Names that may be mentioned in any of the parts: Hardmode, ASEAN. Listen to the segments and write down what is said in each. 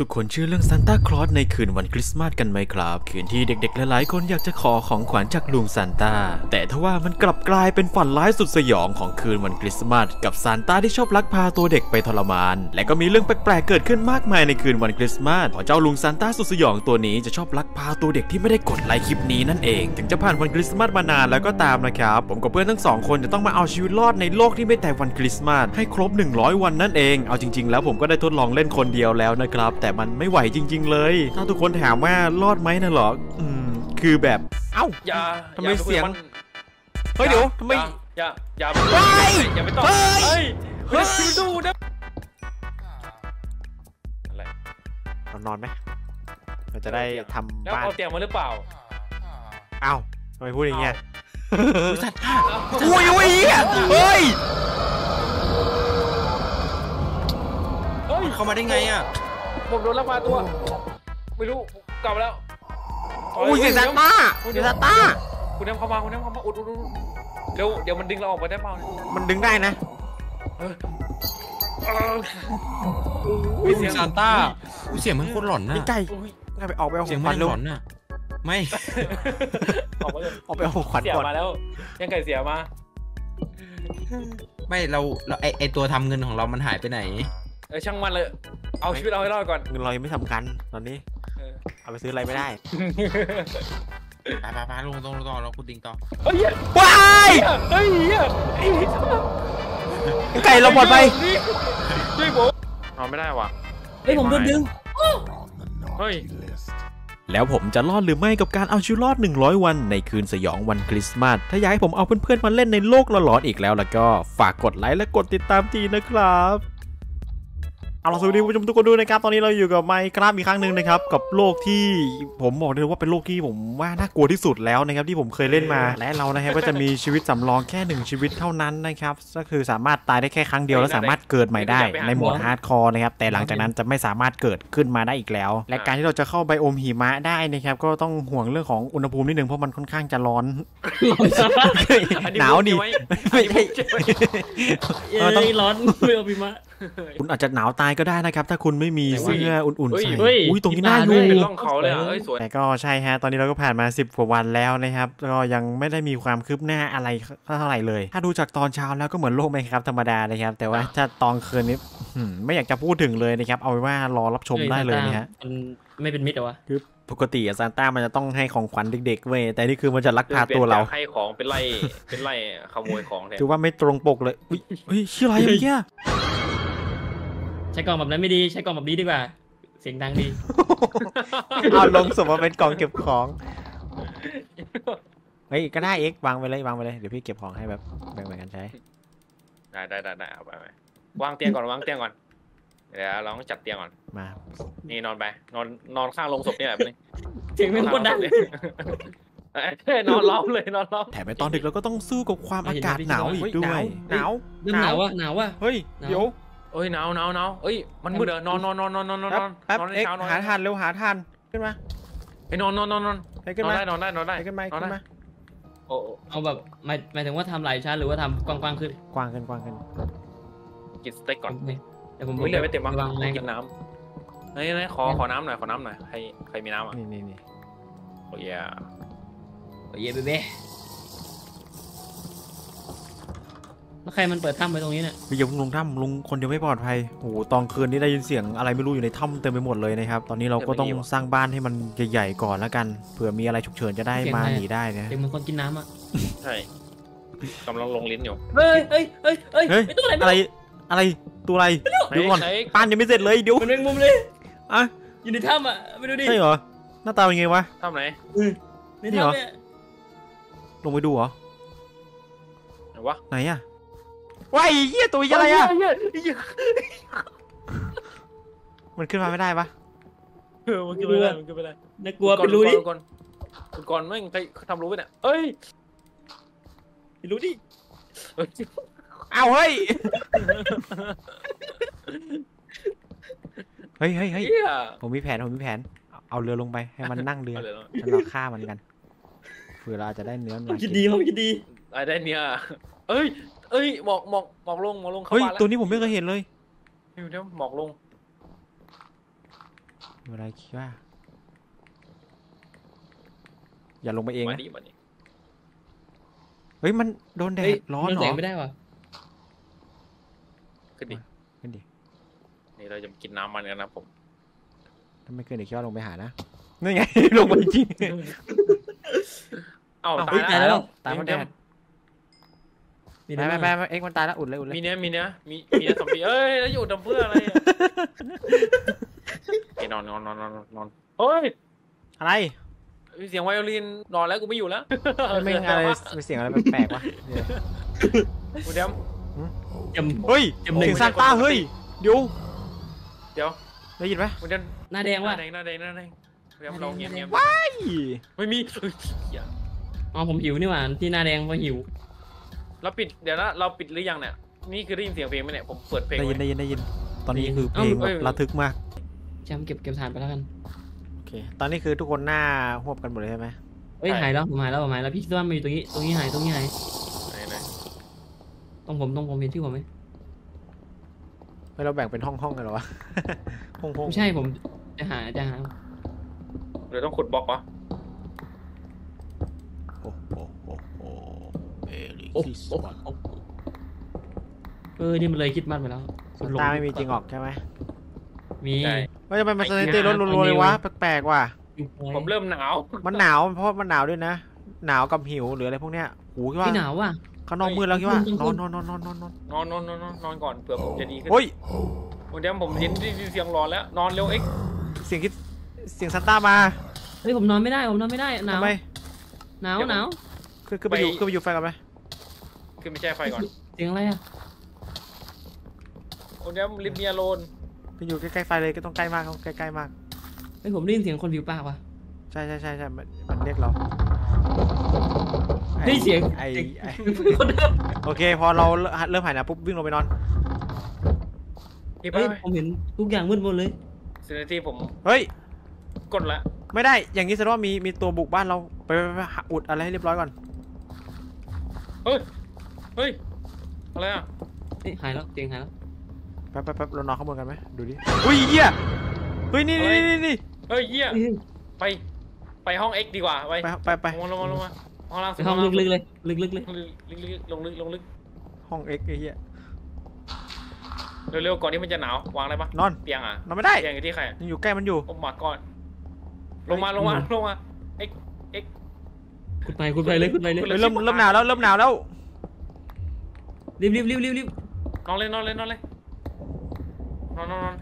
ทุกๆคนเชื่อเรื่องซานต้าคลอสในคืนวันคริสต์มาสกันไหมครับคืนที่เด็กๆหลายๆคนอยากจะขอของขวัญจากลุงซานต้าแต่ทว่ามันกลับกลายเป็นฝันร้ายสุดสยองของคืนวันคริสต์มาสกับซานต้าที่ชอบลักพาตัวเด็กไปทรมานและก็มีเรื่องแปลกๆเกิดขึ้นมากมายในคืนวันคริสต์มาสเพราะเจ้าลุงซานต้าสุดสยองตัวนี้จะชอบลักพาตัวเด็กที่ไม่ได้กดไลค์คลิปนี้นั่นเองถึงจะผ่านวันคริสต์มาสมานานแล้วก็ตามนะครับผมกับเพื่อนทั้งสองคนจะต้องมาเอาชีวิตรอดในโลกที่ไม่แต่วันคริสต์มาสให้ครบ100วันนั่นเองเอาจริงๆแล้วผมก็ได้ทดลองเล่นคนเดียวแล้วนะครับแต่มันไม่ไหวจริงๆเลยถ้าทุกคนถามว่ารอดไหมนะหรอคือแบบเอ้าอย่าทำไมเสียงเฮ้ยเดี๋ยวทำไมอย่าไปต่อเฮ้ยดูนะอะไรนอนไหมเราจะได้ทำบ้านเอาเตียงมาหรือเปล่าเอ้าทำไมพูดอย่างเงี้ยอุ้ยเฮ้ยเข้ามาได้ไงอ่ะผมโดนลักพาตัวไม่รู้กลับมาแล้วโอ้ยเสียงซานต้าคุณแอมเข้ามาอุดเร็วเดี๋ยวมันดึงเราออกมาได้เปล่ามันดึงได้นะเสียงซานต้าเสียงมันโคตรหลอนนะใกล้ไปออกไปเอาเสียงมันหลอนน่ะไม่ออกไปเลยออกไปเอาขวัญก่อนมาแล้วยังไงเสียมาไม่เราไอตัวทำเงินของเรามันหายไปไหนช่างมันเลยเอาชีวิตเราให้รอดก่อนเงินเรายังไม่สำคัญตอนนี้เอาไปซื้ออะไรไม่ได้ไปลงตรงต่อเราคุณดิ่งต่อเฮ้ยไปเฮ้ยไก่เราปลอดไปด้วยผมนอนไม่ได้ว่ะเฮ้ยผมโดนดึงเฮ้ยแล้วผมจะรอดหรือไม่กับการเอาชีวิตรอด100วันในคืนสยองวันคริสต์มาสถ้าอยากให้ผมเอาเพื่อนๆมาเล่นในโลกหลอนๆอีกแล้วก็ฝากกดไลค์และกดติดตามทีนะครับสวัสดีผู้ชมทุกคนด้วยนะครับตอนนี้เราอยู่กับไมค์ครับอีกครั้งหนึ่งนะครับกับโลกที่ผมบอกเลยว่าเป็นโลกที่ผมว่าน่ากลัวที่สุดแล้วนะครับที่ผมเคยเล่นมาและเรานะครับก็จะมีชีวิตสำรองแค่1ชีวิตเท่านั้นนะครับก็คือสามารถตายได้แค่ครั้งเดียวและสามารถเกิดใหม่ได้ในโหมดฮาร์ดคอร์นะครับแต่หลังจากนั้นจะไม่สามารถเกิดขึ้นมาได้อีกแล้วและการที่เราจะเข้าไบโอมหิมะได้นะครับก็ต้องห่วงเรื่องของอุณหภูมินิดนึงเพราะมันค่อนข้างจะร้อนหนาวดิต้องร้อนไบโอมหิมะคุณอาจจะหนาวตายก็ได้นะครับถ้าคุณไม่มีเสื้ออุ่นๆใส่อุ้ยตรงนี้น่าอยู่แต่ก็ใช่ฮะตอนนี้เราก็ผ่านมา10กว่าวันแล้วนะครับก็ยังไม่ได้มีความคืบหน้าอะไรเท่าไหร่เลยถ้าดูจากตอนเช้าแล้วก็เหมือนโลกไหมครับธรรมดานะครับแต่ว่าถ้าตอนคืนนี้ไม่อยากจะพูดถึงเลยนะครับเอาไว้ว่ารอรับชมได้เลยนะฮะไม่เป็นมิตรหรอวะคือปกติซานต้ามันจะต้องให้ของขวัญเด็กๆเว้ยแต่นี่คือมันจะลักพาตัวเราให้ของเป็นไล่ขโมยของถือว่าไม่ตรงปกเลยอุ้ยชื่ออะไรเนี่ยใช้กล่องแบบนั้นไม่ดีใช้กล่องแบบนี้ดีกว่าเสียงดังดีเอาลงสมมาเป็นกล่องเก็บของเฮ้ยก็ได้เอ็กวางไปเลยวางไปเลยเดี๋ยวพี่เก็บของให้แบบแบ่งกันใช้ได้เอาไปวางเตียงก่อนเดี๋ยวเราต้องจัดเตียงก่อนมานี่นอนไปนอนข้างลงศพนี่แหละเสียงมันกดดันนอนร้องเลยนอนร้องแถมไปตอนดึกเราก็ต้องสู้กับความอากาศหนาวอีกด้วยหนาวเฮ้ยเดี๋ยวเอ้ยหนาวเอ้ยมันมืดเลยนอนแป๊บเอ็กหาทานเร็วหาทานขึ้นมาไอ้นอนนอนได้ขึ้นมาโอ้เอาแบบหมายถึงว่าทำหลายชั้นหรือว่าทำกว้างๆขึ้นกว้างขึ้นกินสเต็กก่อนเดี๋ยวผมไม่เหลือไปเต็มบ้างกินน้ำนี่ขอน้ำหน่อยใครมีน้ำอ่ะนี่โอ้ยเบ๊แล้วใครมันเปิดถ้ำไปตรงนี้เนี่ยอย่าเพิ่งลงถ้ำลงคนเดียวไม่ปลอดภัยโอ้โหตอนคืนนี้ได้ยินเสียงอะไรไม่รู้อยู่ในถ้ำเต็มไปหมดเลยนะครับตอนนี้เราก็ต้องสร้างบ้านให้มันใหญ่ๆก่อนแล้วกันเผื่อมีอะไรฉุกเฉินจะได้มาหนีได้นะเด็กมันคนกินน้ำอ่ะใช่กำลังลงลิ้นอยู่เฮ้ยตัวอะไรอะไรดูก่อนปั้นยังไม่เสร็จเลยเดี๋ยวมันเป็นมุมเลยอ่ะอยู่ในถ้ำอ่ะไปดูดิใช่เหรอหน้าตาเป็นไงวะถ้ำไหนนี่เหรอลงไปดูเหรอไหนอ่ะว้ายเหี้ยตัวอะไรอะมันขึ้นมาไม่ได้ปะมันขึ้นไม่ได้น่ากลัวไปรู้ดิก่อนแม่งใครทำรู้ไปเนี่ยเอ้ยไปรู้ดิเอาเฮ้ยผมมีแผนเอาเรือลงไปให้มันนั่งเรือฉันรอฆ่ามันกันเผื่อเราจะได้เนื้อมาคิดดีได้เนื้อเอ้ยหมอกลงเข้ามาแล้วตัวนี้ผมไม่เคยเห็นเลยเดี๋ยวหมอกลง มีอะไรคิดว่าอย่าลงไปเองนะเฮ้ยมันโดนแดดร้อนเหรอไม่ได้วะขึ้นดิขึ้นดินี่เราจะกินน้ำมันกันนะผมถ้าไม่ขึ้นเดี๋ยวคิดว่าลงไปหานะนี่ไงลงไปจริงเอาตายแล้วตายเพราะแดดไปเอ็กมันตายแล้วอุดเลยอุดเลยมีเนื้อสมบีเอ้ยแล้วอยู่ดำเพื่ออะไรไอ้นอนเฮ้ยอะไรเสียงไวโอลินนอนแล้วกูไม่อยู่แล้วไม่อะไรเสียงอะไรแปลกวะกูเดมเฮ้ยเสียงซานต้าเฮ้ยเดี๋ยวได้ยินไหมกูเดมหน้าแดงว่ะหน้าแดงเดี๋ยวเราเงียบว้ายไม่มีอ๋อผมหิวนี่หว่าที่หน้าแดงเพราะหิวเราปิดเดี๋ยวนะเราปิดหรือยังเนี่ยนี่คือได้ยินเสียงเพลงไหมเนี่ยผมเปิดเพลงได้ยินตอนนี้คือเพลงระทึกมากจำเก็บฐานไปแล้วกันโอเคตอนนี้คือทุกคนหน้าหวบกันหมดเลยใช่ไหมเฮ้ยหายแล้วหายแล้วพี่คิดว่ามันอยู่ตรงนี้หายตรงผมเห็นที่ผมไหมเราแบ่งเป็นห้องกันหรอวะห้องไม่ใช่ผมจะหาเดี๋ยวต้องขุดบล็อกปะนี่มันเลยคิดมั่นไปแล้วตาไม่มีจริงออกใช่ไหมมีว่าจะไปมาสเตนตี้รถรัวๆเลยวะแปลกๆว่ะผมเริ่มหนาวมันหนาวเพราะมันหนาวด้วยนะหนาวกับหิวหรืออะไรพวกเนี้ยหูคิดว่าหนาวว่ะข้างนอกมืดแล้วคิดว่านอนก่อนเผื่อผมจะดีขึ้นโอ้ยเดี๋ยวผมยินดีเสียงร้อนแล้วนอนเร็วเอ็กเสียงซันต้ามาเฮ้ยผมนอนไม่ได้หนาวหนาวคือไปอยู่ไฟกันไหมคือไม่ใช่ไฟก่อนเสียงอะไรอ่ะโอ้เดี๋ยวลิฟต์มีอโลนไปอยู่ใกล้ๆไฟเลยก็ต้องใกล้มากเขาใกล้ๆมากไอ้ผมได้ยินเสียงคนผิวปากว่ะใช่มันเรียกเราได้เสียงไอ้โอเคพอเราเริ่มหายนะปุ๊บวิ่งลงไปนอนเฮ้ยผมเห็นทุกอย่างมืดมนเลยเซนตี้ผมเฮ้ยกดละไม่ได้อย่างนี้แสดงว่ามีตัวบุกบ้านเราไปอุดอะไรให้เรียบร้อยก่อนเฮ้ยอะไรอ่ะนี่หายแล้วเตียงหายแล้วแป๊บเรานอนข้างบนกันไหมดูดิอุ้ยเหี้ยเฮ้ยนี่เฮ้ยเหี้ยไปห้อง X ดีกว่าไปลงมาห้องล่างห้องลึกเลยห้อง X ไอ้เหี้ยเร็วๆก่อนที่มันจะหนาววางอะไรปะนอนเตียงอ่ะนอนไม่ได้เตียงอยู่ที่ใครยังอยู่ใกล้มันอยู่อมหมากก่อนลงมา X คุณไปเลยเริ่มหนาวแล้วรีบนอนเลย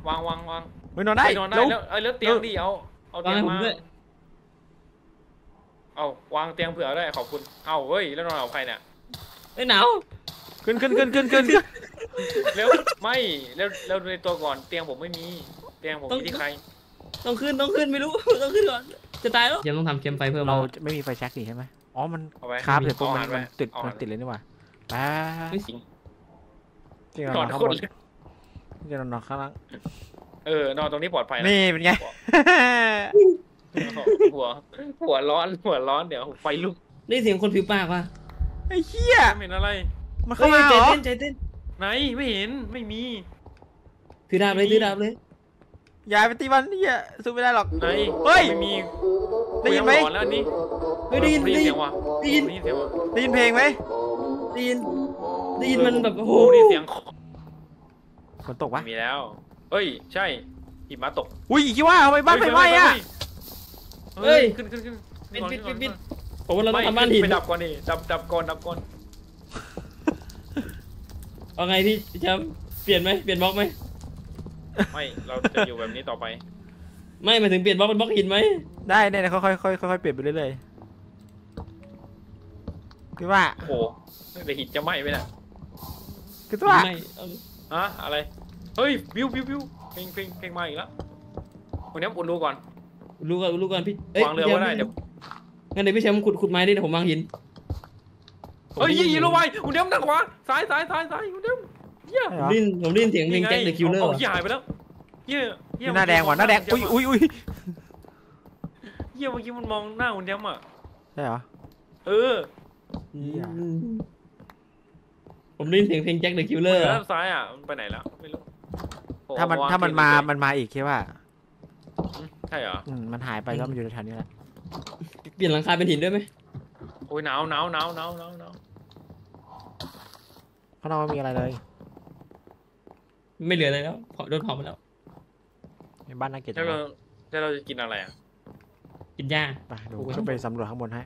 วางไม่นอนได้แล้วเตียงดีเอาเตียงมาเอาวางเตียงเผื่อได้ขอบคุณเอาเฮ้ยแล้วนอนกับใครเนี่ยไอ้หนาวขึ้นแล้วไม่แล้วในตัวก่อนเตียงผมไม่มีเตียงผมที่ใครต้องขึ้นไม่รู้ต้องขึ้นก่อนจะตายแล้วยังต้องทำเค็มไฟเพิ่มเราไม่มีไฟแช็กนี่ใช่ไหมอ๋อมันคาบเสร็จปุ๊บมันติดเลยนี่หว่าป้าไม่สิงนอนข้างบนจะนอนข้างล่างนอนตรงนี้ปลอดภัยนี่เป็นไงหัวร้อนเดี๋ยวไฟลุกได้เสียงคนผิวปากว่ะไอ้เหี้ยไม่เห็นอะไรมันเข้ามาเหรอไหนไม่เห็นไม่มีถือดาบเลยยายไปตีมันเนี่ยสู้ไม่ได้หรอกไหนเฮ้ยไม่มีได้ยินไหมได้ยินเพลงไหมได้ยินมันแบบโอ้โหได้เสียงฝนตกวะมีแล้วเฮ้ยใช่หิมะตกอุ้ยคิดว่าทำไมบ้านไฟไหม้อะเฮ้ยขึ้นบินผมว่าเราต้องทำบ้านหินไปดับก่อนเอาไงพี่จะเปลี่ยนบล็อกไหมไม่เราจะอยู่แบบนี้ต่อไปไม่มาถึงเปลี่ยนบล็อกเป็นบล็อกหินไหมได้ค่อยๆเปลี่ยนไปเรื่อยๆคิดว่าโอ้แต่หินจะไหม้ไหมน่ะคิดว่าอะอะไรเฮ้ยบิวเพลงมาอีกแล้ววันนี้อุ่นรู้ก่อนอุ่นรู้ก่อนพี่วางเรือก็ได้เดี๋ยวงั้นเดี๋ยวพี่แชมป์ขุดไม้ได้เดี๋ยวผมวางหินเฮ้ยยิงลงไปอุ่นเดี๋ยวทางขวาซ้ายอุ่นเดี๋ยวผมดิ้นเสียงเพลงแจ็คเดอะคิลเลอร์หายไปแล้วเยี่ยหน้าแดงว่ะหน้าแดงอุ้ยเยี่ยเมื่อกี้มันมองหน้าอุ่นเดี๋ยวอ่ะใช่เหรอผมได้ยินเสียงเพลงแจ็คเดอะคิลเลอร์ด้านซ้ายอ่ะมันไปไหนแล้วไม่รู้ถ้ามันมาอีกแค่ว่า ใช่เหรอมันหายไปแล้วมันอยู่ในแถวนี้แหละเปลี่ยนหลังคาเป็นหินด้วยไหมโอ้ยหนาวหนาวหนาวหนาวหนาวหนาวข้างนอกไม่มีอะไรเลยไม่เหลืออะไรแล้วเผาโดนเผาหมดแล้วในบ้านน่าเกลียดแล้วเราจะกินอะไรอ่ะกินหญ้าไปดูก็ไปสำรวจข้างบนให้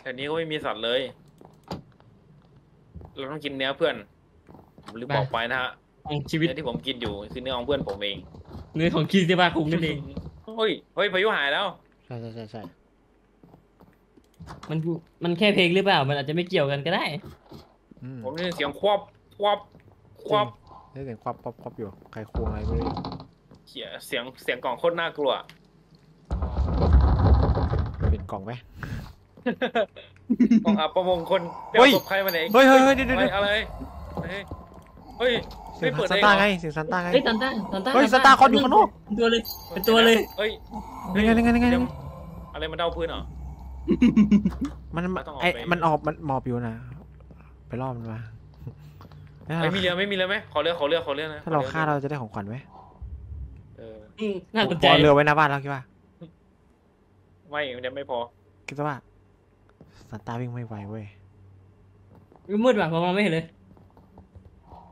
แถวนี้ก็ไม่มีสัตว์เลยเราต้องกินเนื้อเพื่อนผมลืมบอกไปนะฮะชีวิตที่ผมกินอยู่คือเนื้อของเพื่อนผมเองเนื้อของคีเซบาคุงนั่นเองเฮ้ยพายุหายแล้วใช่มันแค่เพลงหรือเปล่ามันอาจจะไม่เกี่ยวกันก็ได้ผมได้ยินเสียงควบได้เสียงควบอยู่ใครควงอะไรไม่รู้เสียงกล่องโคตรน่ากลัวเป็นกล่องไหมกล่องอับประมงคนเดี๋ยวตกใครมาไหนเฮ้ยอะไรเสียงซันต้าไงเฮ้ยซันต้าเฮ้ยซันต้าคอนอยู่ข้างนอกเป็นตัวเลยเฮ้ยยังไงอะไรมันเดาพื้นเหรอมันออกมันหมอบอยู่นะไปล่อมันมาไม่มีเรือไหมขอเรือนะถ้าเราฆ่าเราจะได้ของขวัญไหมพอเรือไว้หน้าบ้านแล้วคิดว่าไม่ยังไม่พอคิดว่าซันต้าวิ่งไม่ไวเว้ยมืดว่ะผมมองไม่เห็นเลย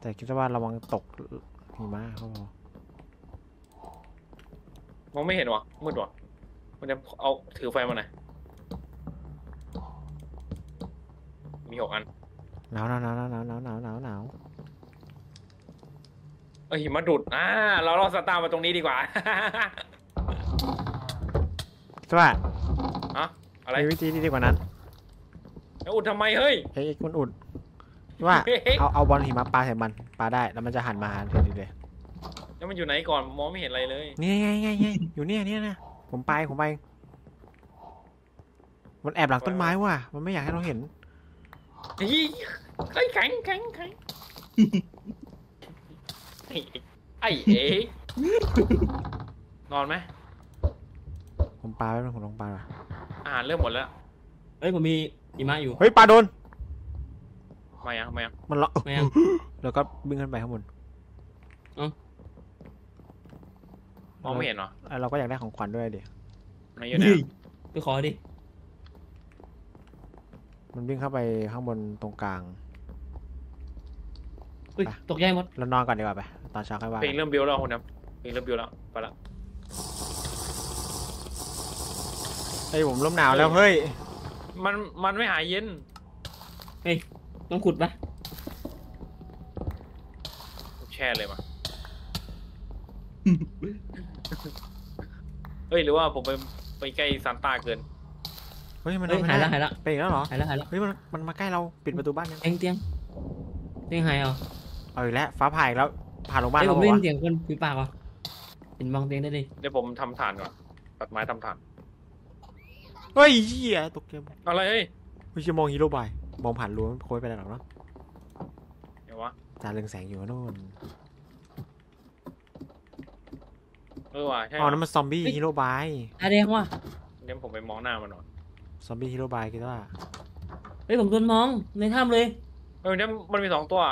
แต่คิดว่าระวังตกหิมะเขาบอกมองไม่เห็นวะมืดวะมันจะเอาถือไฟมาไหนมี6 อันหนาวเอ้ยหิมะดุดเราสตาร์มาตรงนี้ดีกว่าคิดว่าอะไรวิธีดีกว่านั้นแล้วอุดทำไมเฮ้ยคุณอุดว่าเอาบอลหิมะปลาใส่มันปลาได้แล้วมันจะหันมาเห็นดีเลยแล้วมันอยู่ไหนก่อนมองไม่เห็นอะไรเลยนี่ไงอยู่เนี่ยนะผมไปมันแอบหลังต้นไม้ว่ะมันไม่อยากให้เราเห็นแข็งไอ้นอนไหมผมปลาไปผมลงปลาละเริ่มหมดแล้วเฮ้ยผมมีหิมะอยู่เฮ้ยปลาโดนมายังมันละแล้วก็บินขึ้นไปข้างบนมองไม่เห็นหรอเราก็อยากได้ของขวัญด้วยดิไหนอยู่ไหนไปขอดิมันวิ่งเข้าไปข้างบนตรงกลางตกใจหมดเรานอนก่อนดีกว่าไปตอนเช้าค่อยว่าเพลงเริ่มบิ้วแล้วคนนะเพลงเริ่มบิ้วแล้วไปละไอ้ผมเริ่มหนาวแล้วเฮ้ยมันไม่หายเย็นเฮ้ยต้องขุดปะแช่เลยมาเฮ้ยหรือว่าผมไปใกล้ซานต้าเกินเฮ้ยมันหายละไปอีกแล้วเหรอหายละเฮ้ยมันมาใกล้เราปิดประตูบ้านยังเตียงหายอ่ะเอาอีกแล้วฟ้าผ่าอีกแล้วผ่าลงบ้านเราวะผมไม่เตียงคนผีปากวะเห็นมองเตียงได้ดิเดี๋ยวผมทำฐานก่อนตัดไม้ทำฐานเฮ้ยเหี้ยตกเกมอะไรเฮ้ยไม่ใช่มองฮีโร่บายมองผ่านรั้วโค้ยไปแล้วหรอเนาะเดี๋ยววะจานเรืองแสงอยู่นู่นว่ะใช่นั่นมันซอมบี้ฮีโร่บายอะไรวะเดี๋ยวผมไปมองหน้ามันหน่อยซอมบี้ฮีโร่บายคิดว่าเฮ้ยผมโดนมองในถ้ำเลยเดี๋ยวมันมี2 ตัว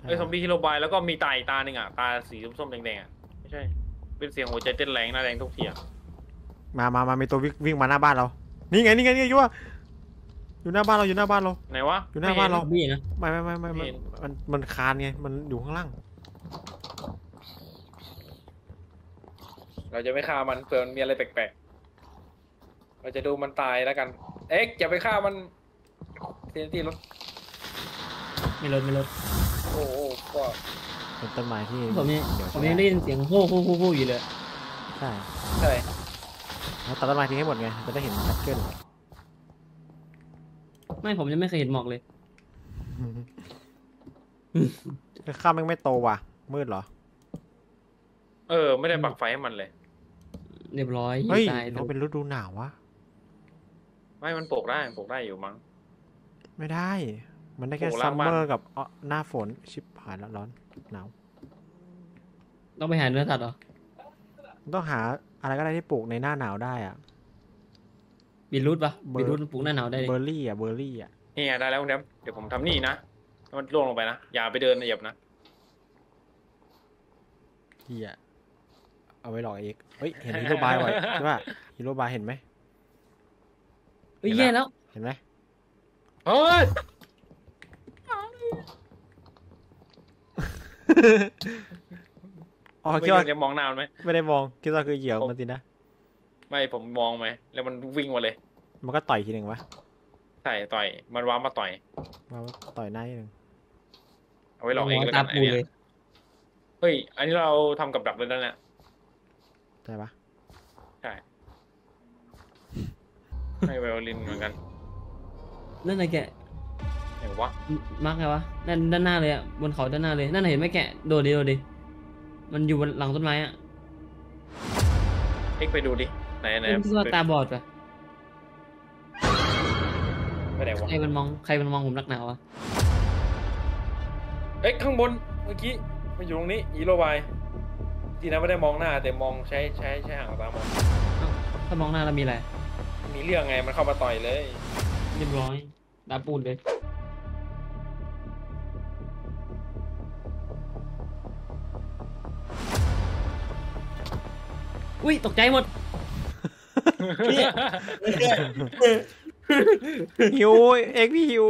ไอ้ซอมบี้ฮีโร่บายแล้วก็มีตาอีกตาหนึ่งอ่ะตาสีส้มแดงๆอ่ะไม่ใช่เป็นเสียงหัวใจเต้นแรงหน้าแดงทุกทีอ่ะมามีตัววิ่งมาหน้าบ้านเรานี่ไงยั่วอยู่หน้าบ้านเราไหนวะอยู่หน้าบ้านเราไม่มันคานไงมันอยู่ข้างล่างเราจะไม่ฆ่ามันเผื่อมันมีอะไรแปลกๆเราจะดูมันตายแล้วกันเอ็กอย่าไปฆ่ามันเซนตี้รถไม่ลดโอ้โหก็เป็นต้นไม้ที่ผมยังได้ยินเสียงโห่อยู่เลยใช่แล้วตัดต้นไม้ทิ้งให้หมดไงจะได้เห็นชัดเจนไม่ผมยังไม่เคยเห็นหมอกเลยข้าวมันไม่โตว่ะมืดเหรอไม่ได้ปักไฟให้มันเลยเรียบร้อยเฮ้ยเราเป็นฤดูหนาววะไม่มันปลูกได้อยู่มั้งไม่ได้มันได้แค่ซัมเมอร์กับหน้าฝนชิบหายแล้วร้อนหนาวต้องไปหาเนื้อสัตว์เหรอต้องหาอะไรก็ได้ที่ปลูกในหน้าหนาวได้อ่ะบีทรูทปลูกหน้าหนาวได้เบอร์รี่อ่ะนี่ได้แล้วเดี๋ยวผมทำนี่นะมันล่วงลงไปนะอย่าไปเดินนะเหยียบนะเฮีย เอาไว้หลอกเอกเฮ้ยเห็นฮีโร่บายไว้ใช่ป่ะฮีโร่บายเห็นไหมเฮ้ยแย่แล้วเห็นไหมเฮ้ยอ๋อคิดว่าจะมองนานไหมไม่ได้มองคิดว่าคือเหยียบมันสินะไม่ผมมองไหมแล้วมันวิ่งมาเลยมันก็ต่อยทีหนึ่งวะใช่ต่อยมันว้ามาต่อยหน้าทีหนึ่งเอาไว้หลอกเองแล้วกันไอเนี่ยเฮ้ยอันนี้เราทำกับดักเลยแล้วเนี่ยใช่ปะใช่ให้ไวโอลินเหมือนกันเล่นอะไรแกะไหนวะมาร์กไงวะด้านหน้าเลยอ่ะบนเขาด้านหน้าเลยนั่นเห็นไหมแกะโดดดิมันอยู่บนหลังต้นไม้อ่ะเอ็กไปดูดิไหนตาบอดปะใครมันมองผมนักหนาวะเอ็กข้างบนเมื่อกี้มันอยู่ตรงนี้อีโรบายทีนั้นไม่ได้มองหน้าแต่มองใช้หางตามองถ้ามองหน้าแล้วมีอะไรมีเรื่องไงมันเข้ามาต่อยเลยเรียบร้อยดาปูนเลยอุ้ยตกใจหมดหิวเอ็กพี่หิว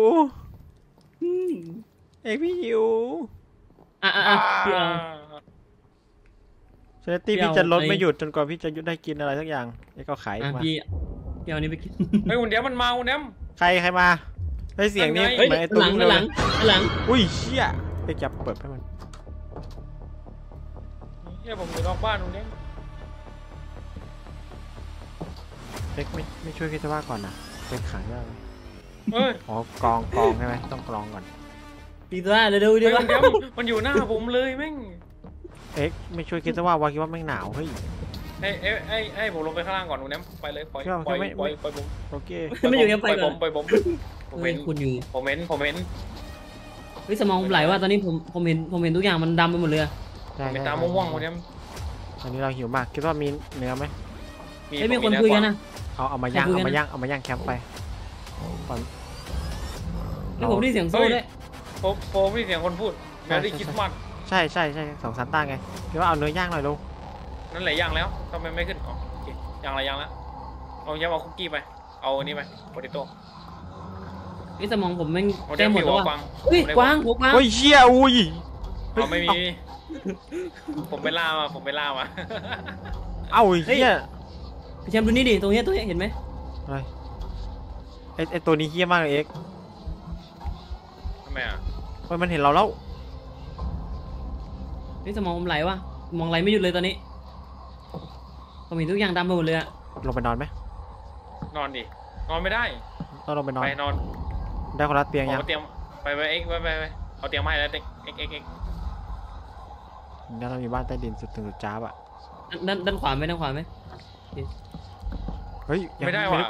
เชตตี้พี่จะลดไม่หยุดจนกว่าพี่จะหยุดได้กินอะไรสักอย่างไอ้ก็ขายมาพี่เอานี้ไปกินไอ้หุ่นเดี๋ยวมันเมาหุ่นเดี๋ยวใครมาได้เสียงนี้มาไอ้ตุ้งเลยหลังอุ้ยเชี่ยไปจับเปิดให้มันเนี่ยผมอยู่นอกบ้านตรงนี้เล็กไม่ช่วยคิดว่าก่อนนะเป็นขายได้ไหมอ๋อกองใช่ไหมต้องกรองก่อนปีตาเดี๋ยวมันอยู่หน้าผมเลยแม่งเอ็กไม่ช่วยคิดว่าวาคิดว่าแม่งหนาวเฮ้ยไอ้ผมลงไปข้างล่างก่อนหนูน้ำไปเลยปล่อยผมโอเคไม่อยู่แค่ไปก่อนผมเห็นคุณอยู่ผมเห็นเฮ้ยสมองผมไหลว่าตอนนี้ผมเห็นทุกอย่างมันดำไปหมดเลยไปตามม่วงหนูน้ำตอนนี้เราหิวมากคิดว่ามีเนื้อไหมมีคนคุยกันนะเอามาย่างแคมป์ไปแล้วผมได้เสียงโซ่ด้วยผมได้เสียงคนพูดแมรี่คริสต์มาสใช่สองซานต้าไงคิดว่าเอาเนื้อย่างหน่อยดูนั่นแหละย่างแล้วทำไมไม่ขึ้นอ๋อโอเคย่างอะไรย่างแล้วเอาย่างเอาคุกกี้ไปเอาอันนี้ไปโปเตโต้ไอ้สมองผมแม่งเต็มหมดแล้วว่ะกวางโอ้ยเชี่ยอุ้ยเราไม่มีผมไปล่ามาเอ้าเชี่ยพี่แชมป์ดูนี่ดิตรงนี้เห็นไหมอะไรไอ้ตัวนี้เฮี้ยมากเลยเอ็กทำไมอ่ะเพราะมันเห็นเราแล้วนี่สมองผมไหลวะมองไหลไม่หยุดเลยตอนนี้ผมเห็นทุกอย่างดำไปหมดเลยอะลงไปนอนไหมนอนดินอนไม่ได้ต้องลงไปนอนไปนอนได้คนละเตียงยังไปเอ็กไปเอาเตียงมาให้แล้วเอ็กน่าจะมีบ้านใต้ดินสุดถึงสุดจ้าบอะด้านขวาไหมเฮ้ยไม่ได้ว่ะ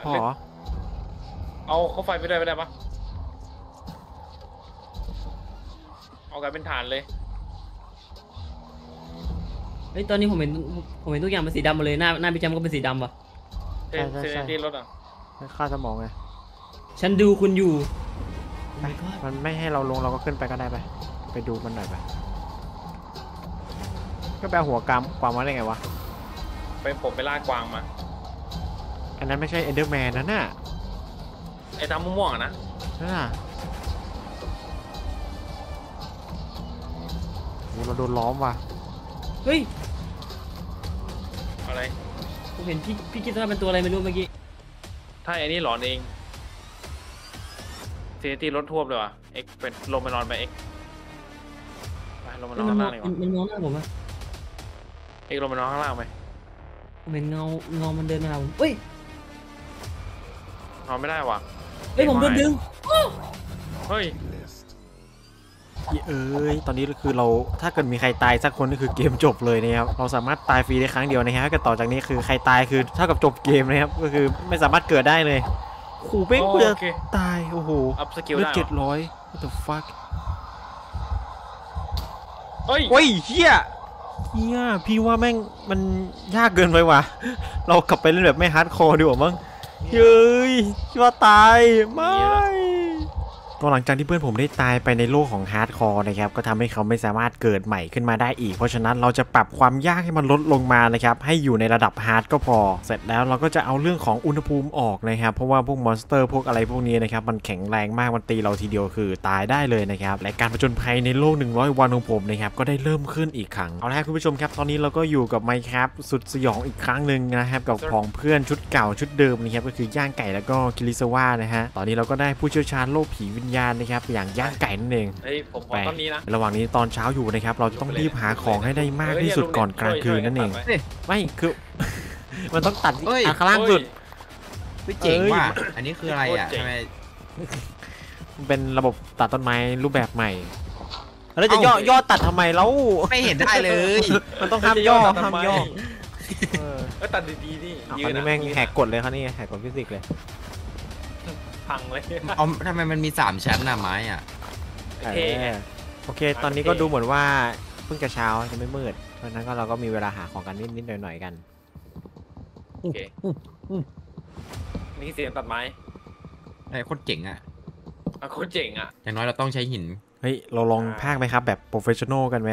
เอาเขาไฟไปด้วยไม่ได้ปะเอากลายเป็นฐานเลยเฮ้ยตอนนี้ผมเห็นทุกอย่างเป็นสีดำหมดเลยหน้าพี่แชมป์ก็เป็นสีดำว่ะใช่ที่รถอ่ะค่าสมองไงฉันดูคุณอยู่มันไม่ให้เราลงเราก็ขึ้นไปก็ได้ไปดูมันหน่อยไปก็ไปหัวกวางมาได้ไงวะไปผมไปล่ากวางมาอันนั้นไม่ใช่เอนเดอร์แมนนะน่ะไอ้ตาม่วงนะเราโดนล้อมว่ะเฮ้ยอะไรผมเห็นพี่คิดว่าเป็นตัวอะไรไม่รู้เมื่อกี้ถ้าไอ้นี่หลอนเองเซตี้รถทั่วเลยว่ะเอ็กเป็นลงไปนอนไปเอ็กไปลงไปนอนข้างล่างเลยว่ะมันนอนข้างผมไหมเอ็กลงไปนอนข้างล่างไหมผมเห็นเงามันเดินมาผมเฮ้ยนอนไม่ได้ว่ะเฮ้ยผมโดนดึงเฮ้ยตอนนี้คือเราถ้าเกิดมีใครตายสักคนนี่คือเกมจบเลยนะครับเราสามารถตายฟรีได้ครั้งเดียวนะครับแต่ต่อจากนี้คือใครตายคือเท่ากับจบเกมนะครับก็คือไม่สามารถเกิดได้เลยขู่เป้งกูจะตายโอ้โหอัพสกิลได้700 what the fuck เฮ้ยเฮียพี่ว่าแม่งมันยากเกินไปว่ะเรากลับไปเล่นแบบไม่ฮาร์ดคอร์ดีกว่ามั้งเฮ้ยว่าตายไม่ ก็หลังจากที่เพื่อนผมได้ตายไปในโลกของฮาร์ดคอร์นะครับก็ทำให้เขาไม่สามารถเกิดใหม่ขึ้นมาได้อีกเพราะฉะนั้นเราจะปรับความยากให้มันลดลงมานะครับให้อยู่ในระดับฮาร์ดก็พอเสร็จแล้วเราก็จะเอาเรื่องของอุณหภูมิออกนะครับเพราะว่าพวกมอนสเตอร์พวกอะไรพวกนี้นะครับมันแข็งแรงมากมันตีเราทีเดียวคือตายได้เลยนะครับและการผจญภัยในโลก100วันของผมนะครับก็ได้เริ่มขึ้นอีกครั้งเอาละคุณผู้ชมครับตอนนี้เราก็อยู่กับไมค์ครับสุดสยองอีกครั้งหนึ่งนะครับกับของเพื่อนชุดเก่าชุดเดิมนะครับก็คือย่างไก่แล้วก็คิริซาวะนะฮะตอนนี้เราก็ได้ผู้เชี่ยวชาญโรคผีวิญญาณนะครับอย่างย่างไก่นั่นเองผมขอต้นนี้นะระหว่างนี้ตอนเช้าอยู่นะครับเราจะต้องรีบหาของให้ได้มากที่สุดก่อนกลางคืนนั่นเองไม่คือมันต้องตัดข้างล่างสุดเจ๋งว่ะอันนี้คืออะไรอ่ะทำไมเป็นระบบตัดต้นไม้รูปแบบใหม่แล้วจะย่อตัดทำไมแล้วไม่เห็นได้เลยมันต้องห้ามย่อห้ามย่อก็ตัดดีๆนี่ยืนนี่แม่งแหกกฎเลยเขานี่แหกกฎฟิสิกส์เลยพังเลยเอาทำไมมันมี3ชั้นนะไม้อ่ะโอเคตอนนี้ก็ดูเหมือนว่าเพิ่งจะเช้าจะไม่มืดเพราะนั้นก็เราก็มีเวลาหาของกันนิดๆหน่อยๆกันโอเคนี่เสียงตัดไม้ไอ้โคตรเจ๋งอ่ะโคตรเจ๋งอ่ะอย่างน้อยเราต้องใช้หินเฮ้ยเราลองพากไหมครับแบบโปรเฟชชั่นอลกันไหม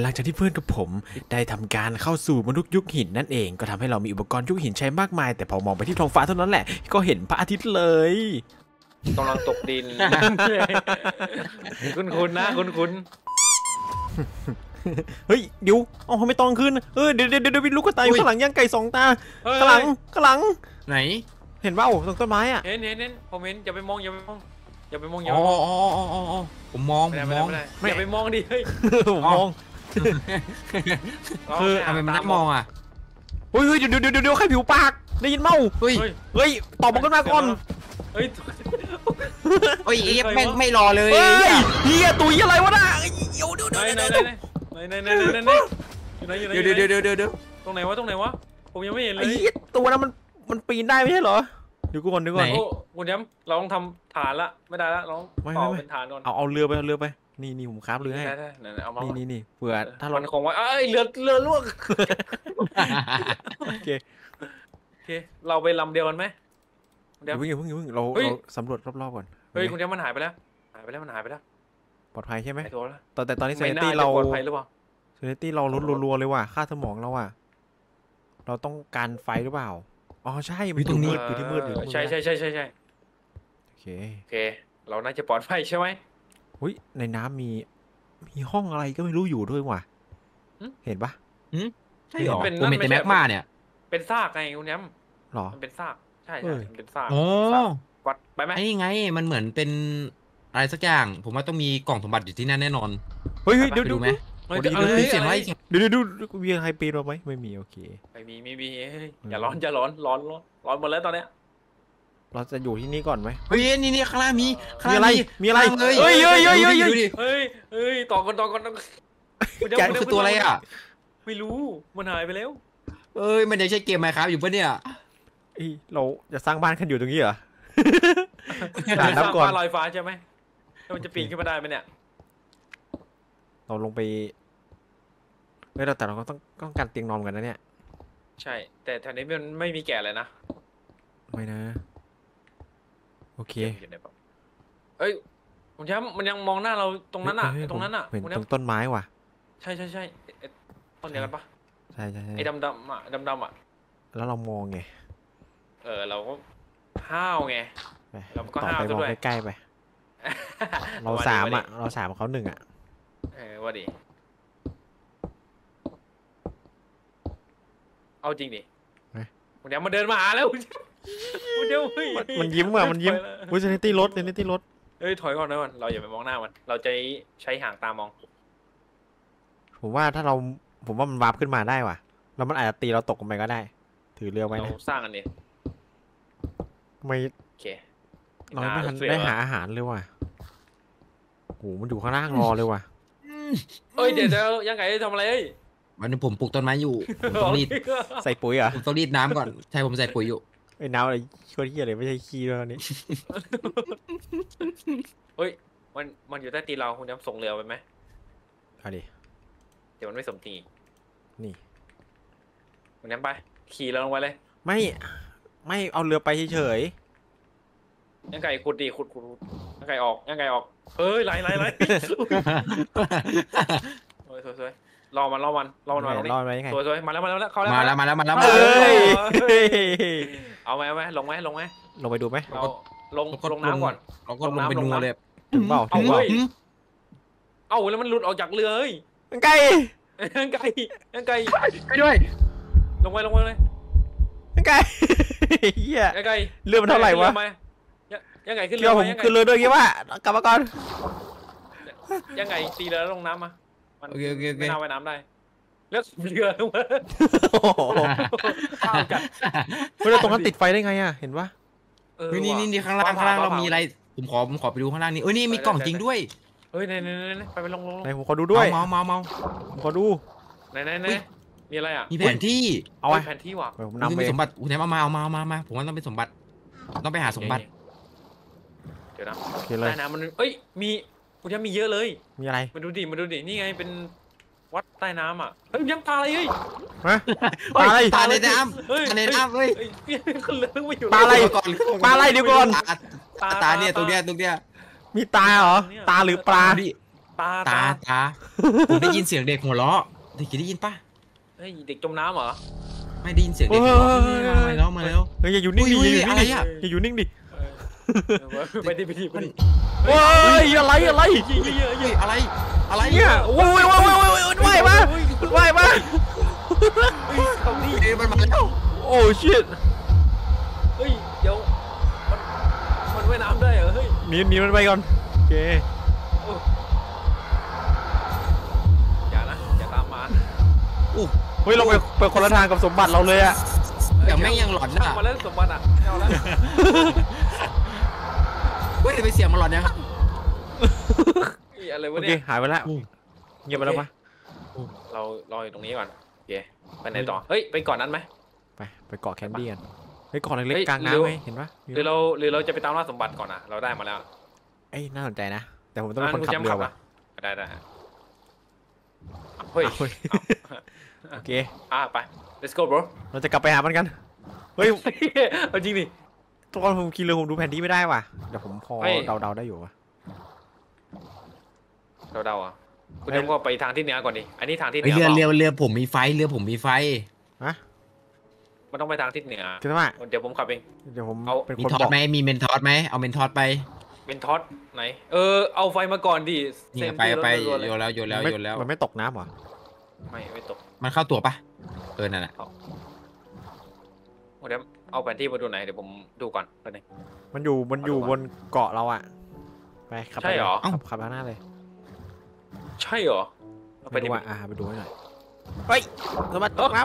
หลังจากที่เพื่อนกับผมได้ทำการเข้าสู่มนุษย์ยุคหินนั่นเองก็ทำให้เรามีอุปกรณ์ยุคหินใช้มากมายแต่พอมองไปที่ท้องฟ้าเท่านั้นแหละก็เห็นพระอาทิตย์เลยกำลังตกดินคุ้นๆนะคุ้นๆเฮ้ยเดี๋ยวเอาไม่ต้องขึ้นเดี๋ยววินลูกกระต่ายอยู่ข้างหลังย่างไก่สองตาข้างหลังไหนเห็นเปล่าตรงต้นไม้อะเห็นผมเห็นอย่าไปมองอ๋อผมมองไม่อย่าไปมองดิเฮ้ยผมมองคือทำไมมันมองอ่ะเฮ้ยเดี๋ยวใครผิวปากได้ยินเมาเฮ้ยตอบมันขึ้นมาก่อนเฮ้ยเอฟไม่รอเลยเฮียตุยอะไรวะน่ะเดี๋ยวตรงไหนวะผมยังไม่เห็นเลยตัวนั้นมันปีนได้ไม่ใช่เหรอเดี๋ยวก่อนคุณย้ำเราต้องทำฐานละไม่ได้ละเราต่อเป็นฐานก่อนเอาเรือไปนี่ผมคราฟเรือให้นี่เผื่อถ้าเราคงไว้เรือลวกโอเคเราไปลำเดียวกันไหมเดี๋ยวเพิ่งเราสำรวจรอบๆก่อนเฮ้ยคุณย้ำมันหายไปแล้วปลอดภัยใช่ไหมแต่ตอนนี้เซนตี้เราปลอดภัยหรือเปล่าเซนตี้เราลุ้นรัวๆเลยว่ะค่าสมองเราอ่ะเราต้องการไฟหรือเปล่าอ๋อใช่อยู่ตรงนี้อยู่ที่มืดอยู่ใช่โอเคเราน่าจะปลอดภัยใช่ไหมอุ้ยในน้ำมีห้องอะไรก็ไม่รู้อยู่ด้วยว่ะเห็นปะใช่หรอเป็นแมกมาเนี่ยเป็นซากไงคุณย้ำหรอเป็นซากใช่เป็นซากโอ้วัดไปไหมไอ้ไงมันเหมือนเป็นอะไรสักอย่างผมว่าต้องมีกล่องสมบัติอยู่ที่นั่นแน่นอนเฮ้ยดูไหมดูมีใครปีนมาไหมไม่มีโอเคไม่มีอย่าร้อนหมดแล้วตอนเนี้ยเราจะอยู่ที่นี่ก่อนไหมเฮ้ยนี่ข้างล่างมีอะไรเฮ้ยต่อกันแกคือตัวอะไรอ่ะไม่รู้มันหายไปแล้วเอ้ยมันยังใช้เกมไหมครับอยู่ปะเนี่ยเราจะสร้างบ้านกันอยู่ตรงนี้เหรอสร้างบ้านลอยฟ้าใช่ไหมมันจะปีนขึ้นมาได้ไหมเนี่ยเราลงไปแต่เราก็ต้องการเตียงนอนกันนะเนี่ยใช่แต่แถวนี้มันไม่มีแก่เลยนะไม่นะโอเคเอ้ยผมช้ำมันยังมองหน้าเราตรงนั้นอ่ะเห็นตรงต้นไม้ว่ะใช่ต้นเดียวกันปะใช่ไอ้ดำอ่ะแล้วเรามองไงเราก็ห้าวไงเราก็ห้าวด้วยใกล้ไปเรา3อ่ะเรา3เขา1อ่ะว่าดิเอาจริงดิเดี๋ยวมาเดินมาหาแล้วมันยิ้มอ่ะมันยิ้มเซนตี้รถเฮ้ยถอยก่อนนะมันเราอย่าไปมองหน้ามันเราจะใช้หางตามองผมว่ามันวาร์ปขึ้นมาได้ว่ะแล้วมันอาจจะตีเราตกลงไปก็ได้ถือเรือไว้นะสร้างอันนี้ไม่เราไม่ทันได้หาอาหารเลยว่ะโอ้มันอยู่ข้างล่างรอเลยว่ะเดี๋ยวยังไงทำอะไรวันนี้ผมปลูกต้นไม้อยู่ต้องรีดใส่ปุ๋ยอ่ะต้องรีดน้ำก่อนใช่ผมใส่ปุ๋ยอยู่น้ำอะไรช่วยที่อะไรไม่ใช่ขี้แล้วนี่มันอยู่ใต้ตีนเราคุณน้ำส่งเรือไปไหมเอาดิเดี๋ยวมันไม่สมตีนี่คุณน้ำไปขี่เราลงไปเลยไม่เอาเรือไปเฉยยังไงขุดดีขุด ไก่ออกไก่ออกเฮ้ยไหลสวยๆรอมันมาสวยๆมาแล้วเข้าแล้วมาแล้วเอ้ยเอาไหมลงไหมลงไปดูไหมเราลงน้ำก่อนเราก็ลงไปดูเลยเอาแล้วมันหลุดออกจากเรือเลยไก่ไปด้วยลงไปเลยไก่เหี้ยไก่เรือมันเท่าไหร่วะยังไงขึ้นเรือผมขึ้นเรือด้วยคิดว่ากลับมาก่อนยังไงตีเรือแล้วลงน้ำมามันไม่น่าว่ายน้ำได้แล้วเรือลงมาเรือตรงนั้นติดไฟได้ไงอ่ะเห็นปะนี่ข้างล่างเรามีอะไรผมขอไปดูข้างล่างนี่เอ้ยนี่มีกล่องจริงด้วยเฮ้ยไหนไปลงไหนผมขอดูด้วยเมาผมขอดูไหนมีอะไรอ่ะมีแผนที่เอาแผนที่ว่ะผมนำไปสมบัติไหนมาผมว่าต้องเป็นสมบัติต้องไปหาสมบัติเดี๋ยวนะใต้น้ำมันเอ้ยมีคุณยังมีเยอะเลยมีอะไรมาดูดินี่ไงเป็นวัดใต้น้ำอ่ะเฮ้ยยังปลาอะไรเฮ้ยปลาในน้ำเฮ้ยปลาอะไรเดี๋ยวก่อนตาเนี่ยตรงเนี้ยมีตาเหรอตาหรือปลาดิตาผมได้ยินเสียงเด็กหัวเราะเด็กได้ยินป่ะเฮ้ยเด็กจมน้ำเหรอไม่ได้ยินเสียงเด็กหัวเราะมาแล้วอย่าอยู่นิ่งดิอย่าอยู่นิ่งดิไปดิโอ้ยอะไรเนี่ยโอ้ยไหวมาตรงนี้มันมาแล้วโอ้ชิตเฮ้ยเดี๋ยวมันว่ายน้ำได้เหรอเฮ้ยหนีมันไปก่อนโอเคอย่าตามมาอู้เฮ้ยเราไปคนละทางกับสมบัติเราเลยอะแต่แม่งยังหลอนนะมาแล้วสมบัติอะเอาแล้วเฮ้ยไปเสียงมันหลอนเนี่ยครับอะไรวะเนี่ยหายไปแล้วเงียบไปแล้วปะเราลอยตรงนี้ก่อนโอเคไปไหนต่อเฮ้ยไปก่อนนั้นไหมไปเกาะแคนดี้กันไปก่อนเล็กๆกลางน้ำเห็นปะหรือเราจะไปตามล่าสมบัติก่อนนะเราได้มาแล้วไอ้น่าสนใจนะแต่ผมต้องเป็นคนขับเรือว่ะได้เฮ้ยโอเคไป let's go bro เราจะกลับไปหามันกันเฮ้ยเอาจริงดิตอนผมขี่เรือผมดูแผนที่ไม่ได้ว่ะเดี๋ยวผมพอเดาได้อยู่ว่ะเดาอ่ะคุณต้องก็ไปทางที่เหนือก่อนดิอันนี้ทางที่เหนือเรือผมมีไฟฮะมันต้องไปทางทิศเหนือใช่ไหมเดี๋ยวผมขับเองเดี๋ยวผมเอาเป็นคนบอกไหมมีเมนทอสไหมเอาเมนทอสไปเมนทอสไหนเอาไฟมาก่อนดิไปโยนแล้วมันไม่ตกน้ำหรอไม่ตกมันเข้าตัวปะนั่นแหละเดี๋ยวเอาแผนที่มาดูไหนเดี๋ยวผมดูก่อนไปไหนมันอยู่บนเกาะเราอ่ะไปขับไปหรอขับมาหน้าเลยใช่หรอไปดูไปดูให้หน่อยเฮ้ยสมัติตกน้ำ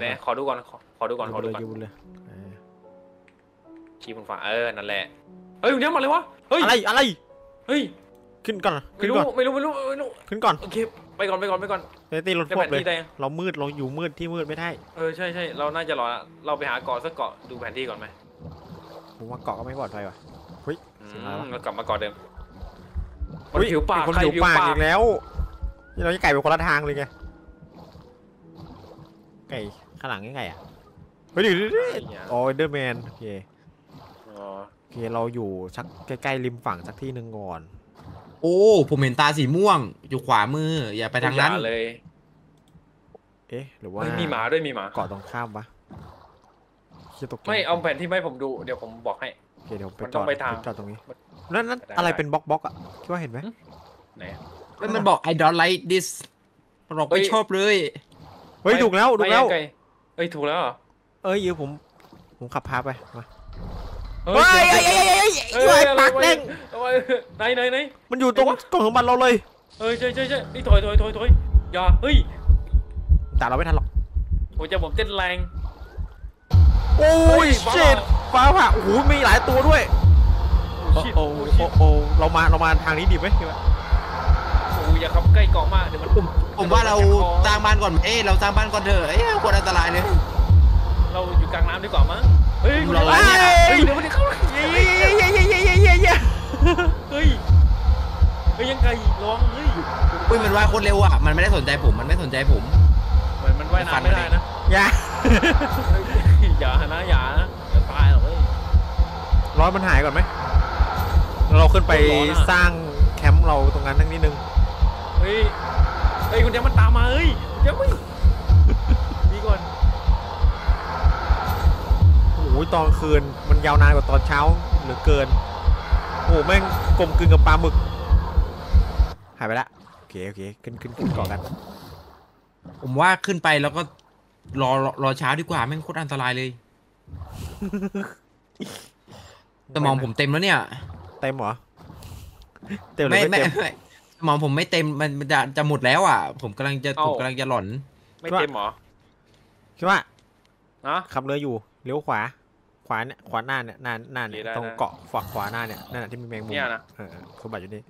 ไหนขอดูก่อนชี้บนฟ้านั่นแหละเฮ้ยเนี่ยมาเลยวะเฮ้ยอะไรเฮ้ยขึ้นก่อนไม่รู้ขึ้นก่อนโอเคไปก่อนตีรถพวกเลยเรามืดเราอยู่มืดที่มืดไม่ได้ใช่เราน่าจะรอเราไปหาเกาะสักเกาะดูแผนที่ก่อนไหมผมว่าเกาะก็ไม่ปลอดภัยว่ะเฮ้ยเรากลับมาเกาะเดิมคนผิวปากอีกแล้วนี่เราจะไก่ไปคนละทางเลยไงไก่ข้างหลังยังไงอ่ะเฮ้ยดิอ๋อเดอร์แมนโอเคเราอยู่ชักใกล้ๆริมฝั่งสักที่หนึ่งก่อนโอ้ผมเห็นตาสีม่วงอยู่ขวามืออย่าไปทางนั้นเลยหรือว่ามีหมาด้วยมีหมาเกาะตรงข้ามปะไม่เอาแผนที่ไม่ผมดูเดี๋ยวผมบอกให้เดี๋ยวผมต้องไปทางจอดตรงนี้นั่นอะไรเป็นบล็อกอ่ะคิดว่าเห็นไหมไหนมันบอก I don't like this บอกไม่ชอบเลยเฮ้ยถูกแล้วถูกแล้วเหรอยืมผมขับพาไปมาเฮ้ยปักเด้งไหนมันอยู่ตรงกล่องสมบัติเราเลยใช่นี่ถอยอย่าเฮ้ยแต่เราไม่ทันหรอกโอ้ยผมเต้นแรงโอ้ยเจ็ดฟ้าผ่าโอ้โหมีหลายตัวด้วยโอ้เรามาทางนี้ดีไหมอย่าขับใกล้เกาะมากเดี๋ยวมันผมว่าเราสร้างบ้านก่อนเราสร้างบ้านก่อนเถอะคนอันตรายเลยเราอยู่กลางน้ำดีกว่ามั้งเราอะไรเนี่ยเดี๋ยวมันจะเข้าเฮ้ยยังไงร้องมันว่ายคนเร็วอ่ะมันไม่ได้สนใจผมมันว่ายน้ำไม่ได้นะอย่านะอย่าตายหรอก ร้อนมันหายก่อนไหมเราขึ้นไปสร้างแคมป์เราตรงนั้นนิดนึงเฮ้ยไอ้คุณยังมันตามมาเฮ้ยยังไม่ดีก่อนโอ้ยตอนคืนมันยาวนานกว่าตอนเช้าเหลือเกินโอ้แม่งกลมกลืนกับปลาหมึกหายไปละโอเคโอเคขึ้นก่อนกันผมว่าขึ้นไปแล้วก็รอเช้าดีกว่าแม่งโคตรอันตรายเลยสมองผมเต็มแล้วเนี่ยเต็มเหรอเต็มไม่สมองผมไม่เต็มมันจะหมดแล้วอ่ะผมกำลังจะหล่อนไม่เต็มเหรอคิดว่าขับเรืออยู่เลี้ยวขวาเนี่ยขวาหน้าเนี่ยหน้าเนี่ยตรงเกาะฝั่งขวาหน้าเนี่ยนั่นแหละที่มีแมงมุมเนี่ยนะสมบัติอยู่นี่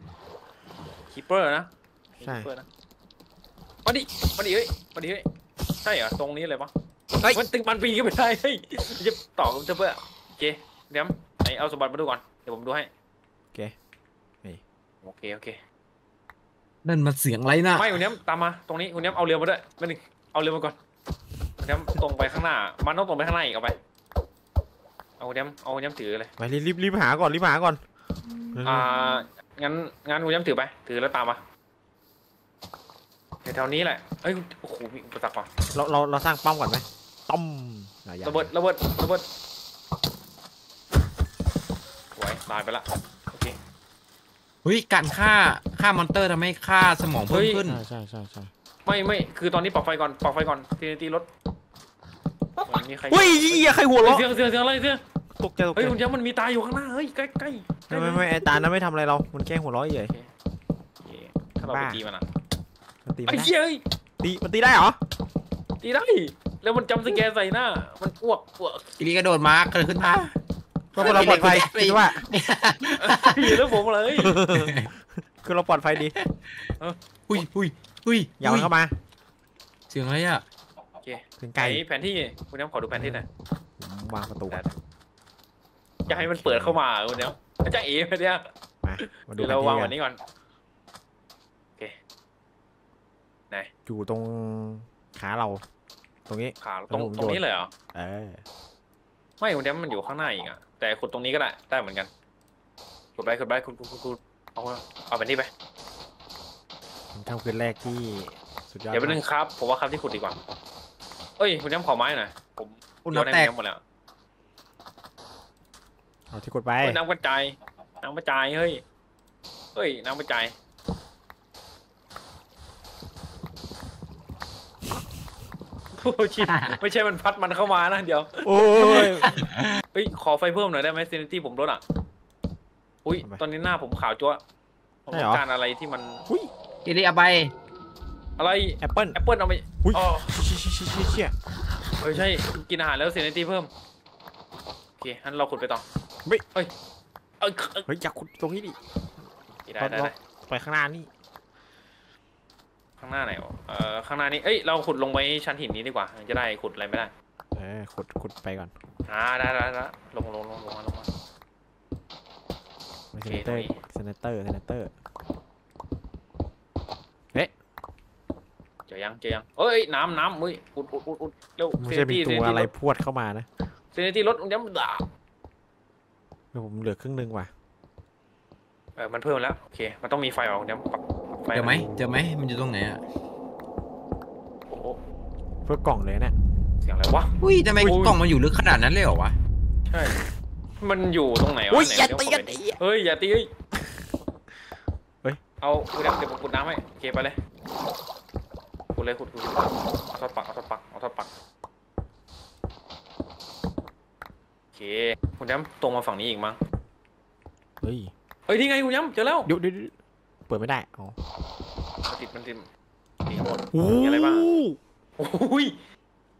คีเปอร์นะใช่มาดิเฮ้ยใช่เหรอตรงนี้เลยปะมันตึงมันปีก็ไม่ได้เฮ้ยจะต่อจะเพื่อโอเคเดี๋ยวไหนเอาสมบัติมาดูก่อนเดี๋ยวผมดูให้โอเคนี่โอเคนั่นมันเสียงไรนะไม่คุณเนี้ยตามมาตรงนี้คุณเนี้ยเอาเรือมาด้วยไม่หนึ่งเอาเรือมาก่อนคุณเนี้ยตรงไปข้างหน้ามันต้องตรงไปข้างหน้าอีกเอาไปเอาคุณเนี้ยถือเลยไปรีบหาก่อนงั้นคุณเนี้ยถือไปถือแล้วตามมาแถวนี้แหละเอ้ยโอ้โหมีอุปสรรคป่ะเราสร้างป้อมก่อนไหมต้อมระเบิดสวยตายไปละโอเคเฮ้ยการฆ่ามอนเตอร์ทำให้ฆ่าสมองเพิ่มขึ้นใช่ไม่คือตอนนี้ปรับไฟก่อนตีรถเฮ้ยใครหัวเราะเสียงอะไรเสียงตกใจเฮ้ยคุณเจ้ามันมีตาอยู่ข้างหน้าเฮ้ยใกล้ไม่ไอตานั้นไม่ทำอะไรเรามันแค่หัวเราะเฉยถ้าเราไปตีมันอะไอ้เจ้ยมันตีได้เหรอตีได้แล้วมันจำสแกนใส่หน้ามันอ้วกทีนี้กระโดดมาเกิดขึ้นมาก็เราปลอดภัยคิดว่าอยู่แล้วผมเลยคือเราปลอดภัยดีอุ้ยอย่าเข้ามาเสียงอะไรอ่ะโอเคถึงไกลแผนที่คุณน้ำขอดูแผนที่หน่อยวางประตูจะให้มันเปิดเข้ามาคุณน้ำจะเอ๋ไปเนี่ยมาดูเราวางแบบนี้ก่อนอยู่ตรงขาเราตรงนี้ขาตรงนี้เลยเหรอไม่วันนี้มันอยู่ข้างหน้าอีกอ่ะแต่ขุดตรงนี้ก็ได้เหมือนกันขุดไปคุณเอาไปนี่ไปทำคืนแรกที่สุดยอดเดี๋ยวไปนึงครับผมว่าครับที่ขุดดีกว่าเอ้ยคุณย้ำขอไม้หน่อยผมโดนแตกหมดแล้วเอาที่ขุดไปน้ำกระจายเฮ้ยน้ำกระจายไม่ใช่มันพัดมันเข้ามานะเดี๋ยวโอ้ยเฮ้ยขอไฟเพิ่มหน่อยได้ไหมเซนิตี้ผมลดอ่ะอุ้ยตอนนี้หน้าผมขาวจ้วะผมต้องการอะไรที่มันอุ้ยกิริยาใบอะไรแอปเปิ้ลเอาไปอ๋อเชี่ยเฮ้ยใช่กินอาหารแล้วเซนิตี้เพิ่มโอเคงั้นเราขุดไปต่อไม่เฮ้ยอยากขุดตรงนี้ดิได้ไปข้างหน้านี่ข้างหน้าไหนข้างหน้านี้เอ้ยเราขุดลงไปชั้นหินนี้ดีกว่าจะได้ขุดอะไรไม่ได้ขุดไปก่อนได้ลงมาเซนเตอร์เฮ้ยเจอยังเอ้ยน้ำอุ้ยอุดเร็วไม่ใช่มีตัวอะไรพวดเข้ามานะเซนตี้รถย้ำด่าผมเหลือครึ่งนึงว่ะมันเพิ่มแล้วโอเคมันต้องมีไฟออกย้ำเจอไหมมันอยู่ตรงไหนอ่ะโอ้เพื่อกล่องเลยเนี่ยเสียงอะไรวะอุ้ยทำไมกล่องมันอยู่ลึกขนาดนั้นเลยเหรอวะใช่มันอยู่ตรงไหนวะอย่าตีกันเฮ้ยอย่าตีเฮ้ยเอาเดี๋ยวผมขุดน้ำให้เก็บไปเลยขุดเอาทอดปักโอเคคุณย้ำตรงมาฝั่งนี้อีกมั้งเฮ้ยที่ไงคุณย้ำเจอแล้วเปิดไม่ได้อ๋อมันติดหมดมีอะไรบ้างโ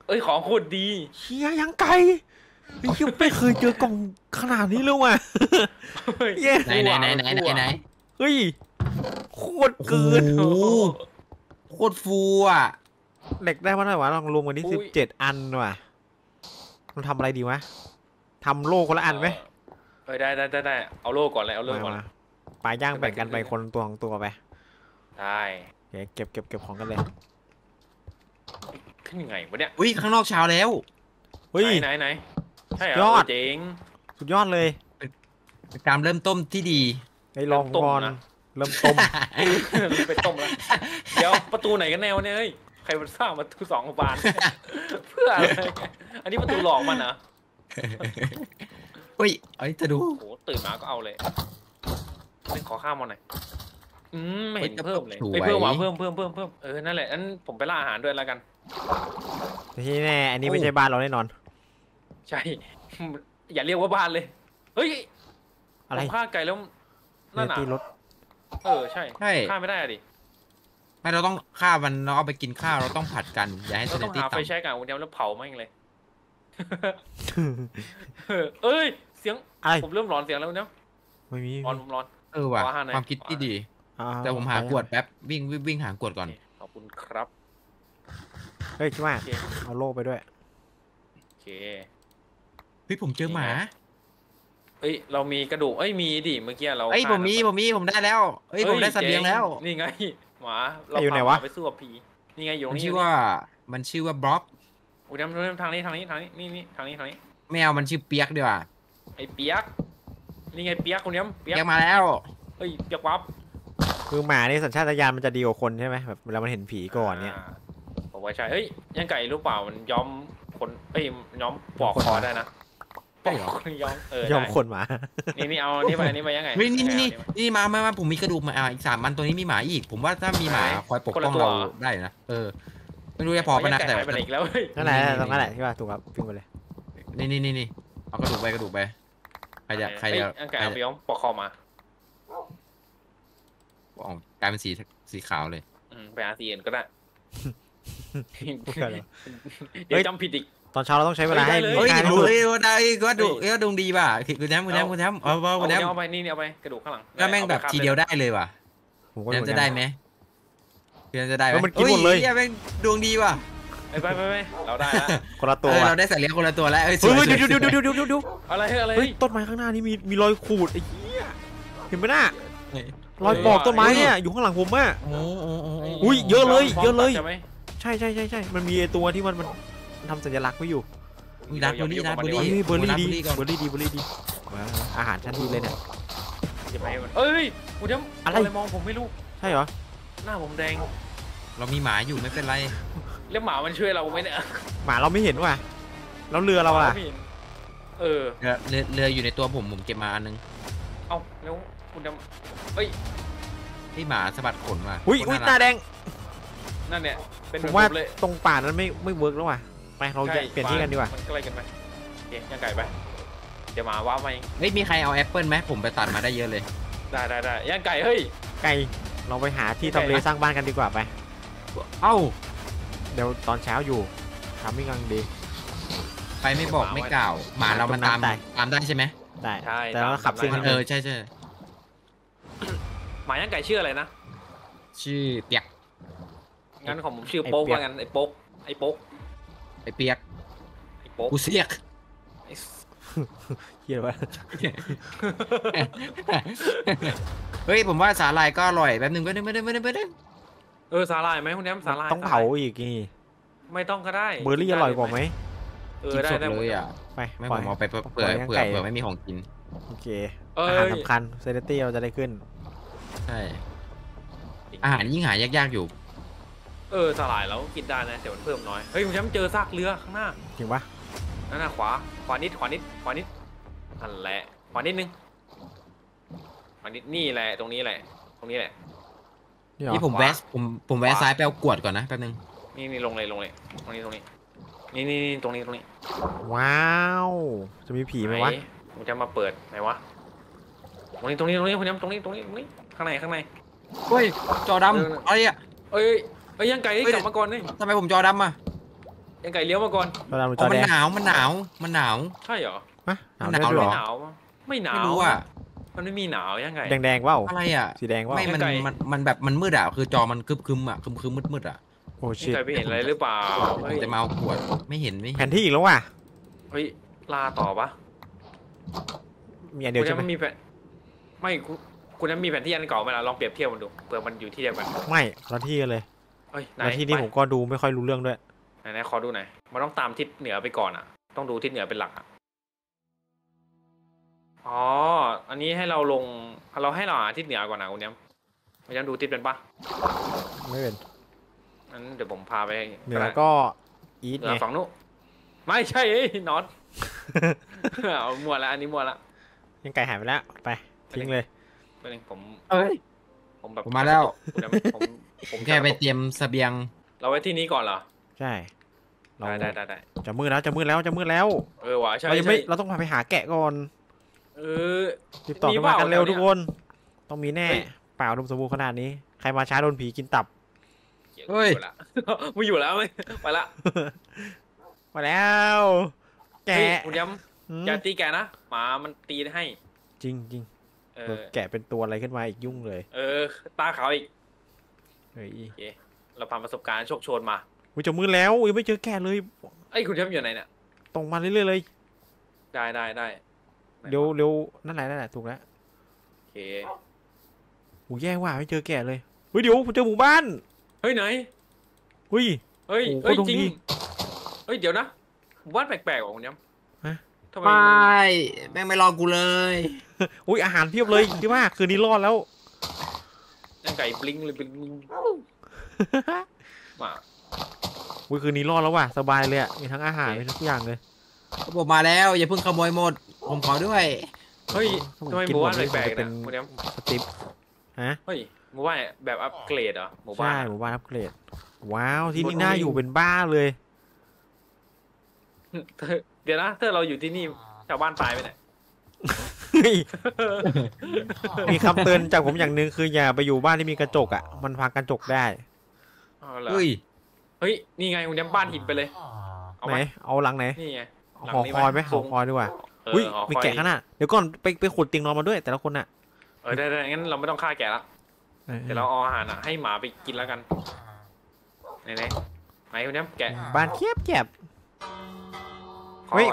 อ้ยของโคตรดีเชี่ยยังไกลไม่เคยเจอกล่องขนาดนี้เลยว่ะไหนเฮ้ยโคตรเกินโคตรฟูอ่ะเด็กได้มาหน่อยวะลองรวมกันที่17อันว่ะมันทำอะไรดีวะทำโล่คนละอันไหมได้เอาโล่ก่อนเลยปลาย่างแบ่งกันไปคนตัวของตัวไปได้เก็บของกันเลยขึ้นยังไงวะเนี่ยอุ้ยข้างนอกเช้าแล้วไหนใช่เหรอสุดยอดเลย การเริ่มต้มที่ดีในลองก่อนเริ่มต้มไปต้มแล้วเดี๋ยวประตูไหนกันแนวเนี่ยใครมันสร้างประตูสองบานเพื่ออะไรอันนี้ประตูหลอกมันนะเฮ้ยไอ้จะดูโอ้ตื่นมาก็เอาเลยไม่ขอข้ามมาหน่อยไม่เห็นเพิ่มเลยไปเพิ่มหวานเพิ่มนั่นแหละอันผมไปล่าอาหารด้วยแล้วกันที่แน่อันนี้ไม่ใช่บ้านเราแน่นอนใช่อย่าเรียกว่าบ้านเลยเฮ้ยอะไรข้าไกลแล้วนั่นน่ะใช่ข้าไม่ได้ดิไม่เราต้องฆ่ามันเราเอาไปกินข้าวเราต้องผัดกันอย่าให้เซเลตี้ตายไปใช้กันวันเดียวแล้วเผาไม่เองเลยเอ้ยเสียงผมเริ่มร้อนเสียงแล้วเนาะไม่มีร้อนว่ะความคิดที่ดีแต่ผมหากวดแป๊บวิ่งหากวดก่อนขอบคุณครับเฮ้ยว่าเอาโล่ไปด้วยโอเคพี่ผมเจอหมาเอ้ยเรามีกระดูกเอ้ยมีดิเมื่อกี้เราเอ้ยผมได้แล้วเอ้ยผมได้สัตว์เลี้ยงแล้วนี่ไงหมาเราอยู่ไหนวะไปสู้กับผีนี่ไงอยู่นี่มันชื่อว่าบล็อกโอ้ยทางนี้นี่ทางนี้แมวมันชื่อเปียกดีกว่าไอ้เปียกนี่ไงเปียกคนนี้เปียกมาแล้วเอ้ยเปียกวับคือหมาในสัญชาตญาณมันจะดีกว่าคนใช่ไหมแบบเวลามันเห็นผีก่อนเนี่ยบอกว่าใช่เอ้ยยังไก่รู้เปล่ามันย้อมคนเอ้ยย้อมปอกคอได้นะปอกย้อมคนหมานี่เอานี่ไปยังไงนี่มาผมมีกระดูกมาอีก3 มันตัวนี้มีหมาอีกผมว่าถ้ามีหมาคอยปกป้องเราได้นะไม่รู้จะพอปะนะแต่นั่นแหละที่ว่าถูกครับพิงไปเลยนี่เอากระดูกไปใครจะยังไก่เอาไปย้อมปอกคอมากลายเป็นสีขาวเลยไปอาเซียนก็ได้เดี๋ยวจำผิดอีกตอนเช้าเราต้องใช้เวลาให้ดูได้ก็ดูดีป่ะคุณแชมป์เอาไปนี่เอาไปกระดูกข้างหลังก็แม่งแบบทีเดียวได้เลยว่ะคุณจะได้ไหมคุณจะได้ไหมมันกินหมดเลยแม่งดวงดีว่ะไปเราได้ละคนละตัวเราได้สัตว์เลี้ยงคนละตัวแล้วเฮ้ยดูอะไรต้นไม้ข้างหน้านี่มีรอยขูดไอ้เหี้ยเห็นไหมน่ะรอยปอกต้นไม้เนี่ยอยู่ข้างหลังผมอ่ะอุ้ยเยอะเลยใช่มันมีตัวที่มันทำสัญลักษณ์ไว้อยู่เบอร์รี่ดีอาหารชั้นดีเลยเนี่ยเอ้ยคุณจะอะไรมองผมไม่รู้ใช่เหรอหน้าผมแดงเรามีหมาอยู่ไม่เป็นไรแล้วหมามันช่วยเราไหมเนี่ยหมาเราไม่เห็นว่ะแล้วเรือเราอ่ะเรืออยู่ในตัวผมเก็บมาอันนึงเอาแล้วคุณจะเฮ้ยที่หมาสะบัดขนว่ะอุ้ยตาแดงนั่นเนี่ยผมว่าตรงป่านั้นไม่เวิร์กแล้วว่ะไปเราจะเปลี่ยนที่กันดีกว่ามันใกล้กันไหมเก๋ยังไก่ไปเดี๋ยวมาว่าไหมไม่มีใครเอาแอปเปิลไหมผมไปตัดมาได้เยอะเลยได้ยังไก่เฮ้ยไก่เราไปหาที่ทำเลสร้างบ้านกันดีกว่าไปเอ้าเดี๋ยวตอนเช้าอยู่ทำไม่งังดีไปไม่บอกไม่กล่าวหมาเรามันตามได้ใช่ไหมได้แต่เราขับซิ่งใช่หมายังไก่ชื่ออะไรนะชื่อเปียกงั้นของผมชื่อโป๊กว่างั้นไอ้โป๊กไอ้เปียกไอ้โป๊กกูเสียกเฮียวะเฮ้ยผมว่าสาหร่ายก็อร่อยแบบนึงก็ไม่ได้สาหร่ายไหมคุณแอมสาหร่ายต้องเผาอีกนี่ไม่ต้องก็ได้เบอร์รี่อร่อยกว่าไหมได้เลยอ่ะไม่ผมเอาไปเผื่อไม่มีของกินโอเคอาหารสำคัญเซเลตี้เราจะได้ขึ้นใช่อาหารยิ่งหายากๆอยู่สลายแล้วกินได้นะแต่มันเพิ่มน้อยเฮ้ยผมเจอซากเรือข้างหน้าจริงปะนั่นน่ะขวานิดนั่นแหละขวานิดนึงขวานิดนี่แหละตรงนี้แหละนี่ผมแวะซ้ายไปเอากวดก่อนนะแป๊บนึงนี่ลงเลยตรงนี้นี่ตรงนี้ว้าวจะมีผีไหมวะผมจะมาเปิดไหนวะตรงนี้ผมตรงนี้ข้างในเฮ้ยจอดำอะไรอ่ะเอ้ยยังไก่กลับมาก่อนนี่ทำไมผมจอดำอ่ะยังไก่เลี้ยวมาก่อนจอดำหรือจอแดงมันหนาวใช่เหรอหนาวไม่รู้อ่ะมันไม่มีหนาวยังไก่แดงๆว่าอะไรอ่ะสีแดงว่ามันแบบมันมืดอ่ะคือจอมันคึมๆมืดอ่ะโอ้ชิตไม่เห็นอะไรหรือเปล่าจะมาเอาขวดไม่เห็นแผนที่อีกแล้วว่ะเฮ้ยลาต่อปะมีอันเดียวใช่ไหมไม่คุณนั้นมีแผนที่อันเก่าไหมล่ะลองเปรียบเทียบมันดูเผื่อมันอยู่ที่เดียวกันไม่เราที่เลยในที่นี่ผมก็ดูไม่ค่อยรู้เรื่องด้วยไหนขอดูหน่อยมันต้องตามทิศเหนือไปก่อนอ่ะต้องดูทิศเหนือเป็นหลักอ่ะ อ๋อ อันนี้ให้เราลงเราให้เราหาทิศเหนือก่อนนะคุณเนี้ยพยายามดูทิศเป็นปะไม่เป็นงั้นเดี๋ยวผมพาไปเหนือก็อีทเนี่ยฝั่งนู้นไม่ใช่น็อตเอามัวละอันนี้มัวละยังไก่หายไปแล้วไปทิ้งเลยไปเลยผมเอ้ยผมแบบมาแล้วผมแค่ไปเตรียมเสบียงเราไว้ที่นี้ก่อนเหรอใช่ได้จะมืดแล้วจะมืดแล้วเออวะใช่เราต้องพาไปหาแกะก่อนเออติดต่อมากันเร็วทุกคนต้องมีแน่เปล่าดมสบู่ขนาดนี้ใครมาช้าโดนผีกินตับเฮ้ยไม่อยู่แล้วไปละมาแล้วแกะคุณย้ำอย่าตีแกะนะหมามันตีให้จริงแกะเป็นตัวอะไรขึ้นมาอีกยุ่งเลยเออตาขาวอีกเฮ้ยเราผ่านประสบการณ์โชคโชนมาอุ้ยจะมืดแล้วอุ้ยไม่เจอแกะเลยไอ้คุณย้ำอยู่ไหนเนี่ยตรงมาเรื่อยๆเลยได้เร็วนั่นแหละถูกแล้วโอเคหมูแย่ว่ะไม่เจอแกะเลยเฮ้ยเดี๋ยวผมเจอหมู่บ้านเฮ้ยไหนเฮ้ยจริงเฮ้ยเดี๋ยวนะหมู่บ้านแปลกๆของเนี่ยทำไมแม่งไม่รอกูเลยอุ้ยอาหารเพียบเลยที่ว่าคืนนี้รอดแล้วนั่งไก่ปลิงเลยเป็นมาอุ้ยคืนนี้รอดแล้วว่ะสบายเลยอ่ะมีทั้งอาหารมีทุกอย่างเลยเขาบอกมาแล้วอย่าเพิ่งขโมยหมดผมขอด้วยเฮ้ยทำไมหมู่บ้านแปลกๆเนี่ยคนนี้สติปฮะเฮ้ยหมู่บ้านแบบอัปเกรดเหรอหมู่บ้านใช่หมู่บ้านอัปเกรดว้าวที่นี่น่าอยู่เป็นบ้าเลยเดี๋ยวนะถ้าเราอยู่ที่นี่ชาวบ้านตายไปไหนมีคำเตือนจากผมอย่างหนึ่งคืออย่าไปอยู่บ้านที่มีกระจกอ่ะมันพังกระจกได้เฮ้ยนี่ไงคุณเนี้ยบ้านหินไปเลยเอาไหนเอาหลังไหนนี่ไงหอคอยไหมหอคอยดีกว่าอุ้ยมีแกะขนาดเดี๋ยวก่อนไปขุดเตียงนอนมาด้วยแต่ละคนอ่ะเออได้งั้นเราไม่ต้องฆ่าแกะละเดี๋ยวเราเอาอาหารให้หมาไปกินแล้วกันไหนคุณเนี้ยแกะบ้านเทียบแกะ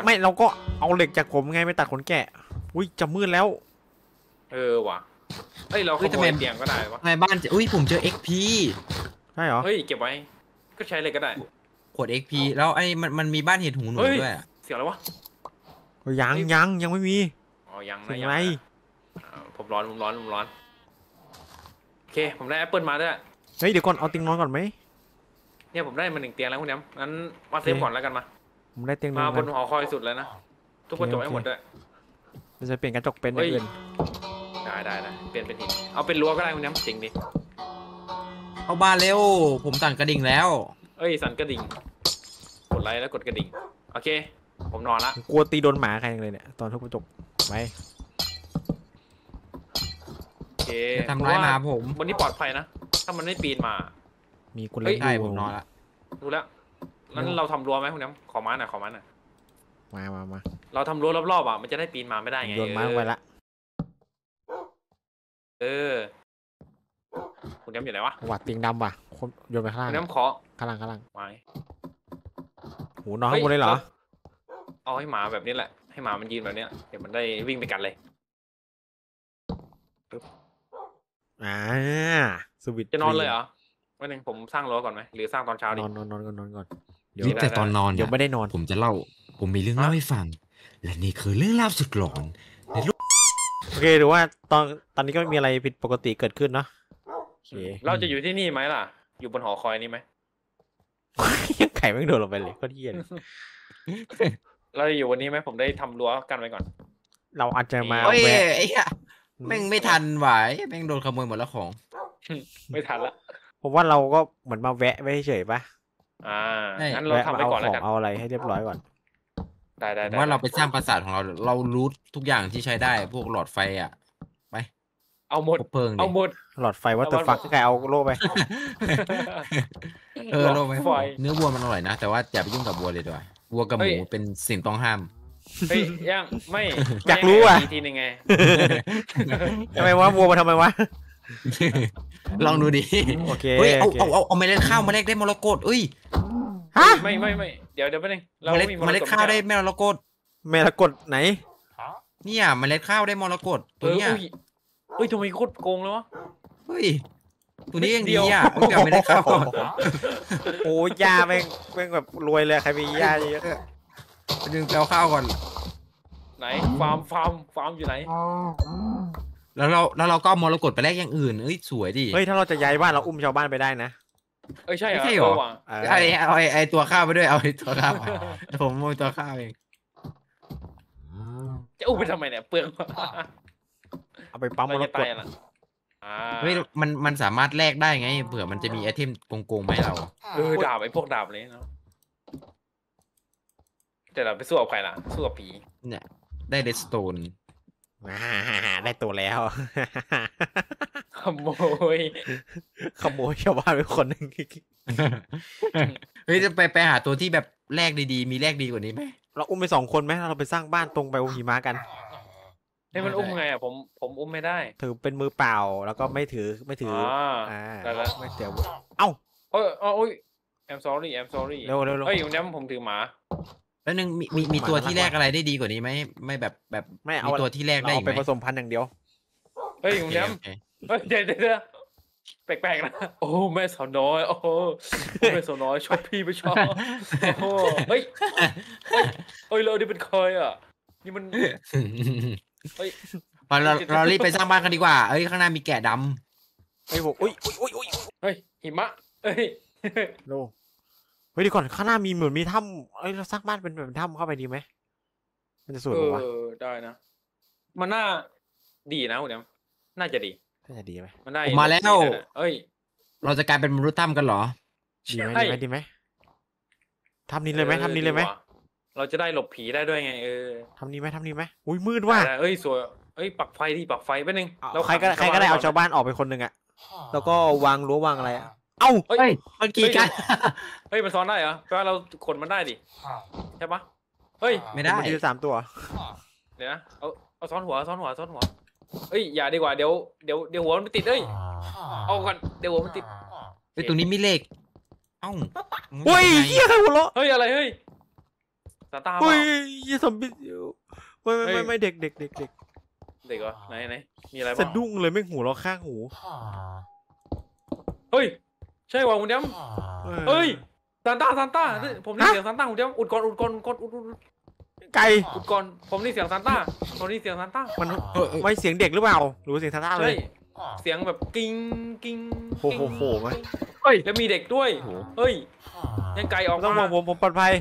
ไม่เราก็เอาเหล็กจากผมไงไปตัดขนแกะอุ้ยจะมืดแล้วเออว่ะเฮ้ยเราขโมยเตียงก็ได้วะในบ้านจะอุ้ยผมเจอ XP ใช่เหรอเฮ้ยเก็บไว้ก็ใช้เลยก็ได้ขวด XP แล้วไอ้มันมีบ้านเห็ดหูหนูด้วยเสียแล้ววะยังไม่มีอ๋อยังนะยังไงผมร้อนโอเคผมได้แอปเปิลมาด้วยเฮ้ยเดี๋ยวก่อนเอาเตียงนอนก่อนไหมเนี่ยผมได้มา1 เตียงแล้วคุณแอมงั้นมาเซฟก่อนแล้วกันมาบนหอคอยสุดแล้วนะทุกคนจบให้หมดด้วยเราจะเปลี่ยนกระจกเป็นอื่นได้เปลี่ยนเป็นหินเอาเป็นรั้วก็ได้คุณน้ำสิงดิเอาบ้านเร็วผมสั่นกระดิ่งแล้วเอ้ยสั่นกระดิ่งกดไลค์แล้วกดกระดิ่งโอเคผมนอนละกลัวตีโดนหมาใครเลยเนี่ยตอนทุบกระจกไปโอเคทำร้ายหมาผมบนนี้ปลอดภัยนะถ้ามันไม่ปีนมามีกุญแจได้ผมนอนละรู้แล้วนั้นเราทำรั้วไหมคุณน้ำขอมาหน่อยมาเราทำรั้วรอบๆอ่ะมันจะได้ปีนมาไม่ได้ไงโยนมาไว้ละคุณน้ำอยู่ไหนวะหวัดเตียงดำว่ะโยนไปข้างล่างคุณน้ำขอข้างล่างไม้หูนอนข้างบนเลยเหรอเอาให้หมาแบบนี้แหละให้หมามันยืนแบบนี้เดี๋ยวมันได้วิ่งไปกัดเลยสวิตจะนอนเลยเหรอวันนึงผมสร้างรั้วก่อนไหมหรือสร้างตอนเช้าดินอนก่อนคิดแต่ตอนนอนเดี๋ยวไม่ได้นอนผมจะเล่าผมมีเรื่องเล่าให้ฟังและนี่คือเรื่องเล่าสุดหลอนในรูปโอเคหรือว่าตอนนี้ก็มีอะไรผิดปกติเกิดขึ้นเนาะเราจะอยู่ที่นี่ไหมล่ะอยู่บนหอคอยนี่ไหมยังไข่ไม่โดดลงไปเลยก็เยี่ยนเราอยู่วันนี้ไหมผมได้ทำรั้วกันไว้ก่อนเราอาจจะมาแม่งไม่ทันไหวแม่งโดนขโมยหมดแล้วของไม่ทันละผมว่าเราก็เหมือนมาแวะไม่เฉยปะงั้นเราทำไปก่อนแล้วกันเอาอะไรให้เรียบร้อยก่อนได้ว่าเราไปสร้างปราสาทของเรารู้ทุกอย่างที่ใช้ได้พวกหลอดไฟอ่ะไปเอาหมดหลอดไฟว่าแต่ฟักใครเอาโล่ไปโล่ไปเนื้อวัวมันอร่อยนะแต่ว่าอย่าไปยุ่งกับวัวเลยด้วยวัวกับหมูเป็นสิ่งต้องห้ามเฮ้ยยังไม่อยากรู้อ่ะทีนึงไงทำไมวะวัวมาทำไมวะลองดูดิโอเคเอาเมล็ดข้าวมาแลกได้มรกตเอ้ยฮะไม่เดี๋ยวไปหนึ่งเราไม่มีเมล็ดข้าวได้มรกตไหนเนี่ยเมล็ดข้าวได้มรกตตัวเนี้ยเฮ้ยทำไมโคตรโกงเลยวะเฮ้ยตัวนี้ยังดีอ่ะเอาเมล็ดข้าวโอ้ยยาแม่งแบบรวยเลยใครมียาเยอะดึงเอาข้าวก่อน ไหนฟาร์มอยู่ไหนแล้วเราก็มรกตไปแลกอย่างอื่นเอ้ยสวยดิเฮ้ยถ้าเราจะย้ายบ้านเราอุ้มชาวบ้านไปได้นะเอ้ยใช่เหรอไอตัวข้าวไปด้วยเอาไอตัวข้าวผมเอาตัวข้าวเองจะอุ้มไปทำไมเนี่ยเปลืองเอาไปปั๊มมรกตเฮ้ยมันสามารถแลกได้ไงเผื่อมันจะมีไอเทมโกงๆไหมเราดาบไอพวกดาบเลยเนาะแต่เราไปสู้กับใครล่ะสู้กับผีเนี่ยได้เรดสโตนได้ตัวแล้วขโมยชาวบ้านไปคนหนึ่งเฮ้ยจะไปหาตัวที่แบบแลกดีๆมีแลกดีกว่านี้ไหมเราอุ้มไปสองคนไหมเราไปสร้างบ้านตรงไปหิมะกันไอ้มันอุ้มไงอ่ะผมอุ้มไม่ได้ถือเป็นมือเปล่าแล้วก็ไม่ถือแล้วไม่เสียบเอ้าโอ้ย I'm sorry เร็วเฮ้ยอยู่น้ำผมถือหมาแล้วนึงมีตัวที่แลกอะไรได้ดีกว่านี้ไหมไม่แบบไม่เอาตัวที่แลกได้เอาไปผสมพันธุ์อย่างเดียวเฮ้ยอยู่น้ำเฮ้ยเดี๋ยวแปลกๆนะโอ้แม่สาวน้อยโอ้แม่สาวน้อยชอบพี่ไม่ชอบโอ้เฮ้ยเราดิเป็นคอยอ่ะนี่มันเรารีบไปสร้างบ้านกันดีกว่าเอ้ยข้างหน้ามีแกะดำเฮ้ยผมอุ้ยเฮ้ยหิมะเฮ้ยโลเฮ้ยดีก่อนข้างหน้ามีเหมือนมีถ้ำเอ้ยเราสร้างบ้านเป็นแบบถ้ำเข้าไปดีไหมมันจะสวยกว่าได้นะมันน่าดีนะคุณเดมน่าจะดีไหมมันได้มาแล้วเอ้ยเราจะกลายเป็นมนุษย์ถ้ำกันเหรอดีไหมถ้ำนี้เลยไหมเราจะได้หลบผีได้ด้วยไงทำนี้ไหมอุ้ยมืดว่ะเอ้ยสวยเอ้ยปักไฟดิปักไฟไปนึงเราใครก็ได้เอาชาวบ้านออกไปคนหนึ่งอ่ะแล้วก็วางรั้ววางอะไรอ่ะเอ้าเฮ้ยมันกี่กันเฮ้ยมันซ้อนได้เหรอแปลว่าเราขนมันได้ดิใช่ปะเฮ้ยไม่ได้มี3ตัวเดี๋ยวนะเอาซ้อนหัวเฮ้ยอย่าดีกว่าเดี๋ยวหัวมันติดเอ้ยเอาก่อนเดี๋ยวหัวมันติดไอ้ตรงนี้มีเหล็กเอ้าเฮ้ยเฮ้ยหัวเราะเฮ้ยอะไรเฮ้ยเฮ้ยยี่สมบิดอยู่ไม่เด็กเหรอไหนมีอะไรบ้างสะดุ้งเลยไม่หูเราข้างหูเฮ้ยใช่วะคุณเดมเฮ้ยซานต้าผมได้เสียงซานต้าคุณเดมอุดก่อนไก่อุดก่อนผมได้เสียงซานต้ามันไม่เสียงเด็กหรือเปล่าหรือเสียงซานต้าเลยเสียงแบบกิ้งโหไหมเฮ้ยแล้วมีเด็กด้วยเฮ้ยยังไก่ออกต้องมองผมปลอดภัย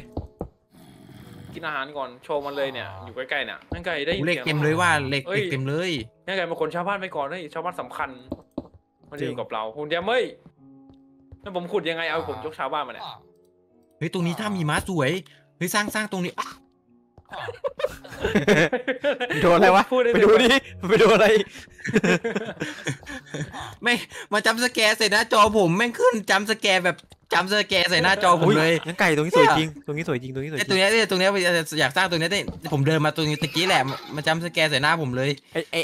กินอาหารก่อนโชว์มันเลยเนี่ยอยู่ใกล้ๆเนี่ยนั่นไก่ได้เล็กเต็มเลยว่าเล็กเต็มเลยนั่นไก่มาขนชาวบ้านไปก่อนเลยชาวบ้านสำคัญมันอยู่กับเราคุณเดมเอ้ยแล้วผมขุดยังไงเอาผมยกชาวบ้านมาเนี่ยเฮ้ยตรงนี้ถ้ามีม้าสวยเฮ้ยสร้างตรงนี้โดนอะไรวะไปดูอะไรไม่มาจำสแกร์ใส่หน้าจอผมแม่งขึ้นจำสแกร์ใส่หน้าจอผมเลยนั่นไก่ตรงนี้สวยจริงตรงนี้อยากสร้างตรงนี้ได้ผมเดินมาตรงนี้ตะกี้แหละมาจำสแกร์ใส่หน้าผมเลย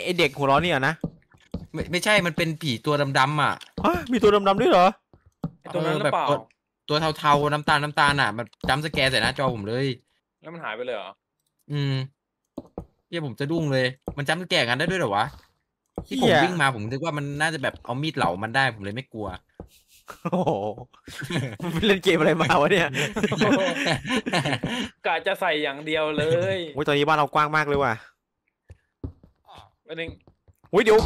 ไอเด็กหัวร้อนนี่เหรอนะไม่ใช่มันเป็นผีตัวดำๆอ่ะมีตัวดำๆด้วยเหรอตัวนั้นแบบตัวเทาๆน้ำตาลอ่ะมันจำสแกร์ใส่หน้าจอผมเลยแล้วมันหายไปเลยเหรอเดี๋ยวผมจะดุ้งเลยมันจำสแกร์กันได้ด้วยเหรอวะที่ผมวิ่งมาผมคิดว่ามันน่าจะแบบเอามีดเหล่ามันได้ผมเลยไม่กลัวโอ้โหเล่นเกมอะไรมาวะเนี่ยกะจะใส่อย่างเดียวเลยโอ้ยตอนนี้บ้านเรากว้างมากเลยว่ะวันนึงอุ้ยเดี๋ยว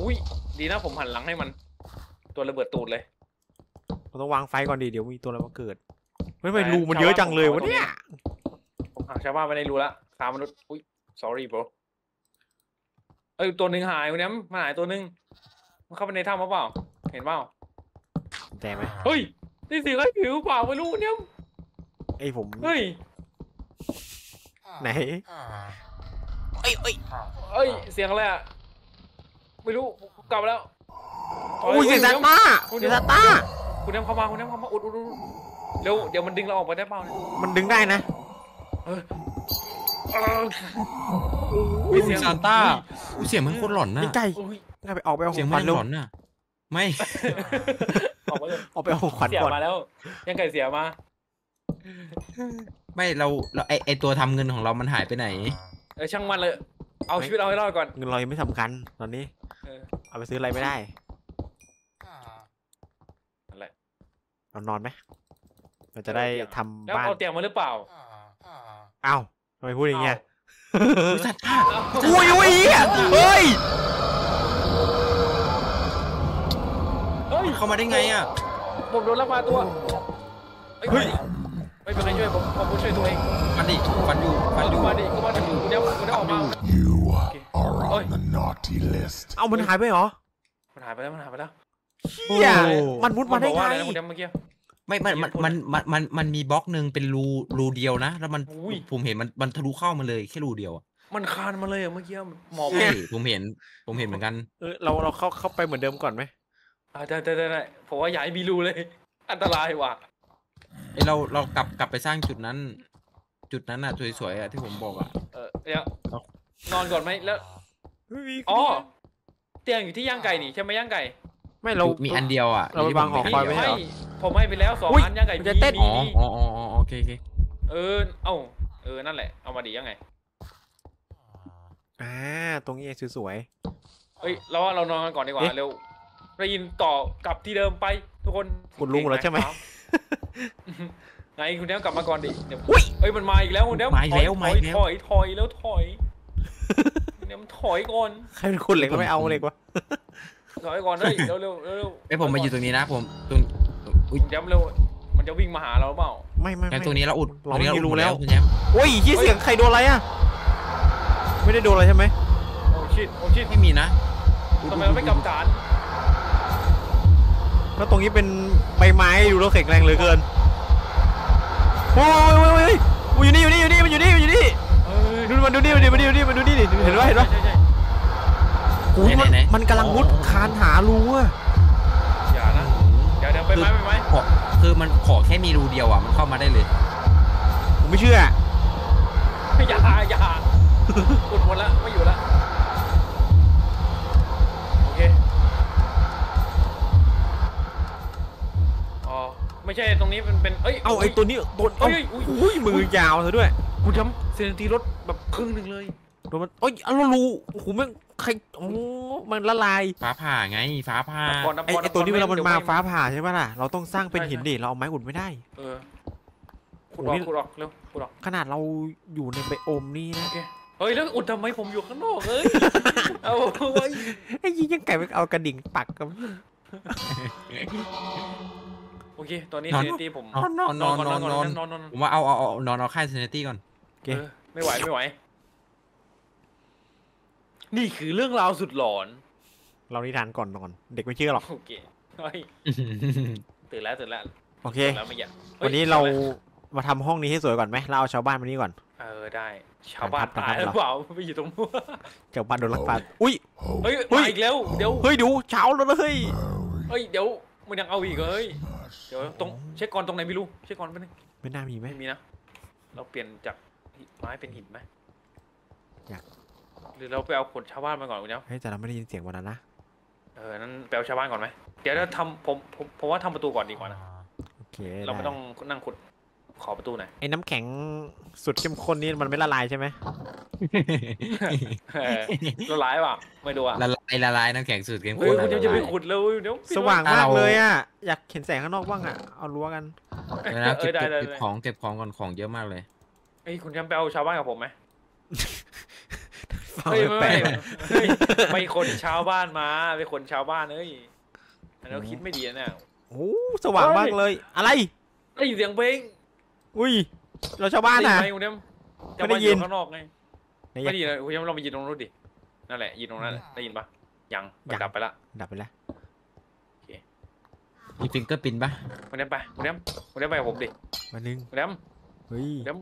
อุ้ยดีนะผมหันหลังให้มันตัวระเบิดตูดเลยเราต้องวางไฟก่อนดีเดี๋ยวมีตัวอะไรมาเกิดไม่รูมันเยอะจังเลยวะเนี่ยผมหาชาวบ้านไปในรูละ3มนุษย์อุ้ย sorry bro เอ้ยตัวหนึ่งหายวันนี้มันหายตัวหนึ่งมันเข้าไปในถ้ำหรือเปล่าเห็นเปล่าแต่ไหมเฮ้ยนี่สิไอ้ผิวเปล่าไม่รู้เนี่ยไอ้ผมเฮ้ยไหนเอ้ยเสียงอะไรอะไม่รู้กลับแล้วอุ้ยเสียงซาต้าคุณน้ำเข้ามาอุดแล้วเดี๋ยวมันดึงเราออกไปได้เปล่าเนี่ยมันดึงได้นะอุ้ยเสียงซาต้าอุ้ยเสียงมันโคตรหลอนนะไก่ไปออกไปเอาของขวัญหลอนน่ะไม่ออกไปเอาของขวัญก่อนมาแล้วยังไก่เสียมาไม่เราไอตัวทำเงินของเรามันหายไปไหนช่างมันเลยเอาชีวิตเราให้รอดก่อนเงินเรายังไม่สำคัญตอนนี้เอาไปซื้ออะไรไม่ได้อะไรเรานอนไหมเราจะได้ทำบ้านเอาเตียงมาหรือเปล่าอ้าวทำไมพูดอย่างเงี้ย อุ้ยอุ้ยเฮ้ยเข้ามาได้ไงอ่ะผมโดนลักพาตัวเฮ้ยไม่เป็นไรช่วยผมช่วยตัวเองมันดิมันอยู่มันดิกูเดี๋ยวออกมาเอามันหายไปเหรอมันหายไปแล้วเฮียมันมุดมาได้ไงมันมีบล็อกหนึ่งเป็นรูเดียวนะแล้วมันผมเห็นมันทะลุเข้ามาเลยแค่รูเดียวมันคานมาเลยเมื่อกี้หมอบผมเห็นเหมือนกันเราเข้าไปเหมือนเดิมก่อนไหมได้ผมว่าอย่าให้มีรูเลยอันตรายว่ะเรากลับไปสร้างจุดนั้นอ่ะสวยๆอ่ะที่ผมบอกอ่ะเดี๋ยวนอนก่อนไหมแล้วอ๋อเตียงอยู่ที่ย่างไก่นี่ใช่ไหมย่างไก่ไม่เรามีอันเดียวอ่ะเราวางหอคอยไว้ให้ผมให้ไปแล้วสองอันย่างไก่จะเต้นอ๋อโอเคเอ้านั่นแหละเอามาดียังไงตรงนี้สวยๆเฮ้ยเรานอนกันก่อนดีกว่าเร็วได้ยินต่อกลับที่เดิมไปทุกคนคุณลุงแล้วใช่ไหมไงคุณเดี๋ยวกลับมาก่อนดิเดี๋ยวเฮ้ยมันมาอีกแล้วคุณเดี๋ยวถอยเดี๋ยวมันถอยก่อนใครเป็นคนเหล็กไม่เอาเหล็กวะถอยก่อนเลยเร็วไอผมมาอยู่ตรงนี้นะผมตรงเดี๋ยวเร็วมันจะวิ่งมาหาเราเปล่าไม่อย่างตรงนี้เราอุดตรงนี้เรารู้แล้วคุณเดี๋ยวโอ้ยที่เสียงใครโดนอะไรอ่ะไม่ได้โดนอะไรใช่ไหมโอ้ชิดไม่มีนะทำไมเราไม่กำจัดแล้วตรงนี้เป็นใบไม้ดูแล้วแข็งแรงเหลือเกินโอ้ยอยู่นี่ดูนี่เห็นไหมโอ้ยมันกำลังมุดคานหารูอ่ะอย่านะเดี๋ยวไปไหมคือมันขอแค่มีรูเดียวอ่ะมันเข้ามาได้เลยผมไม่เชื่ออย่าขุดหมดละไม่อยู่ละไม่ใช่ตรงนี้เป็นเอ้าไอตัวนี้โดนอุ้ยมือยาวซะด้วยกูทำเซนตีรถแบบครึ่งหนึ่งเลยโดนมันเอ้ยอันละรูโอ้โหมันใครโอ้มันละลายฟ้าผ่าไงฟ้าผ่าไอตัวนี้เวลามันมาฟ้าผ่าใช่ไหมล่ะเราต้องสร้างเป็นหินดิเราเอาไม้อุดไม่ได้ขุดออกเร็วขุดออกขนาดเราอยู่ในไบโอมนี่นะเฮ้ยแล้วอุดทำไมผมอยู่ข้างนอกเอ้ยเอาไอ้ยังไก่ไปเอากระดิ่งปักกันโอเคตอนนี้เซนิตี้ผมนอนผมว่าเอาค่ายเซนิตี้ก่อนโอเคไม่ไหวนี่คือเรื่องราวสุดหลอนเรานิทานก่อนนอนเด็กไม่เชื่อหรอกโอเคตื่นแล้วโอเควันนี้เรามาทำห้องนี้ให้สวยก่อนไหมเราเอาชาวบ้านมานี่ก่อนได้ชาวบ้านตายหรือเปล่าไปอยู่ตรงนู้นชาวบ้านโดนลักพาอุ้ยเฮ้ยอีกแล้วเดี๋ยวเฮ้ยดูเช้าแล้วเลยเฮ้ยเดี๋ยวมันยังเอาอีกเลยเดี๋ยวตรงเช็คก่อนตรงไหนไม่รู้เช็คก่อนไปหนึ่งไม่น่ามีไหมมีนะเราเปลี่ยนจากไม้เป็นหินไหมอยากหรือเราไปเอาขนชาวบ้านมาก่อนคุณเจ้าเฮ้ยแต่เราไม่ได้ยินเสียงวันนั้นนะนั่นไปเอาชาวบ้านก่อนไหมเดี๋ยวเราทำผมว่าทำประตูก่อนดีกว่านะโอเคเราไม่ต้องนั่งขุดขอประตูหน่อยไอ้น้ำแข็งสุดเข้มข้นนี่มันไม่ละลายใช่ไหมละลายป่ะไม่ดูอ่ะละลายน้ำแข็งสุดเข้มข้นคุณจะไปขุดเลยเดี๋ยวสว่างมากเลยอ่ะอยากเห็นแสงข้างนอกบ้างอ่ะเอารั้วกันนะเก็บของก่อนของเยอะมากเลยไอ้คุณจำไปเอาชาวบ้านกับผมไหมไปคนชาวบ้านมาไปคนชาวบ้านเอ้ยเราคิดไม่ดีนะโอ้สว่างมากเลยอะไรได้ยินเสียงเพลงอุ้ยเราชาวบ้านนะไม่ได้ยินข้างนอกไงไม่ดีเลยคุณยังลองไปยินตรงนู้นดินั่นแหละยินตรงนั้นได้ยินปะยังดับไปละมีฟิงเกอร์ปินปะคุณเดมไปผมดิมาหนึ่งคุณเดม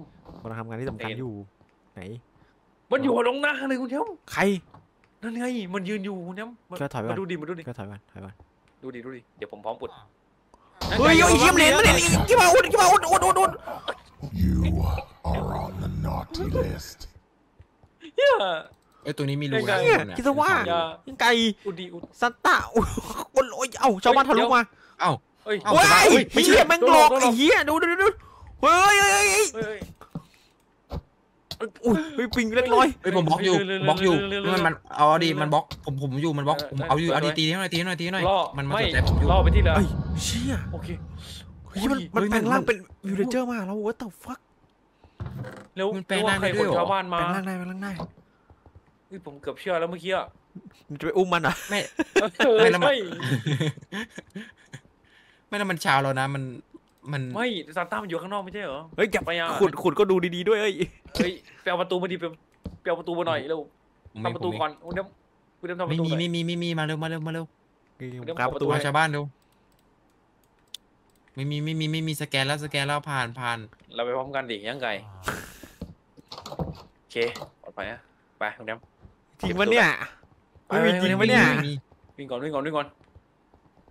เราทำงานที่สำคัญอยู่ไหนมันอยู่ตรงหน้าเลยคุณเดมใครนั่นไงมันยืนอยู่คุณเดมมาดูดิก็ถอยก่อนดูดิเดี๋ยวผมพร้อมปุดเฮ้ยไอ้เหี้ยเหรียญมาเหรียญกี่บาทอุดไอ้ตัวนี้มีรูนะคิดซะว่ายังไก่สัตตะอุดโอ้ยเอ้าชาวบ้านทะลุมาเอ้าเฮ้ยไม่เชื่อแม่งหลอกไอ้เหี้ยดูเฮ้ยอุ้ยปิงเล็กน้อยผมบล็อกอยู่มันเอาดิมันบล็อกผมอยู่มันบล็อกผมเอาอยู่เอาดิตีหน่อยมันไม่รอไปที่เลยเชี่ยโอเคมันแปลงร่างเป็นวิลเลเจอร์มาแล้ว what the fuck แล้วมันแปลงร่างได้ด้วยเหรอแปลงร่างได้ผมเกือบเชื่อแล้วเมื่อกี้อ่ะจะไปอุ้มมันอ่ะไม่ละมันชาวเรานะมันไม่ซานต้ามันอยู่ข้างนอกไม่ใช่เหรอเฮ้ยไปขุดก็ดูดีๆด้วยเอ้ยเปลี่ยนประตูมาดีเปลี่ยนประตูมาหน่อยเร็วทำประตูก่อนเดี๋ยวทำประตูก่อนไม่มีมาเร็วกลับประตูชาวบ้านเร็วไม่มีสแกนแล้วผ่านเราไปพร้อมกันดิยังไงโอเคปลอดภัยนะไปคุณแดมจริงวะเนี่ยจริงวะเนี่ยวิ่งก่อนโ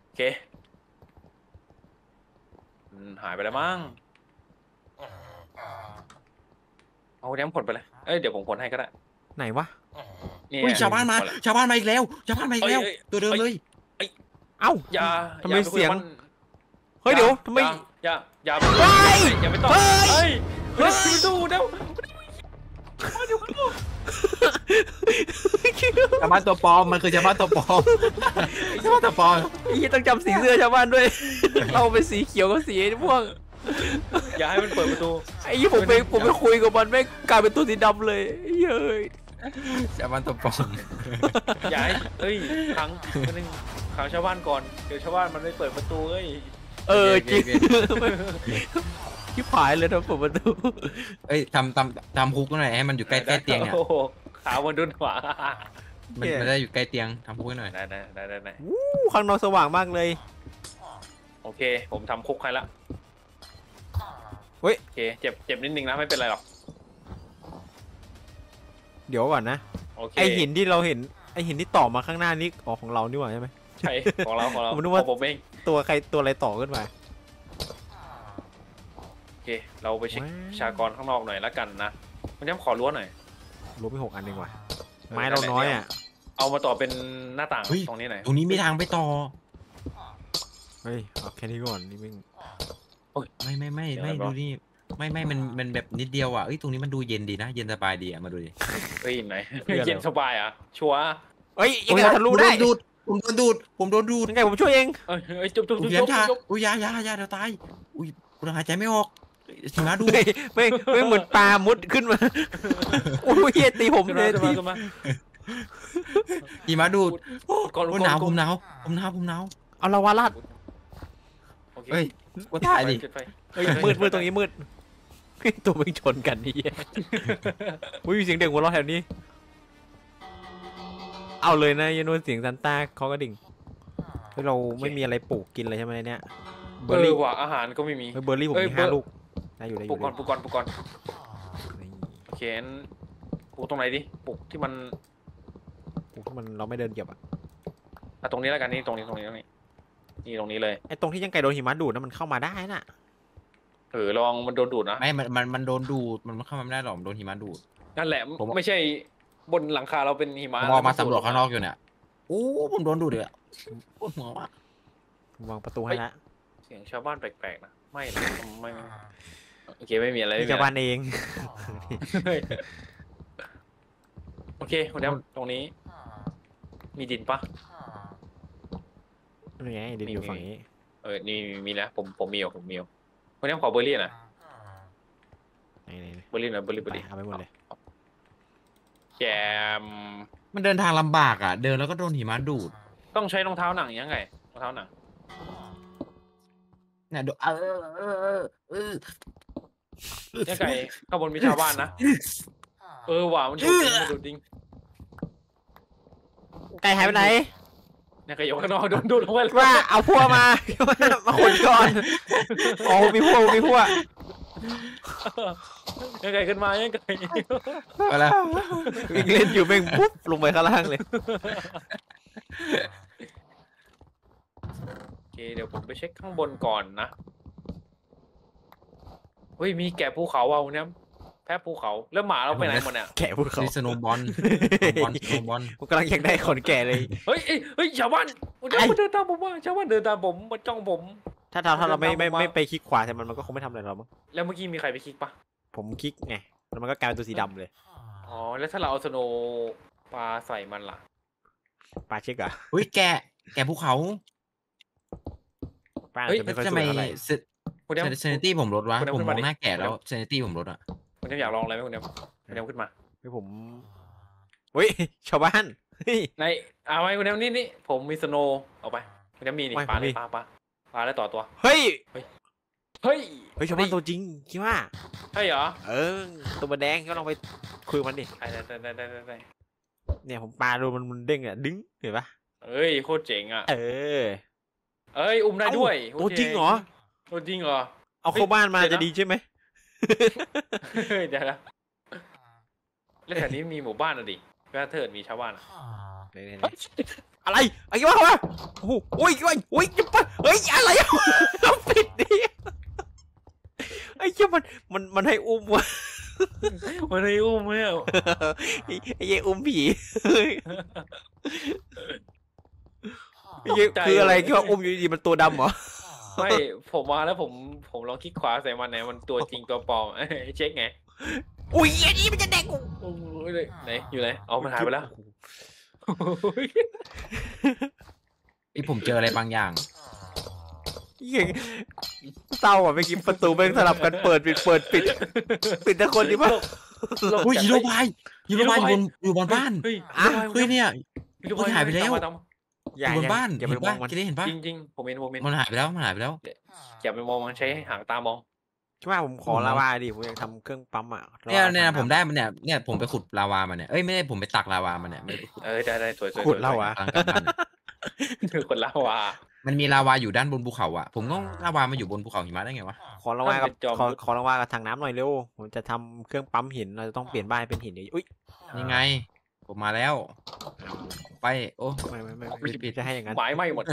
อเคหายไปแล้วมั้งเอาแดมผลไปเลยเดี๋ยวผมผลให้ก็ได้ไหนวะชาวบ้านมาอีกแล้วตัวเดิมเลยเอ้าทำไมเสียงเฮ้ยเดี๋ยวทำไมอย่าไปต่อไปดูเดี๋ยวชาวบ้านตัวปลอมมันคือชาวบ้านตัวปลอมต้องจำสีเสื้อชาวบ้านด้วยเราเป็นสีเขียวกับสีม่วงอย่าให้มันเปิดประตูไอ้ยี่ผมไปคุยกับมันไม่กลายเป็นตัวสีดำเลยเย้ยชาวบ้านตัวปลอมอย่าให้ขังชาวบ้านก่อนเดี๋ยวชาวบ้านมันไม่เปิดประตูเลยจริงที่ผายเลยนะผมมาดูทำคุกหน่อยให้มันอยู่ใกล้เตียงเนี่ยขาบนดุนขวามันได้อยู่ใกล้เตียงทำคุกหน่อยได้ข้างนอกสว่างมากเลยโอเคผมทำคุกใครละเฮ้ยโอเคเจ็บนิดนึงนะไม่เป็นไรหรอกเดี๋ยวก่อนนะไอหินที่เราเห็นไอหินที่ต่อมาข้างหน้านี้อ๋อของเรานี่หว่าใช่ไหมใช่ของเราผมนึกว่าผมเองตัวใครตัวอะไรต่อขึ้นมาโอเคเราไปเช็คประชากรข้างนอกหน่อยละกันนะมันย้ำขอรั้วหน่อยรั้วไป6 อันเองว่ะไม้เราน้อยอ่ะเอามาต่อเป็นหน้าต่างตรงนี้หน่อยตรงนี้มีทางไปต่อเฮ้ยเอาแค่นี้ก่อนนี่มึงโอ๊ยไม่ดูนี่ไม่มันแบบนิดเดียวอ่ะเอ้ยตรงนี้มันดูเย็นดีนะเย็นสบายดีอ่ะมาดูดิเฮ้ยไหนเย็นสบายอ่ะชัวร์เฮ้ยยังไงทะลุได้ผมโดนดูดยังไงผมช่วยเองจุ๊บอุ้ยยาเดี๋ยวตายอุ้ยกูหายใจไม่ออกสิมาดูไม่เหมือนปลามุดขึ้นมาโอ้ยเฮียตีผมเลยตีมาดูดผมหนาวเอาละวาลัดเฮ้ยว่าถ่ายดิมืดตรงนี้มืดตัวมึงชนกันนี่แย่อุ้ยเสียงเด็กหัวเราะแถวนี้เอาเลยนะยันวนเสียงซันต้าเขาก็ดิ่งเราไม่มีอะไรปลูกกินเลยใช่ไหมเนี่ยเบอร์รี่ว่ะอาหารก็ไม่มีเบอร์รี่ผมมี5 ลูกอยู่ได้ปลูกก่อนโอเคปลูกตรงไหนดิปลูกที่มันเราไม่เดินเหยียบอ่ะตรงนี้แล้วกันนี่ตรงนี้ตรงนี้เลยไอ้ตรงที่ยังไก่โดนหิมะดูดนะมันเข้ามาได้น่ะลองมันโดนดูดนะไม่มันโดนดูดมันเข้ามาไม่ได้หรอกมันโดนหิมะดูดนั่นแหละไม่ใช่บนหลังคาเราเป็นหิมะมองมาสำรวจข้างนอกอยู่เนี่ยโอ้ผมโดนดูดเลยอ่ะปวดหัวว่ะวางประตูให้ละเสียงชาวบ้านแปลกๆนะไม่โอเคไม่มีอะไรชาวบ้านเองโอเคคุณแดมตรงนี้มีดินปะนี่ไงดินอยู่ฝั่งนี้นี่มีแล้วผมมีคุณแดมขอเบอร์รี่หน่อยเบอร์รี่เอาไปหมดเลยแกมมันเดินทางลำบากอ่ะเดินแล้วก็โดนหิมะดูดต้องใช้รองเท้าหนังยังไงรองเท้าหนังเนี่ยดูยังไงข้างบนมีชาวบ้านนะว่ะมันดูดดิ้งไก่หายไปไหนเนี่ยไก่อยู่ข้างนอกดูดลงไปว่าเอาพวกมาขนก่อนโอ้มีพวกยังไงขึ้นมายังไงมาแล้วอีกเล่นอยู่เบ่งปุ๊บลงไปข้างล่างเลยโอเคเดี๋ยวผมไปเช็คข้างบนก่อนนะเฮ้ยมีแกะภูเขาเอาเนี่ยแพะภูเขาแล้วหมาเราไปไหนหมดเนี่ยแกะภูเขาสโนบอลผมกำลังอยากได้ขนแกะเลยเฮ้ยชาวบ้านเดินตามผมว่าชาวบ้านเดินตามผมมาจ้องผมถ้าเราไม่ไปคลิกขวาแต่มันก็คงไม่ทำอะไรเรามั้งแล้วเมื่อกี้มีใครไปคลิกปะผมคลิกไงแล้วมันก็กลายเป็นตัวสีดำเลยอ๋อแล้วถ้าเราเอาสโนปลาใส่มันล่ะปลาเช็คอะเฮ้ยแกะภูเขาทำไมเซนิตี้ผมลดวะผมมองหน้าแก่แล้วเซนิตี้ผมลดอ่ะ คุณเดียวอยากลองอะไรไหมคุณเดียวคุณเดียวขึ้นมาให้ผมเฮ้ยชาวบ้านในเอาไว้คุณเดียวนี่นี่ผมมีสโนว์ออกไปคุณเดียวมีนี่ปลาเลยปลาได้ต่อตัวเฮ้ยชาวบ้านตัวจริงคิดว่าใช่เหรอเออตัวมันแดงก็ลองไปคุยมันดิได้เนี่ยผมปลาดูมันเด้งอ่ะดึงเห็นปะเอ้ยโคตรเจ๋งอ่ะเอ้ยอุ้มได้ด้วยตัวจริงเหรอตัวจริงเหรอเอาเข้าบ้านมาจะดีใช่ไหมเดี๋ยวนะแล้วแถวนี้มีหมู่บ้านอะดิก็เถิดมีชาวบ้านอะไรไอ้กี่ว่าเขาว่าโอ้ยจะไปเฮ้ยอะไรอ่ะปิดดิไอ้เจ้ามันให้อุ้มวะมันให้อุ้มไหมอ่ะไอ้เจ้าอุ้มผีคืออะไรที่ว่าอุ้มอยู่ดีมันตัวดำเหรอไม่ผมมาแล้วผมลองคลิกขวาใส่มันไหนมันตัวจริงตัวปลอมเช็คไงอุ้ยอันนี้มันจะแดงกูไหนอยู่ไหนเอามันหายไปแล้วนี่ผมเจออะไรบางอย่างเศร้าอ่ะเมื่อกี้ประตูแม่งสลับกันเปิดปิดเปิดปิดปิดแต่คนนี้ป่ะอุ้ยฮีโร่บายอยู่บนบ้านเฮ้ยเนี่ยมันหายไปแล้วอยู่บนบ้านอย่าไปมองมันเห็นปะจริงๆผมเห็นมันหายไปแล้วอย่าไปมองมันใช้หางตามองใช่ป่ะผมขอลาวาดิผมอยากทำเครื่องปั๊มอ่ะเนี่ยผมได้มันเนี่ยผมไปขุดลาวามันเนี่ยเอ้ยไม่ได้ผมไปตักลาวามันเนี่ยได้สวยๆขุดลาวาคือขุดลาวามันมีลาวาอยู่ด้านบนภูเขาอ่ะผมก็ลาวามาอยู่บนภูเขาหิมะได้ไงวะขอลาวากับขอลาวากับถังน้ำหน่อยเร็วผมจะทำเครื่องปั๊มหินเราจะต้องเปลี่ยนบ้านเป็นหินเดี๋ยวอุ้ยยังไงผมมาแล้วไปโอ้ไม่จะให้อย่างนั้นไม้ไหม้หมด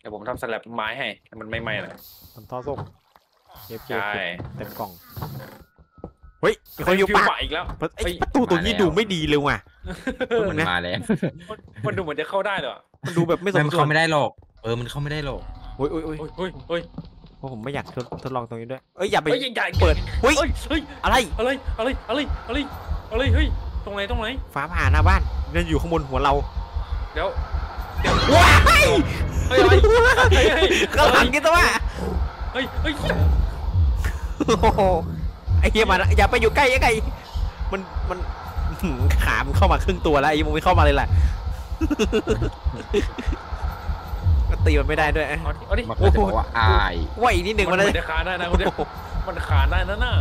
เดี๋ยวผมทำสลับไม้ให้มันไม่ไหม้เลยทำท่อส้มใช่เต็มกล่องเฮ้ยเขาอยู่ป่าอีกแล้วไอ้ตู้ตัวนี้ดูไม่ดีเลยว่ะมันมาแล้วมันดูเหมือนจะเข้าได้เหรอมันดูแบบไม่สมควรไม่ได้หรอกมันเข้าไม่ได้หรอกโอ้ยเพราะผมไม่อยากทดลองตรงนี้ด้วยเอ้ยอย่าไปเปิดเฮ้ยอะไรเฮ้ยตรงไหนฟ้าผ่าหน้าบ้านนั่นอยู่ข้างบนหัวเราเดี๋ยวว้ายกระหลังกินตัวเฮ้ยไอ้เหี้ยมาอย่าไปอยู่ใกล้ไอ้ไก่มันขามเข้ามาครึ่งตัวแล้วไอ้มึงไม่เข้ามาเลยแหละก็ตีมันไม่ได้ด้วยอันนี้โอ้โหอายว่าอีกนิดหนึ่งมันจะคานได้นะมันคานได้นะน่ะ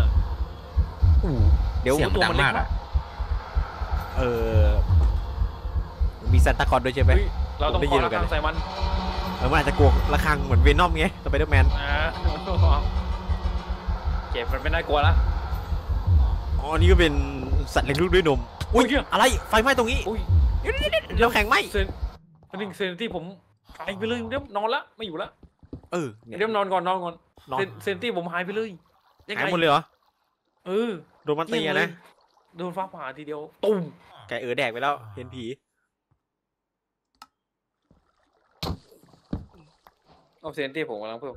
เดี๋ยวตัวมันเล็กมีซันตาคลอสด้วยใช่ไหมเราต้องคอยระฆังใส่มันมันอาจจะกลัวระฆังเหมือนเวนอมไงสไปเดอร์แมนเก็บมันไม่น่ากลัวละอ๋อนี่ก็เป็นสัตว์เลี้ยงลูกด้วยนมอุ้ยอะไรไฟไหม้ตรงนี้เราแข่งไหมนิ่งเซนตี้ผมหายไปเลยเดี๋ยวนอนละไม่อยู่ละเดี๋ยวนอนก่อนเซนตี้ผมหายไปเลยหายหมดเลยเหรอโดนมันตีนะโดนฟ้าผ่าทีเดียวตุ่มไก่แดกไปแล้วเห็นผีเอาเซนตี้ผมกำลังเพิ่ม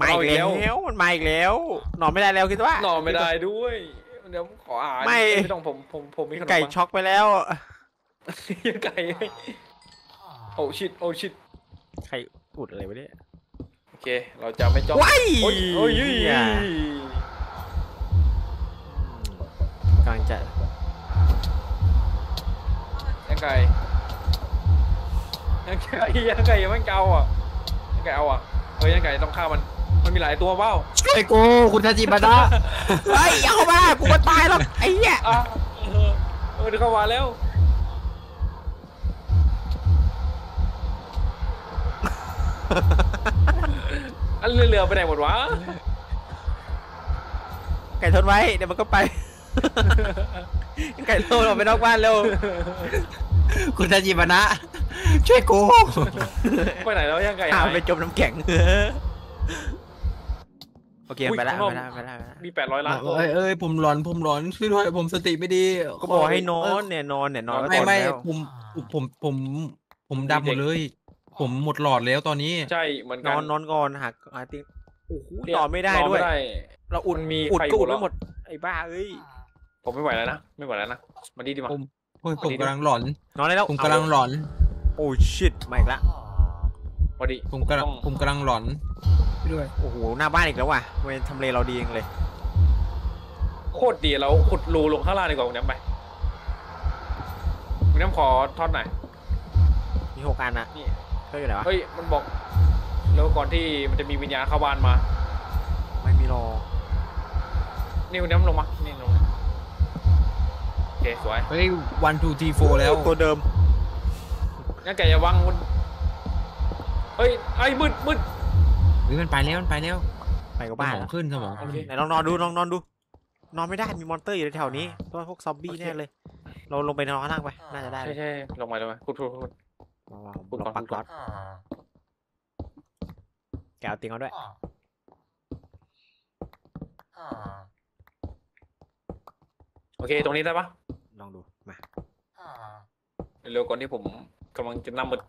มาอีกแล้วมันมาอีกแล้วนอนไม่ได้แล้วคิดว่านอนไม่ได้ด้วยเดี๋ยวขออ่านไม่ต้องผมมีไก่ช็อกไปแล้วไก่โอชิดใครอุดอะไรไว้เนี่ยโอเคเราจะไม่จ้องโอ้ยกำลังจะยังไก่ยังไม่เกาอ่ะยังไก่เอาอ่ะเฮ้ยยังไก่ต้องฆ่ามันมีหลายตัวเปล่าไอ้กูคุณทาจิบะดะเฮ้ยอย่าเข้ามากูก็ตายแล้วไอ้เหี้ยเดี๋ยวเข้ามาแล้วอันเรือไปไหนหมดวะไก่ทนไว้เดี๋ยวมันก็ไปไก่โลดออกไปนอกบ้านเร็วคุณทาจิบะดะช่วยกูไปไหนแล้วยังไก่ไปจมน้ำแข็งโอเคไปแล้วมี800 ล้านผมร้อนช่วยด้วยผมสติไม่ดีก็บอกให้นอนนอนไม่ผมดำหมดเลยผมหมดหลอดแล้วตอนนี้ใช่เหมือนกันนอนก่อนหักติโอ้โหนอนไม่ได้ด้วยเราอุ่นมีอุดกูไม่หมดไอ้บ้าเอ้ยผมไม่ไหวแล้วนะมาดีมาผมกำลังหลอนนอนได้แล้วผมกำลังหลอนโอ้ชิตมาอีกละพอดีผมกำลังหลอนด้วยโอ้โหหน้าบ้านอีกแล้วว่ะเวรทำเลเราดีเองเลย โคตรดีแล้วขุดรูลงข้างล่างดีกว่าคุณน้ำไปคุณน้ำขอท่อนหน่อยมี6อันนะนี่เท่าอยู่ไหนวะเฮ้ยมันบอกแล้วก่อนที่มันจะมีวิญญาณเข้าบ้านมาไม่มีรอนี่คุณน้ำลงมานี่ลงโอเคสวยเฮ้ย 1 2 3 4แล้วตัวเดิมงั้นแกอย่าวังคุณเฮ้ยไอ้มืดมันไปแล้วไปกับบ้านขึ้นสมองไหนลองนอนดูนอนไม่ได้มีมอนเตอร์อยู่ในแถวนี้ตัวพวกซอมบี้แน่เลยเราลงไปนอนข้างล่างไปน่าจะได้ใช่ๆลงไปขุดลองปักก๊อตแกเอาติงเขาด้วยโอเคตรงนี้ได้ปะลองดูมาเร็วก่อนที่ผมกำลังจะนำหมด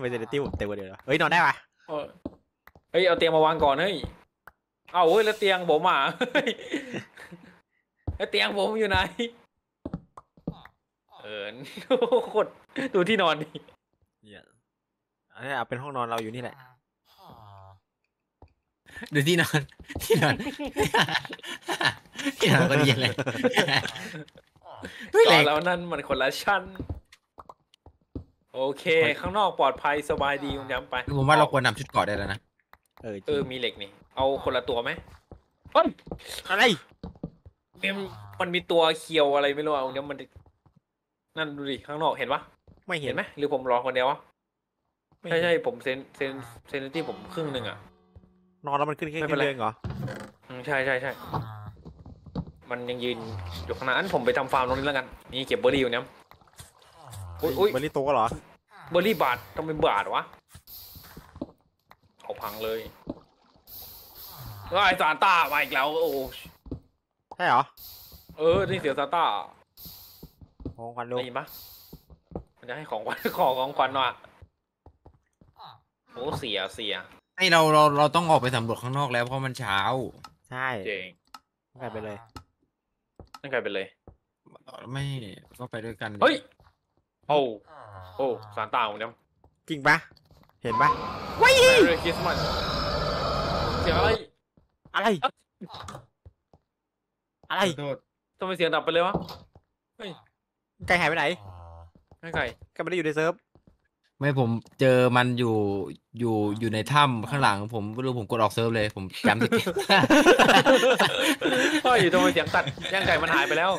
ไม่ใช่เดี๋ยวติ้วเต็มเดี๋ยวเฮ้ยนอนได้ปะเฮ้ยเอาเตียงมาวางก่อนเฮ้ยเอาเฮ้ยแล้วเตียงผมอ่ะแล้วเตียงผมอยู่ไหนโคตรดูที่นอนดิอันนี้เอาเป็นห้องนอนเราอยู่นี่แหละดูที่นอนก็เย็นเลยตอนแล้วนั่นมันคนละชั้นโอเคข้างนอกปลอดภัยสบายดีย้ำไปผมว่าเราควรนำชุดเกราะได้แล้วนะมีเหล็กนี่เอาคนละตัวไหมอะไรมันมีตัวเคียวอะไรไม่รู้เอาเดี๋ยวมันนั่นดูดิข้างนอกเห็นปะไม่เห็นไหมหรือผมรอคนเดียววะใช่ผมเซนที่ผมครึ่งหนึ่งอะนอนแล้วมันขึ้นแค่เรื่องเหรอใช่มันยังยืนอยู่ขนาดนั้นผมไปทำฟาร์มตรงนี้แล้วกันนี่เก็บเบอร์รี่อยู่เนี่ยเบอร์รี่โตก็เหรอเบอร์รี่บาททำเป็นบาทวะเอาพังเลยไอ้ซานต้ามาอีกแล้วโอ้ใช่เหรอนี่เสียซานต้าของขวัญเลยปะมันจะให้ของขวัญของขวัญหน่อยโอ้เสียให้เราต้องออกไปสำรวจข้างนอกแล้วเพราะมันเช้าใช่เจ๋งนั่งไกลไปเลยไม่ก็ไปด้วยกันเฮ้ยโอ้สารตาของเนี่ยจริงปะเห็นปะว้ายคริสต์มาสเสียงอะไรทำไมเสียงดับไปเลยวะไก่หายไปไหนไก่ไม่ได้อยู่ในเซิร์ฟไม่ผมเจอมันอยู่ในถ้ำข้างหลังผมไม่รู้ผมกดออกเซิร์ฟเลยผมจำติดก็อยู่ตรงเสียงตัดย่างไก่มันหายไปแล้ว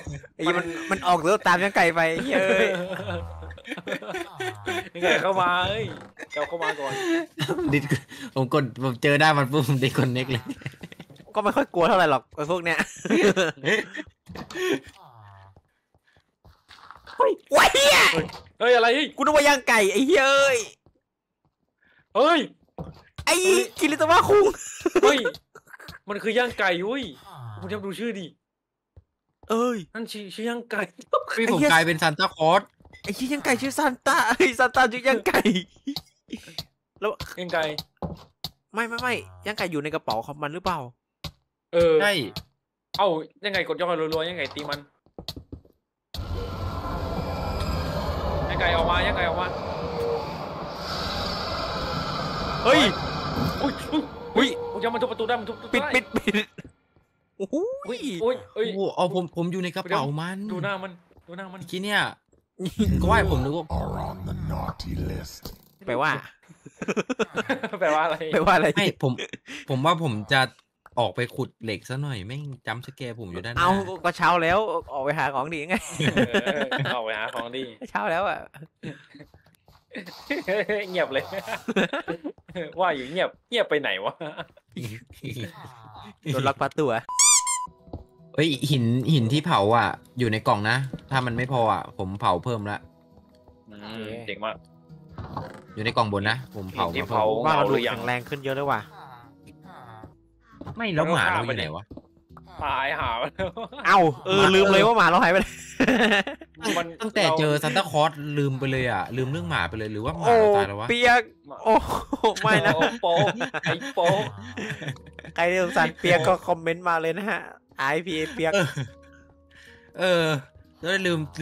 มันออกเซิร์ฟตามย่างไก่ไปไก่เข้ามาเจ้าเข้ามาก่อนดิผมเจอได้มันปุ๊บผมดิคอนเน็กเลยก็ไม่ค่อยกลัวเท่าไหร่หรอกไอ้พวกเนี้ยว้ายเฮ้ยอะไรกูนึกว่าย่างไก่ไอ้เฮ้ยไอ้กิริตาวะคุงเฮ้ยมันคือย่างไก่เว้ยคุณจำดูชื่อดินั่นชื่อย่างไก่คือผมกลายเป็นซานต้าคลอสไอ้ชื่อย่างไก่ชื่อซานต้าไอ้ซานต้าชื่อย่างไก่แล้วย่างไก่ไม่ย่างไก่อยู่ในกระเป๋าของมันหรือเปล่าใช่ย่างไก่กดย่อรัวๆย่างไก่ตีมันยังไงออกมาเฮ้ยอุ้ยยังมันทุบประตูได้มันทุบปิดอุ้ยเอาผมอยู่ในกระเป๋ามันดูหน้ามันคิดเนี่ยก็ว่าผมนึกว่าแปลว่าอะไรไม่ผมว่าผมจะออกไปขุดเหล็กซะหน่อยไม่จำสแกร์ผมอยู่ด้านหน้าก็เช้าแล้วออกไปหาของดีไงเช้าแล้วเงียบเลยว่าอยู่เงียบไปไหนวะโดนลักพาตัวเฮ้ยหินที่เผาอ่ะอยู่ในกล่องนะถ้ามันไม่พออ่ะผมเผาเพิ่มละเจ๋งมากอยู่ในกล่องบนนะผมเผาว่าเราดูอย่างแรงขึ้นเยอะเลยว่ะไม่แล้วหมาเราไปไหนวะหายหาแล้วลืมเลยว่าหมาเราหายไปตั้งแต่เจอซานต้าคลอสลืมไปเลยอ่ะลืมเรื่องหมาไปเลยหรือว่าหมาเราตายแล้ววะเปียกโอ้ไม่นะโป๊ใครสงสารเปียกก็คอมเมนต์มาเลยนะฮะIPA เปียกแล้ว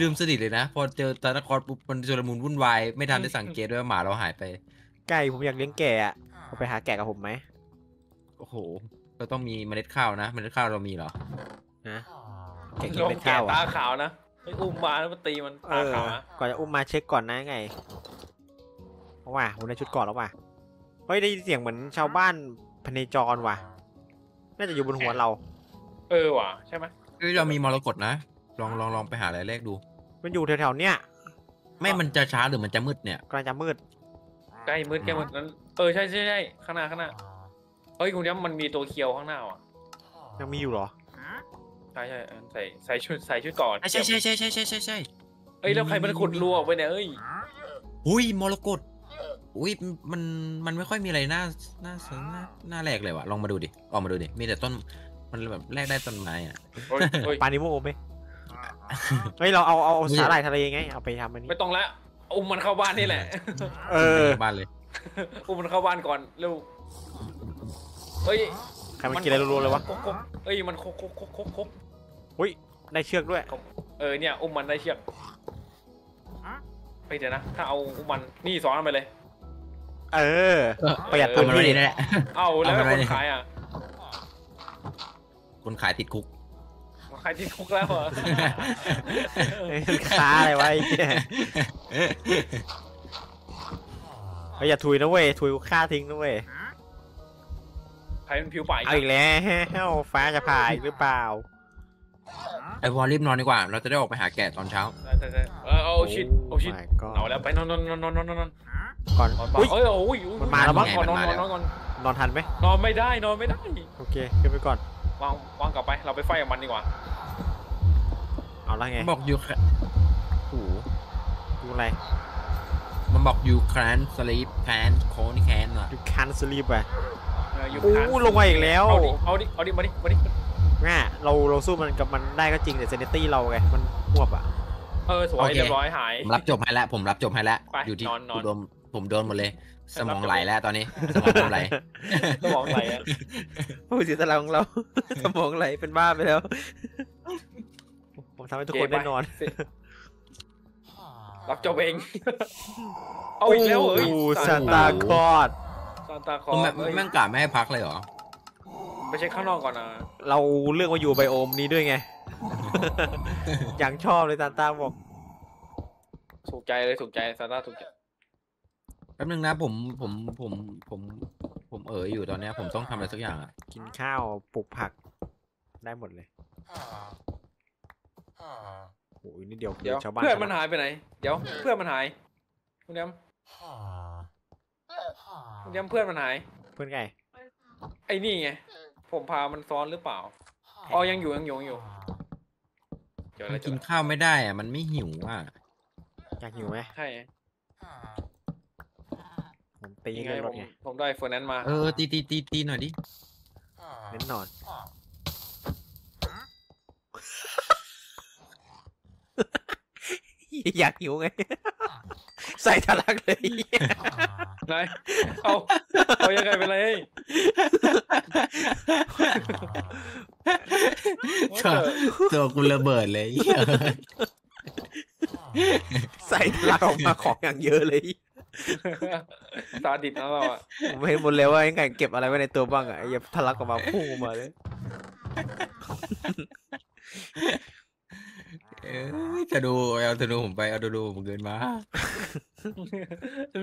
ลืมสนิทเลยนะพอเจอซานต้าคลอสปุ๊บมันชุลมุนวุ่นวายไม่ทันได้สังเกตด้วยว่าหมาเราหายไปไก่ผมอยากเลี้ยงแกะไปหาแกะกับผมไหมโอ้โห เราต้องมีเมล็ดข้าวนะเมล็ดข้าวเรามีเหรอนะแกะเมล็ดข้าวตาขาวนะอุ้มมาแล้วมาตีมันตาขาวนะก่อนจะอุ้มมาเช็คก่อนนะไงเพราะว่าผมได้ชุดก่อนแล้วว่ะเฮ้ยได้ยินเสียงเหมือนชาวบ้านพเนจรว่ะน่าจะอยู่บนหัวเราเออว่ะใช่ไหมเรามีมรกตนะลองไปหาอะไรแรกดูมันอยู่แถวๆเนี้ยไม่มันจะช้าหรือมันจะมืดเนี่ยกำลังจะมืดใกล้มืดแกมันนั้นเออใช่ใช่ใช่ข้างหน้าเฮ้ยคุณย้ำมันมีตัวเคียวข้างหน้าอ่ะยังมีอยู่เหรอใช่ใช่ใส่ชุดก่อนใช่เอ้ยแล้วใครมันขุดรัวไปเนี่ยเอ้ยอุ้ยมรกตอุ้ยมันไม่ค่อยมีอะไรน่าแรกเลยว่ะลองมาดูดิออกมาดูดิมีแต่ต้นมันแบบแรกได้ต้นไม้อ่ะปานิโมโอไหมเฮ้ยเราเอาสาหร่ายทะเลไงเอาไปทำอันนี้ไม่ต้องละอุ้มมันเข้าบ้านนี่แหละเออบ้านเลยอุ้มมันเข้าบ้านก่อนเร็วเฮ้ยใครมันกินอะไรรัวๆเลยวะเฮ้ยมันโคกเฮ้ยได้เชือกด้วยเออเนี่ยอุ้มมันได้เชือกไปเดี๋ยวนะถ้าเอาอุ้มมันนี่สอนมันไปเลยเออประหยัดตัวมันนี่แหละเอาแล้วคนขายอ่ะคนขายติดคุกใครที่คุกแล้วเหรอค้าอะไรวะไอ้เหี้ยเฮ้ยอย่าถุยนะเว้ยถุยฆ่าทิ้งนะเว้ยใครมันผิวป่ายอีกแล้วฟ้าจะผ่าอีกหรือเปล่าไอ้วอลรีบนอนดีกว่าเราจะได้ออกไปหาแกะตอนเช้าเอาชิดเอาชิดเอาแล้วไปนอนก่อนโอ้ยมันมาแล้วมั้งนอนทันไหมนอนไม่ได้โอเคขึ้นไปก่อนวางกลับไปเราไปไฟกับมันดีกว่าเอาละไงบอกยูแคร์โอ้โหดูอะไรมันบอกยูแคร์สลีปแคนโคนี่แคนอ่ะยูแคร์สลีปอ่ะโอ้ลงมาอีกแล้วเอาดิมาดิง่าเราสู้มันกับมันได้ก็จริงแต่เซนิตี้เราไงมันควบอ่ะเออสวยเรียบร้อยหายผมรับจบให้แล้วอยู่ที่ผมโดนหมดเลยสมองไหลแล้วตอนนี้สมองไหลผู้เสียสละของเราสมองไหลเป็นบ้าไปแล้วผมทำให้ทุกคนได้นอนรับจบเองเอาอีกแล้วเอ้ยซานตาคลอสแม่งกล่าวไม่ให้พักเลยเหรอไปเช็คข้างนอกก่อนนะเราเลือกมาอยู่ไบโอมนี้ด้วยไงอย่างชอบเลยซานตาบอกถูกใจเลยถูกใจซานตาถูกใจแป๊บนึงนะผมอยู่ตอนนี้ผมต้องทำอะไรสักอย่างอ่ะกินข้าวปลูกผักได้หมดเลยโอ้ยนี่เดี๋ยวชาวบ้านเพื่อนมันหายไปไหนเดี๋ยวเพื่อนมันหายคุณเดมเพื่อนมันหายเพื่อนไงไอ้นี่ไงผมพามันซ้อนหรือเปล่าอ๋อยังอยู่กินข้าวไม่ได้อ่ะมันไม่หิวอ่ะอยากหิวไหมใช่ตีไงผมได้เฟอร์นั้นมาตีหน่อยดิเน้นหนอนอยากหิวไงใส่ทะลักเลยนายเอายังไงเป็นไรตัวกูระเบิดเลยใส่ทะลักออกมาของอย่างเยอะเลยตาดิดนะเราอ่ะผมเห็นหมดแล้วว่าไอ้ไก่เก็บอะไรไว้ในตัวบ้างอ่ะอย่าทะลักออกมาพุ่งมาเลยจะดูผมไปเอาดูผมเกินมา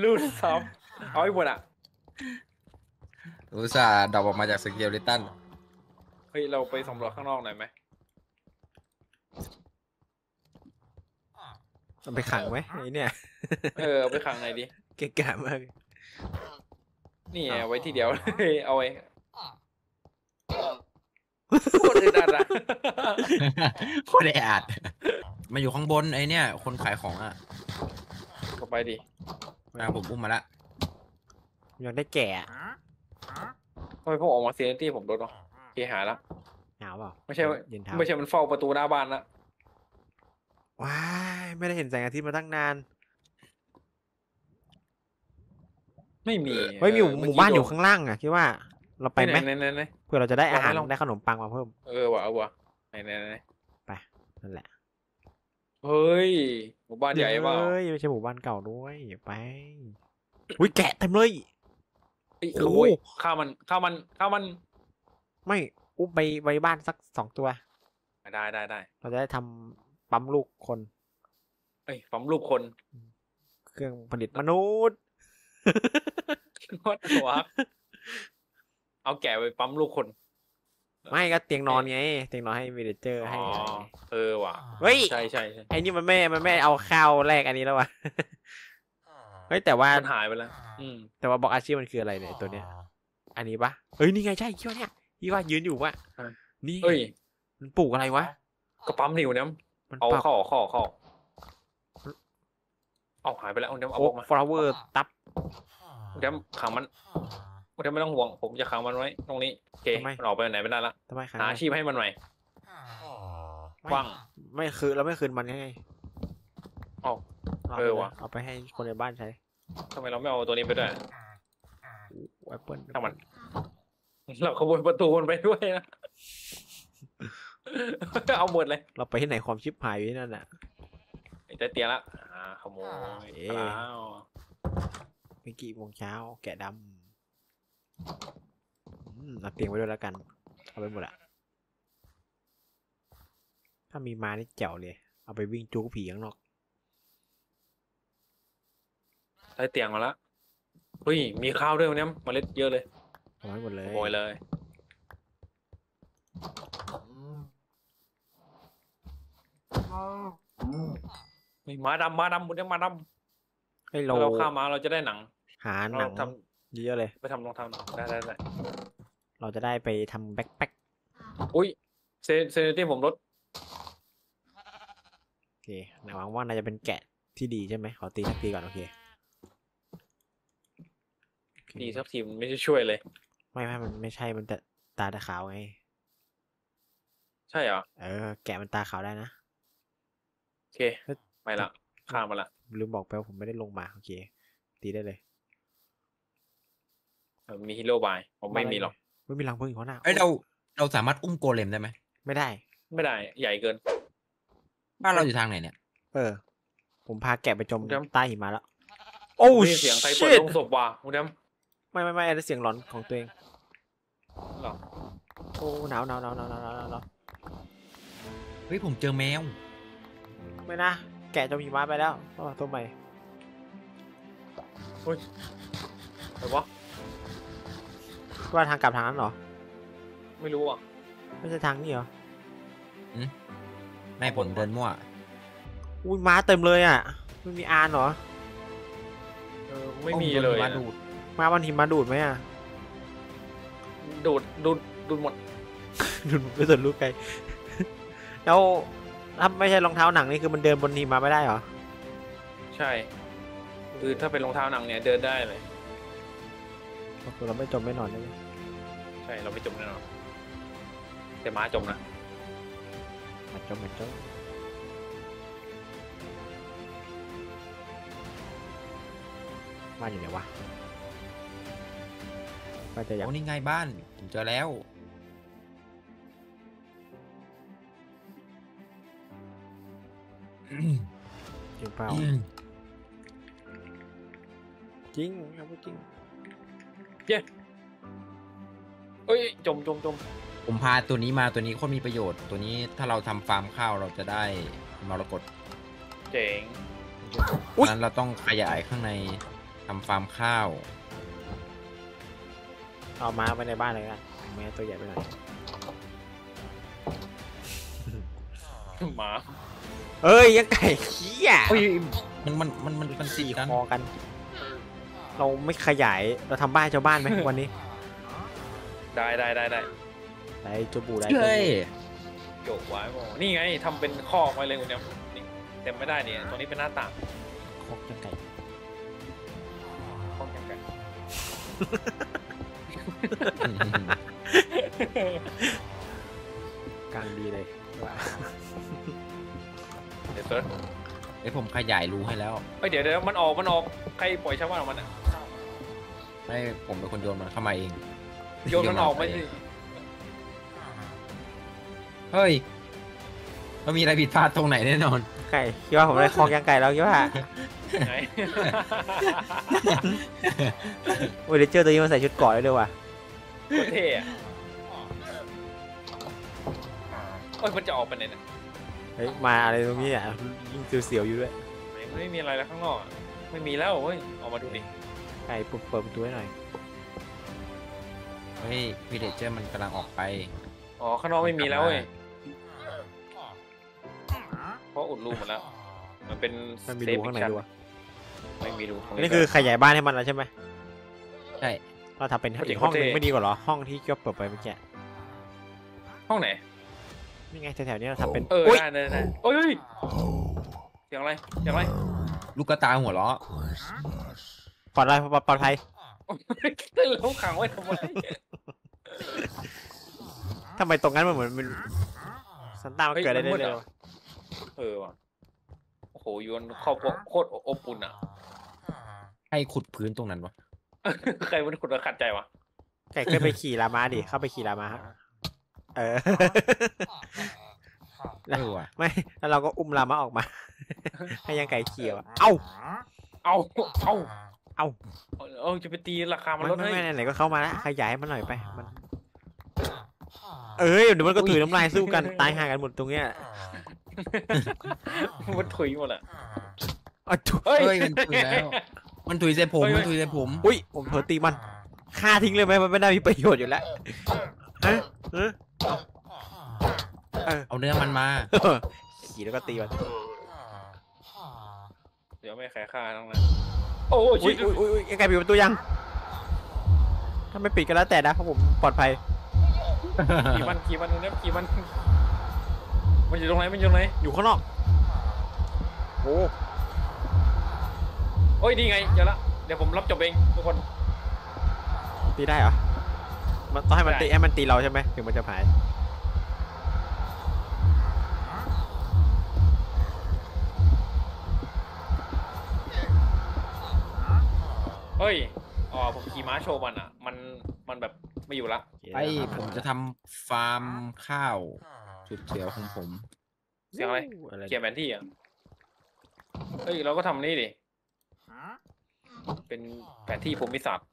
ลูดซ้ำเอาไอ้หมดอ่ะอุตส่าห์ดับออกมาจากสเกลเลตันเฮ้ยเราไปสำรวจข้างนอกหน่อยไหมไปขังไหมไอ้เนี่ยไปขังไหนดิเก่งกาจมากนี่ไว้ที่เดียวเอาไว้โคตรอึดอัดอะโคตรอึดอัดมาอยู่ข้างบนไอ้เนี่ยคนขายของอ่ะก็ไปดิผมอุ้มมาละยังได้แก่ทำไมพวกออกมาเซนตี้ผมโดนหรอเกหาละหนาวเปล่าไม่ใช่มันเฝ้าประตูหน้าบ้านละว้ายไม่ได้เห็นแสงอาทิตย์มาตั้งนานไม่มีเฮ้ยมีหมู่บ้านอยู่ข้างล่างอ่ะคิดว่าเราไปไหมเพื่อเราจะได้อาหารได้ขนมปังมาเพิ่มว่ะไหนไปนั่นแหละเฮ้ยหมู่บ้านใหญ่เปล่าเฮ้ยไม่ใช่หมู่บ้านเก่าด้วยไปอุ้ยแกะเต็มเลยโอ้ยฆ่ามัน ไม่อุ้มไปไว้บ้านสักสองตัวได้เราจะได้ทำปั๊มลูกคนเอ้ยปั๊มลูกคนเครื่องผลิตมนุษย์โคตรหัวเอาแก่ไปปั๊มลูกคนไม่ก็เตียงนอนไงเตียงนอนให้วิลเลจเจอร์ให้เออว่ะเฮ้ยใช่ใช่ไอ้นี่มันไม่เอาข้าวแรกอันนี้แล้ววะเฮ้ยแต่ว่ามันหายไปแล้วแต่ว่าบอกอาชีพมันคืออะไรเนี่ยตัวเนี้ยอันนี้ปะเฮ้ยนี่ไงใช่คิดว่าเนี่ยที่ว่ายืนอยู่วะนี่เฮ้ยมันปลูกอะไรวะก็ปั๊มนิวเนี่ยมันเอาข้อออกหายไปแล้วเดี๋ยวเอาออกมา flower ตับเดี๋ยวขังมันเดี๋ยวไม่ต้องห่วงผมจะขังมันไว้ตรงนี้โอเคออกไปไหนไม่ได้ละหาอาชีพให้มันใหม่กว้างไม่คือเราไม่คืนมันให้ออกเออวะเอาไปให้คนในบ้านใช้ทำไมเราไม่เอาตัวนี้ไปด้วยแอปเปิลทำมันเราขโมยประตูมันไปด้วยนะเอาหมดเลยเราไปที่ไหนความชิบหายอยู่นั่นน่ะแต่เตียงละขโมยเมื่อกี้โมงเช้าแกะดำเอาเตียงไว้ด้วยแล้วกันเอาไปหมดละถ้ามีมานี่เจ๋วเลยเอาไปวิ่งจู๊กผีข้างนอกได้เตียงมาละเฮ้ยมีข้าวด้วยวันนี้เมล็ดเยอะเลยเอาไปหมดเลยโวยเลยมาดำเฮ้ยเราข้ามาเราจะได้หนังหาหนังทำเยอะเลยไปทำรองเท้าได้เราจะได้ไปทำแบ็คแพ็คอุ้ยเซนตี้ผมลดโอเคหวังว่านายจะเป็นแกะที่ดีใช่ไหมขอตีสักทีก่อนโอเคตีสักทีมันไม่ช่วยเลยไม่มันไม่ใช่มันตาขาวไงใช่เหรอแกะมันตาขาวได้นะโอเคไปละข้ามมาละลืมบอกไปว่าผมไม่ได้ลงมาโอเคตีได้เลยมีฮีโร่บายผมไม่มีหรอกไม่มีรังพึ่งอยู่ข้างหน้าเอ้ยเราสามารถอุ้มโกเลมได้ไหมไม่ได้ใหญ่เกินบ้านเราอยู่ทางไหนเนี่ยผมพาแกะไปจมใต้หิมะแล้วโอ้เสียงใครเปิดโรงศพว่ะคุณแดมไม่อะไรเสียงหลอนของตัวเองหรอโอ้หนาวเฮ้ยผมเจอแมวไม่นะแกะจมหิมะไปแล้วตัวใหม่เฮ้ยอะไรวะว่าทางกลับทางนั้นหรอไม่รู้อ่ะไม่ใช่ทางนี้หรอไม่ผลเดินมั่วอุ้ยม้าเต็มเลยอ่ะไม่มีอานหรอไม่มีเลยมาวันหิมะดูดไหมอ่ะดูดหมดดูดไปส่วนลูกไก่แล้วถ้าไม่ใช่รองเท้าหนังนี่คือมันเดินบนหิมะไม่ได้หรอใช่คือถ้าเป็นรองเท้าหนังเนี่ยเดินได้เลยเราไม่จมไม่นอนได้ไหมใช่เราไม่จมแน่นอนแต่ม้าจมนะม้าจมบ้านอยู่ไหนวะบ้านจะอยากโอ้นี่ไงบ้านผมเจอแล้วจริงเปล่าจริงครับจริงเย้เอ้ยจมผมพาตัวนี้มาตัวนี้โคตรมีประโยชน์ตัวนี้ถ้าเราทำฟาร์มข้าวเราจะได้มรกตเจ๋งนั้นเราต้องขยายข้างในทำฟาร์มข้าวเอามาไว้ในบ้านเลยนะแม่ตัวใหญ่ไปหน่อยหมาเอ้ยยังไก่ขี้อ่ะมันสี่คอกันเราไม่ขยายเราทำบ้านชาวบ้านไหมวันนี้ได้จะบูได้เลยโยกไว้บอกนี่ไงทำเป็นคอกไว้เลยคุณเนี่ยเต็มไม่ได้เนี่ยตรงนี้เป็นหน้าต่างคอกยังไก่กลางดีเลยเดี๋ยวผมขยายรูให้แล้วเดี๋ยวมันออกใครปล่อยชาวบ้านออกมันอ่ะให้ผมเป็นคนโยนมันเข้ามาเองโยนมันออกไม่สิเฮ้ยมันมีอะไรผิดพลาดตรงไหนแน่นอนไก่คิดว่าผมได้คอกยังไก่แล้วคิดว่าวิลเลจเจอร์ตัวนี้มาใส่ชุดเกราะเลยด้วยว่ะเท่ อ้ยมันจะออกไปไหนนะเฮ้ยมาอะไรตรงนี้อ่ะยิ่งเสียวๆอยู่ด้วยไม่มีอะไรแล้วข้างนอกไม่มีแล้วเฮ้ยออกมาดูดิไอ้ปุ๊บเปิดประตูให้หน่อยเฮ้ยวิลเลจเจอร์มันกำลังออกไปอ๋อข้างนอกไม่มีแล้วเว้ยเพราะอุดรูหมดแล้วมันเป็นเซฟข้างในด้วยไม่มีรูนี่คือขยายบ้านให้มันแล้วใช่ไหมใช่เราทำเป็นอีกห้องนึงไม่ดีกว่าหรอห้องที่ก็เปิดไปเมื่อกี้ห้องไหนนี่ไงแถวๆนี้เราทำเป็นเออได้เลยนะโอ้ยอย่างไรอย่างไรลูกกระตาหัวล้อปลอดภัยปลอดภัยเราขังไว้ทำไมทำไมตรงนั้นมันเหมือนซันต้ามันเกิดอะไรได้เลยเออว่ะโอ้โหยวนครอบครัวโคตรอบอุ่นอ่ะใครขุดพื้นตรงนั้นวะใครมันขุดมาขัดใจวะใครเคยไปขี่ลาม้าดิเข้าไปขี่ลาม้าเออไม่แล้วเราก็อุ้มลาม้าออกมาให้ยังไก่เขียวเอ้าเอ้าเอ้าเอ้าเอาจะไปตีราคามันลดให้ไม่ไหนก็เข้ามาแล้วขยายให้มันหน่อยไปมันเอ้ยเดี๋ยวมันก็ถือน้ำลายสู้กันตายห่างกันหมดตรงเนี้ยมันถุยหมดอ่ะเฮ้ยมันถุยแล้วมันถุยใส่ผมมันถุยใส่ผมอุ้ยผมเผลอตีมันฆ่าทิ้งเลยไหมมันไม่ได้มีประโยชน์อยู่แล้วเอาเนื้อมันมาขี่แล้วก็ตีมันเดี๋ยวไม่ใครฆ่าทั้งนั้นโอ้ยยังไงปิดประตูยังถ้าไม่ปิดก็แล้วแต่นะเพราะผมปลอดภัยขี่มันขี่มันเนี่ยขี่มันมันอยู่ตรงไหนมันอยู่ตรงไหนอยู่ข้างนอกโอ้โอ้ยนี่ไงเดี๋ยวละเดี๋ยวผมรับจบเองทุกคนตีได้เหรอมันต้องให้มันตีให้มันตีเราใช่ไหมถึงมันจะหายเฮ้ยอ๋อผมขี่ม้าโชว์มันอ่ะมันแบบไม่อยู่ละไอผมจะทำฟาร์มข้าวจุดเสียวของผมเสียงอะไรเกี่ยวแผนที่อ่ะเฮ้ยเราก็ทำนี่ดิเป็นแผนที่ภูมิศาสตร์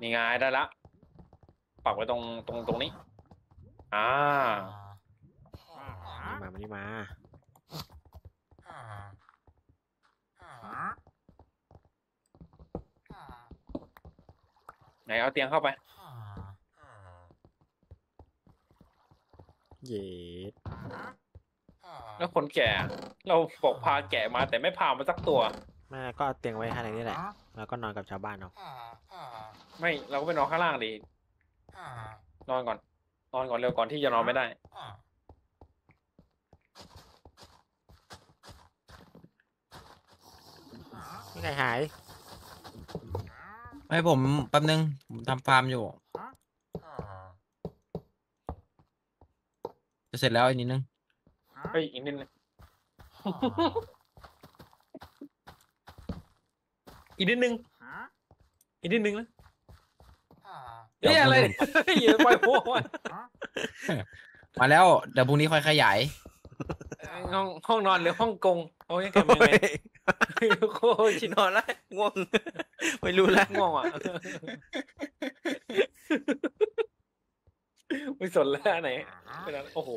นี่ไงได้ละปักไว้ตรงนี้มาไหนเอาเตียงเข้าไปเย็ดแล้วคนแก่เราบอกพาแก่มาแต่ไม่พามาสักตัวแม่ก็เอาเตียงไว้ข้างในนี่แหละแล้วก็นอนกับชาวบ้านเนาะไม่เราก็ไปนอนข้างล่างดินอนก่อนนอนก่อนเร็วก่อนที่จะนอนไม่ได้ไม่หายให้ผมแป๊บนึงผมทำฟาร์มอยู่จะเสร็จแล้วอีกนิดนึงเฮ้ยอีกนิดนึงอีกนิดนึงอีกนิดนึงนะเฮ้ยอะไรอย่าปล่อยโผล่มาแล้วเดี๋ยวพรุ่งนี้ค่อยขยายห้องนอนหรือห้องกงโอ้ยทำยังไงโอ้ยชินอนแล้วง่วงไม่รู้แล้วง่วงอ่ะไม่สนแล้วไหนโอ้โห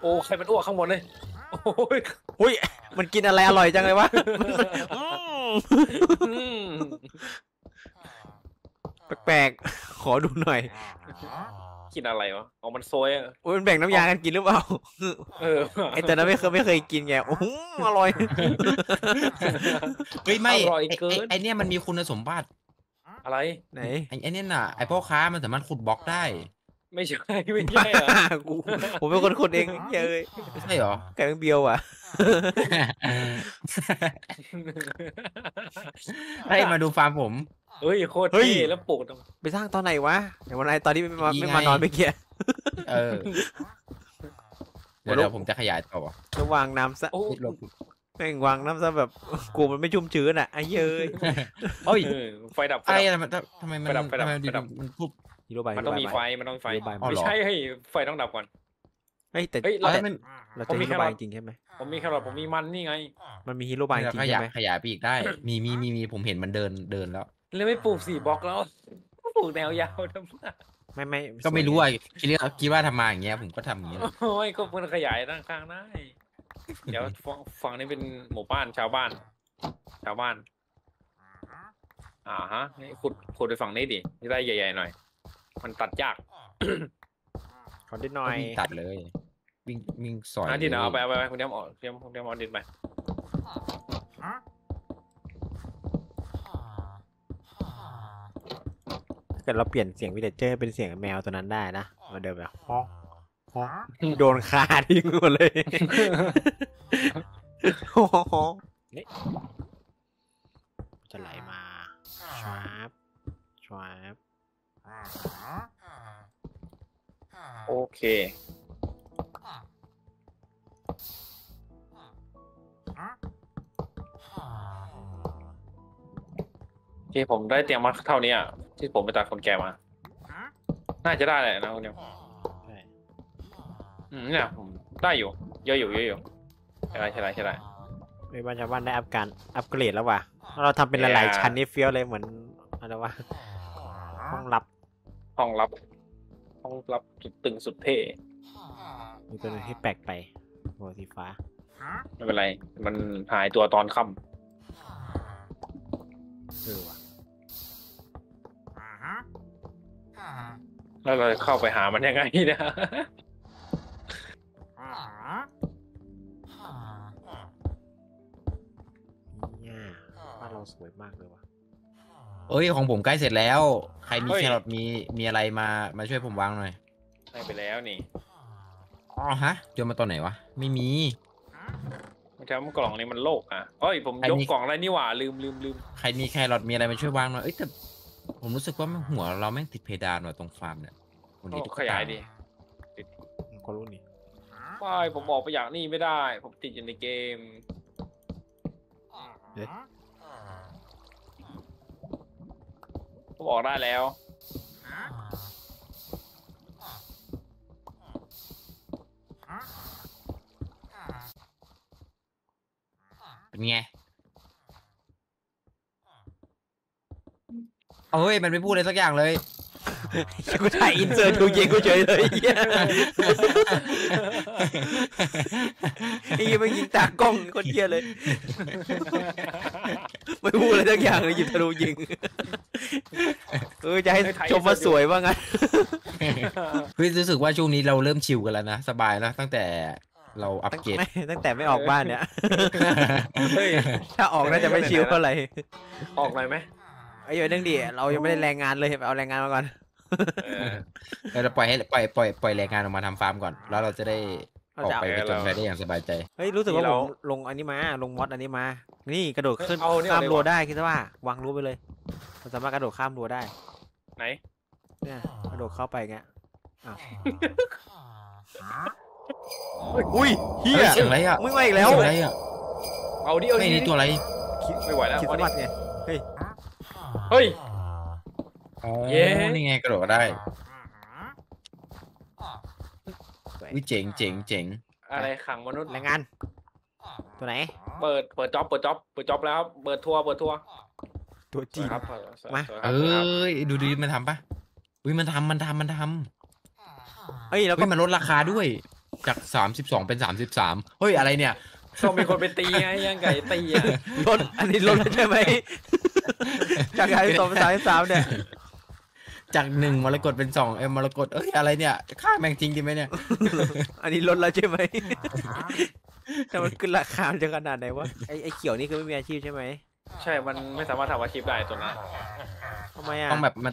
โอ้ใครมันอ้วกข้างบนเลยโอ้ยมันกินอะไรอร่อยจังเลยวะแปลกๆขอดูหน่อยกินอะไรวะอ๋อมันโซยอ่ะโอ้ยมันแบ่งน้ำยากันกินหรือเปล่าเออไอแต่นั้นไม่เคยกินไงโอ้โหอร่อยไม่อร่อยเกินไอเนี่ยมันมีคุณสมบัติอะไรไหนไอเนี่ยน่ะไอพ่อค้ามันสามารถขุดบล็อกได้ไม่ใช่เหรอผมเป็นคนขุดเองเลยไม่ใช่เหรอแกงเบียวอ่ะให้มาดูฟาร์มผมเฮ้ยโคตรดีแล้วปลูกไปสร้างตอนไหนวะเดี๋ยววันไหนตอนที่ไม่มานอนไปเกียร์เดี๋ยวผมจะขยายต่อจะวางน้ำซะแม่งวางน้ำซะแบบกูมันไม่ชุ่มชื้นอ่ะไอ้เย้ยเฮ้ยไฟดับไอ้ทำไมมันไฟดับมันปุ๊บมันต้องมีไฟไม่ใช่เฮ้ยไฟต้องดับก่อนเฮ้ยแต่เราจะมีฮีโร่บายจริงใช่ไหมผมมีแครอทผมมีมันนี่ไงมันมีฮีโร่บายจริงใช่ไหมขยายไปอีกได้มีผมเห็นมันเดินแล้ว เลยไม่ปลูก4บล็อกแล้วปลูกแนวยาวทำไมไม่ก็ไม่รู้อ่ะคิดว่าทำมาอย่างเงี้ยผมก็ทำอย่างเงี้ยโอ้ยก็มันขยายด้านข้างได้เดี๋ยวฝั่งนี้เป็นหมู่บ้านชาวบ้านฮะขุดไปฝั่งนี้ดิที่ได้ใหญ่ๆหน่อยมันตัดยากขอดินหน่อยตัดเลยวิ่งสอยดินเอาไปคุณเดี๋ยวเอาดินไปแต่เราเปลี่ยนเสียงวิลเลจเจอร์เป็นเสียงแมวตัวนั้นได้นะมันเดินแบบฮ้อฮ้อโดนคาทิ้งหมดเลยฮ้อฮ้อนี่จะไหลมาชวาบโอเคที่ผมได้เตรียมมาเท่านี้ที่ผมไปตัดคนแก่มาน่าจะได้แหละนะคนเดียวเนี่ยผมได้อยู่เยอะอยู่ใช่ไรมีบ้านชาวบ้านได้อัพเกรดแล้วว่ะเราทำเป็นหลายๆชั้นนี่เฟี้ยวเลยเหมือนอะไรวะห้องลับสุดตึงสุดเท่มีตัวที่แปลกไปโหสีฟ้าไม่เป็นไรมันหายตัวตอนค่ำว่ะแล้วเราเข้าไปหามันยังไงนะเราสวยมากเลยว่ะเอ้ยของผมใกล้เสร็จแล้วใครมีแครอทมีอะไรมาช่วยผมวางหน่อยได้ไปแล้วนี่อ๋อฮะเจอมาตอนไหนวะไม่มีแถมกล่องนี้มันโลกอ่ะเอ้ยผมยกกล่องอะไรนี่หว่าลืมใครมีแครอทมีอะไรมาช่วยวางหน่อยเอ้ยแต่ผมรู้สึกว่าหัวเราแม่งติดเพดานว่ะตรงฟาร์มเนี่ยคนนี้ขยายดิติดก็รู้นี่ไม่ผมออกไปอย่างนี้ไม่ได้ผมติดอยู่ในเกมผมออกได้แล้วเป็นไงเอ้ยมันไม่พูดอะไรสักอย่างเลยกูถ่ายอินเสิร์ตกูยิงกูเฉยเลยไอ้ยิงมันยิงตากล้องคนเดียวเลยไม่พูดอะไรสักอย่างเลยหยิบธนูยิงจะให้ชมว่าสวยว่างั้นคือรู้สึกว่าช่วงนี้เราเริ่มชิลกันแล้วนะสบายแล้วตั้งแต่เราอัปเกรดตั้งแต่ไม่ออกบ้านเนี่ยถ้าออกน่าจะไม่ชิลเท่าไหร่ออกหน่อยไหมไอ้เรื่องดีเรายังไม่ได้แรงงานเลยเอาแรงงานมาก่อนเราปล่อยให้ปล่อยแรงงานออกมาทำฟาร์มก่อนแล้วเราจะได้ออกไปจนไปได้อย่างสบายใจเฮ้ยรู้สึกว่าผมลงอันนี้มาลงมอสอันนี้มานี่กระโดดขึ้นข้ามรั้วได้คิดว่าวางรั้วไปเลยมันสามารถกระโดดข้ามรั้วได้ไหนเนี่ยกระโดดเข้าไปเงี้ยอุ้ยเฮียอะไรอ่ะไม่ไหวอีกแล้วอะไรอ่ะเอาดิไม่นี่ตัวอะไรไม่ไหวแล้วคิดว่าไงเฮ้ยเย้นี่ไงกระโดดได้วิเจ๋งอะไรขังมนุษย์แรงงานตัวไหนเปิดจ็อบแล้วเปิดทัวร์ตัวจริงมาเอ้ยดูดีมันทำปะอุ้ยมันทำเฮ้ยแล้วก็มันลดราคาด้วยจาก32เป็น33เฮ้ยอะไรเนี่ยต้องมีคนไปตีไงยังไงตีอ่ะลดอันนี้ลดใช่ไหมจากการสองสายสามเนี่ยจาก1มรกตเป็น2มรกตเอ้ยอะไรเนี่ยค่าแมงจริงดีไหมเนี่ยอันนี้ลดแล้วใช่ไหมแต่มันขึ้นราคาจะขนาดไหนวะไอ้เขียวนี่คือไม่มีอาชีพใช่ไหมใช่มันไม่สามารถทำอาชีพได้ตัวนั้นทำไมอ่ะต้องแบบมั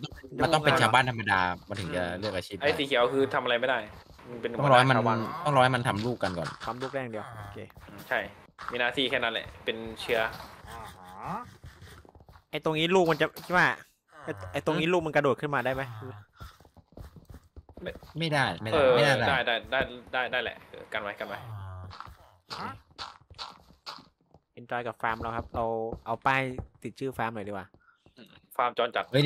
นต้องเป็นชาวบ้านธรรมดามันถึงจะเลือกอาชีพไอ้สีเขียวคือทำอะไรไม่ได้ต้องร้อยมันทำลูกกันก่อนทำลูกแรกเดียวโอเคใช่มีหน้าที่แค่นั้นแหละเป็นเชื้อไอตรงนี้ลูกมันจะใช่ไหมไอตรงนี้ลูกมันกระโดดขึ้นมาได้ไหมไม่ได้แหละกันไว้เอ็นจอยกับฟาร์มเราครับเอาป้ายติดชื่อฟาร์มหน่อยดีกว่าฟาร์มจอนจัดเฮ้ย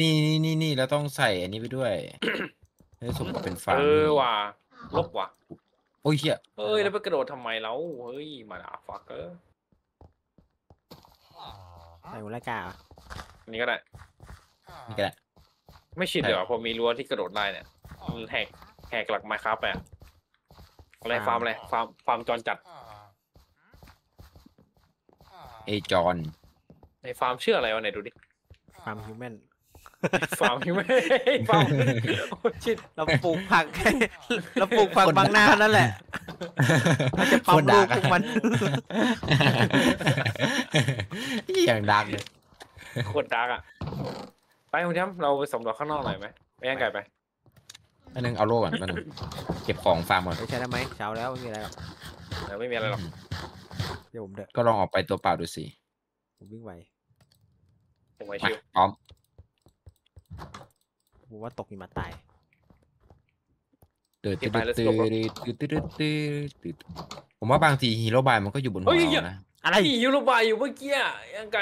นี่เราต้องใส่อันนี้ไปด้วยให้สมกับเป็นฟาร์มว่ะลบว่ะโอ้ยเหี้ยเอ้ยแล้วไปกระโดดทำไมเราเฮ้ยมาด่าฟักเกอร์ใส่หัวละกาอันนี้ก็ได้ นี่ก็ได้ไม่ชินเลยเหรอผมมีรั้วที่กระโดดได้เนี่ยแหกหลักไมค์ครับอ่ะอะไรฟาร์มอะไรฟาร์มจรจัดไอจอนในฟาร์มชื่ออะไรวะไหนดูดิฟาร์มฮิวแมนชิดเราปลูกผักเราปลูกผักบางหน้านั่นแหละมันจะปั๊มลูกพวกมันอย่างดังเลยโคตรดังอ่ะไปคุณย้ำเราไปสำรวจข้างนอกหน่อยไหมไปยังไงไปอันนึงเอาโล่ก่อนอันนึงเก็บของฟาร์มก่อนใช่ไหมเช้าแล้วไม่มีอะไรหรอกแล้วไม่มีอะไรหรอกเดี๋ยวผมเดะก็ลองออกไปตัวเปล่าดูสิผมวิ่งไวผมไวชิวพร้อมผมว่าตกหิมะตายผมว่าบางทีฮีโร่บายมันก็อยู่บนหัวเรานะอะไรฮีโร่บายอยู่เมื่อกี้ยังไง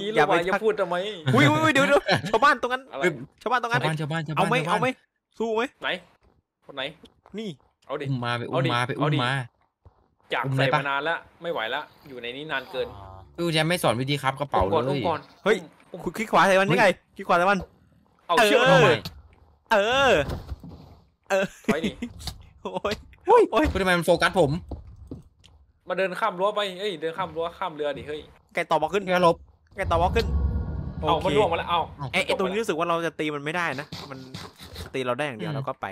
ฮีโร่บายจะพูดทำไมอุ้ยเดี๋ยวชาวบ้านตรงนั้นเอาไหมสู้ไหมไหนคนไหนนี่เอาดิอุ้มมาจากใส่มานานแล้วไม่ไหวแล้วอยู่ในนี้นานเกินดูจะไม่สอนวิธีครับกระเป๋าเลยเฮ้ยคุณคลิกขวาใส่มันนี่ไงคลิกขวาใส่มันเอาเชือกเข้าไปถอยดิโอ้ยทำไมมันโฟกัสผมมาเดินข้ามรั้วไปเอ้ยเดินข้ามรั้วข้ามเรือดิเฮ้ยไก่ต่อมาขึ้นแกลบไก่ต่อมาขึ้นเอามันล่วงมาแล้วเอาไอ้ตัวนี้รู้สึกว่าเราจะตีมันไม่ได้นะมันตีเราได้อย่างเดียวเราก็ไป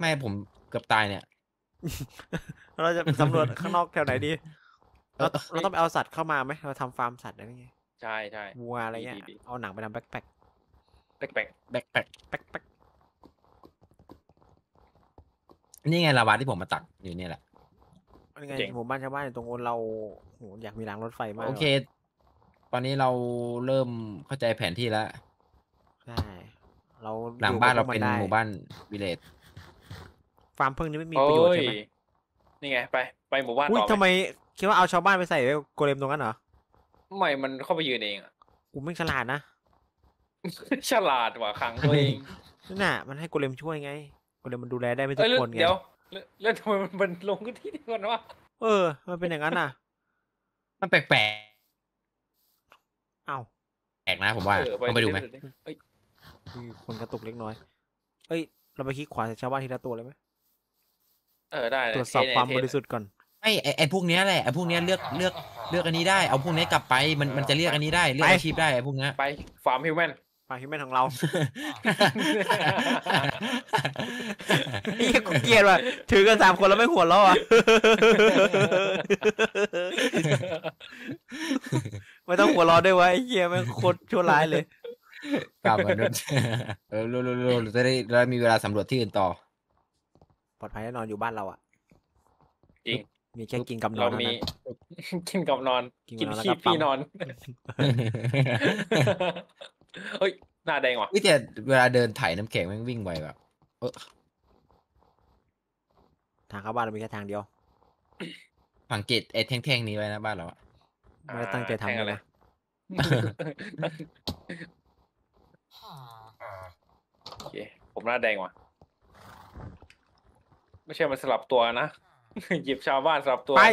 ไม่ผมเกือบตายเนี่ยเราจะสำรวจข้างนอกแถวไหนดีเราต้องเอาสัตว์เข้ามาไหมเราทำฟาร์มสัตว์ได้ไงใช่วัวอะไรเงี้ยเอาหนังไปทำแบ็คแพ็คนี่ไงลาวาที่ผมมาตักอยู่นี่แหละนี่ไงหมู่บ้านชาวบ้านตรงโน้นเราโหอยากมีรางรถไฟมากโอเคตอนนี้เราเริ่มเข้าใจแผนที่แล้วใช่เราหลังบ้านเราเป็นหมู่บ้านวิลเลจฟาร์มเพิ่งนี้ไม่มีประโยชน์ใช่ไหมนี่ไงไปหมู่บ้านต่อทำไมคิดว่าเอาชาวบ้านไปใส่ไว้โกเลมตรงนั้นเหรอไม่มันเข้าไปยืนเองอ่ะกูไม่ฉลาดนะฉลาดว่ะขังตัวเองนั่นน่ะมันให้โกเลมช่วยไงโกเลมมันดูแลได้ไม่ทุกคนไงเดี๋ยวแล้วทำไมมันลงที่เดียวกันวะมันเป็นอย่างนั้นน่ะมันแปลกๆเอาแปลกนะผมว่าต้องไปดูไหมคนกระตุกเล็กน้อยเอ้ยเราไปคลิกขวาชาวบ้านทีละตัวเลยไหมได้ตรวจสอบความบริสุทธิ์ก่อนไอ้พวกนี้แหละไอ้พวกนี้เลือกอันนี้ได้เอาพวกนี้กลับไปมันจะเรียกอันนี้ได้เรียกอาชีพได้ไอ้พวกนี้ไปฟาร์มฮิวแมนของเราไอ้กูเกลียดว่ะถือกันสามคนแล้วไม่หัวเราะอ่ะไม่ต้องหัวเราะด้วยวะไอ้เหี้ยมันโคตรชั่วร้ายเลยกลับมาเราจะได้เรามีเวลาสำรวจที่อื่นต่อปลอดภัยแน่นอนอยู่บ้านเราอ่ะจริงมีแค่กินกับนอนเรามีกินกับนอนกินขี้พี่นอนเฮ้ยหน้าแดงว่ะวิเดียเวลาเดินไถน้ำแข็งมันวิ่งไวแบบทางเข้าบ้านเรามีแค่ทางเดียวสังเกตไอ้แท่งๆนี้ไว้นะบ้านเราไม่ได้ตั้งใจทำอะไรโอเคผมหน้าแดงว่ะไม่ใช่มันสลับตัวนะหยิบชาวบ้านสลับตัวไป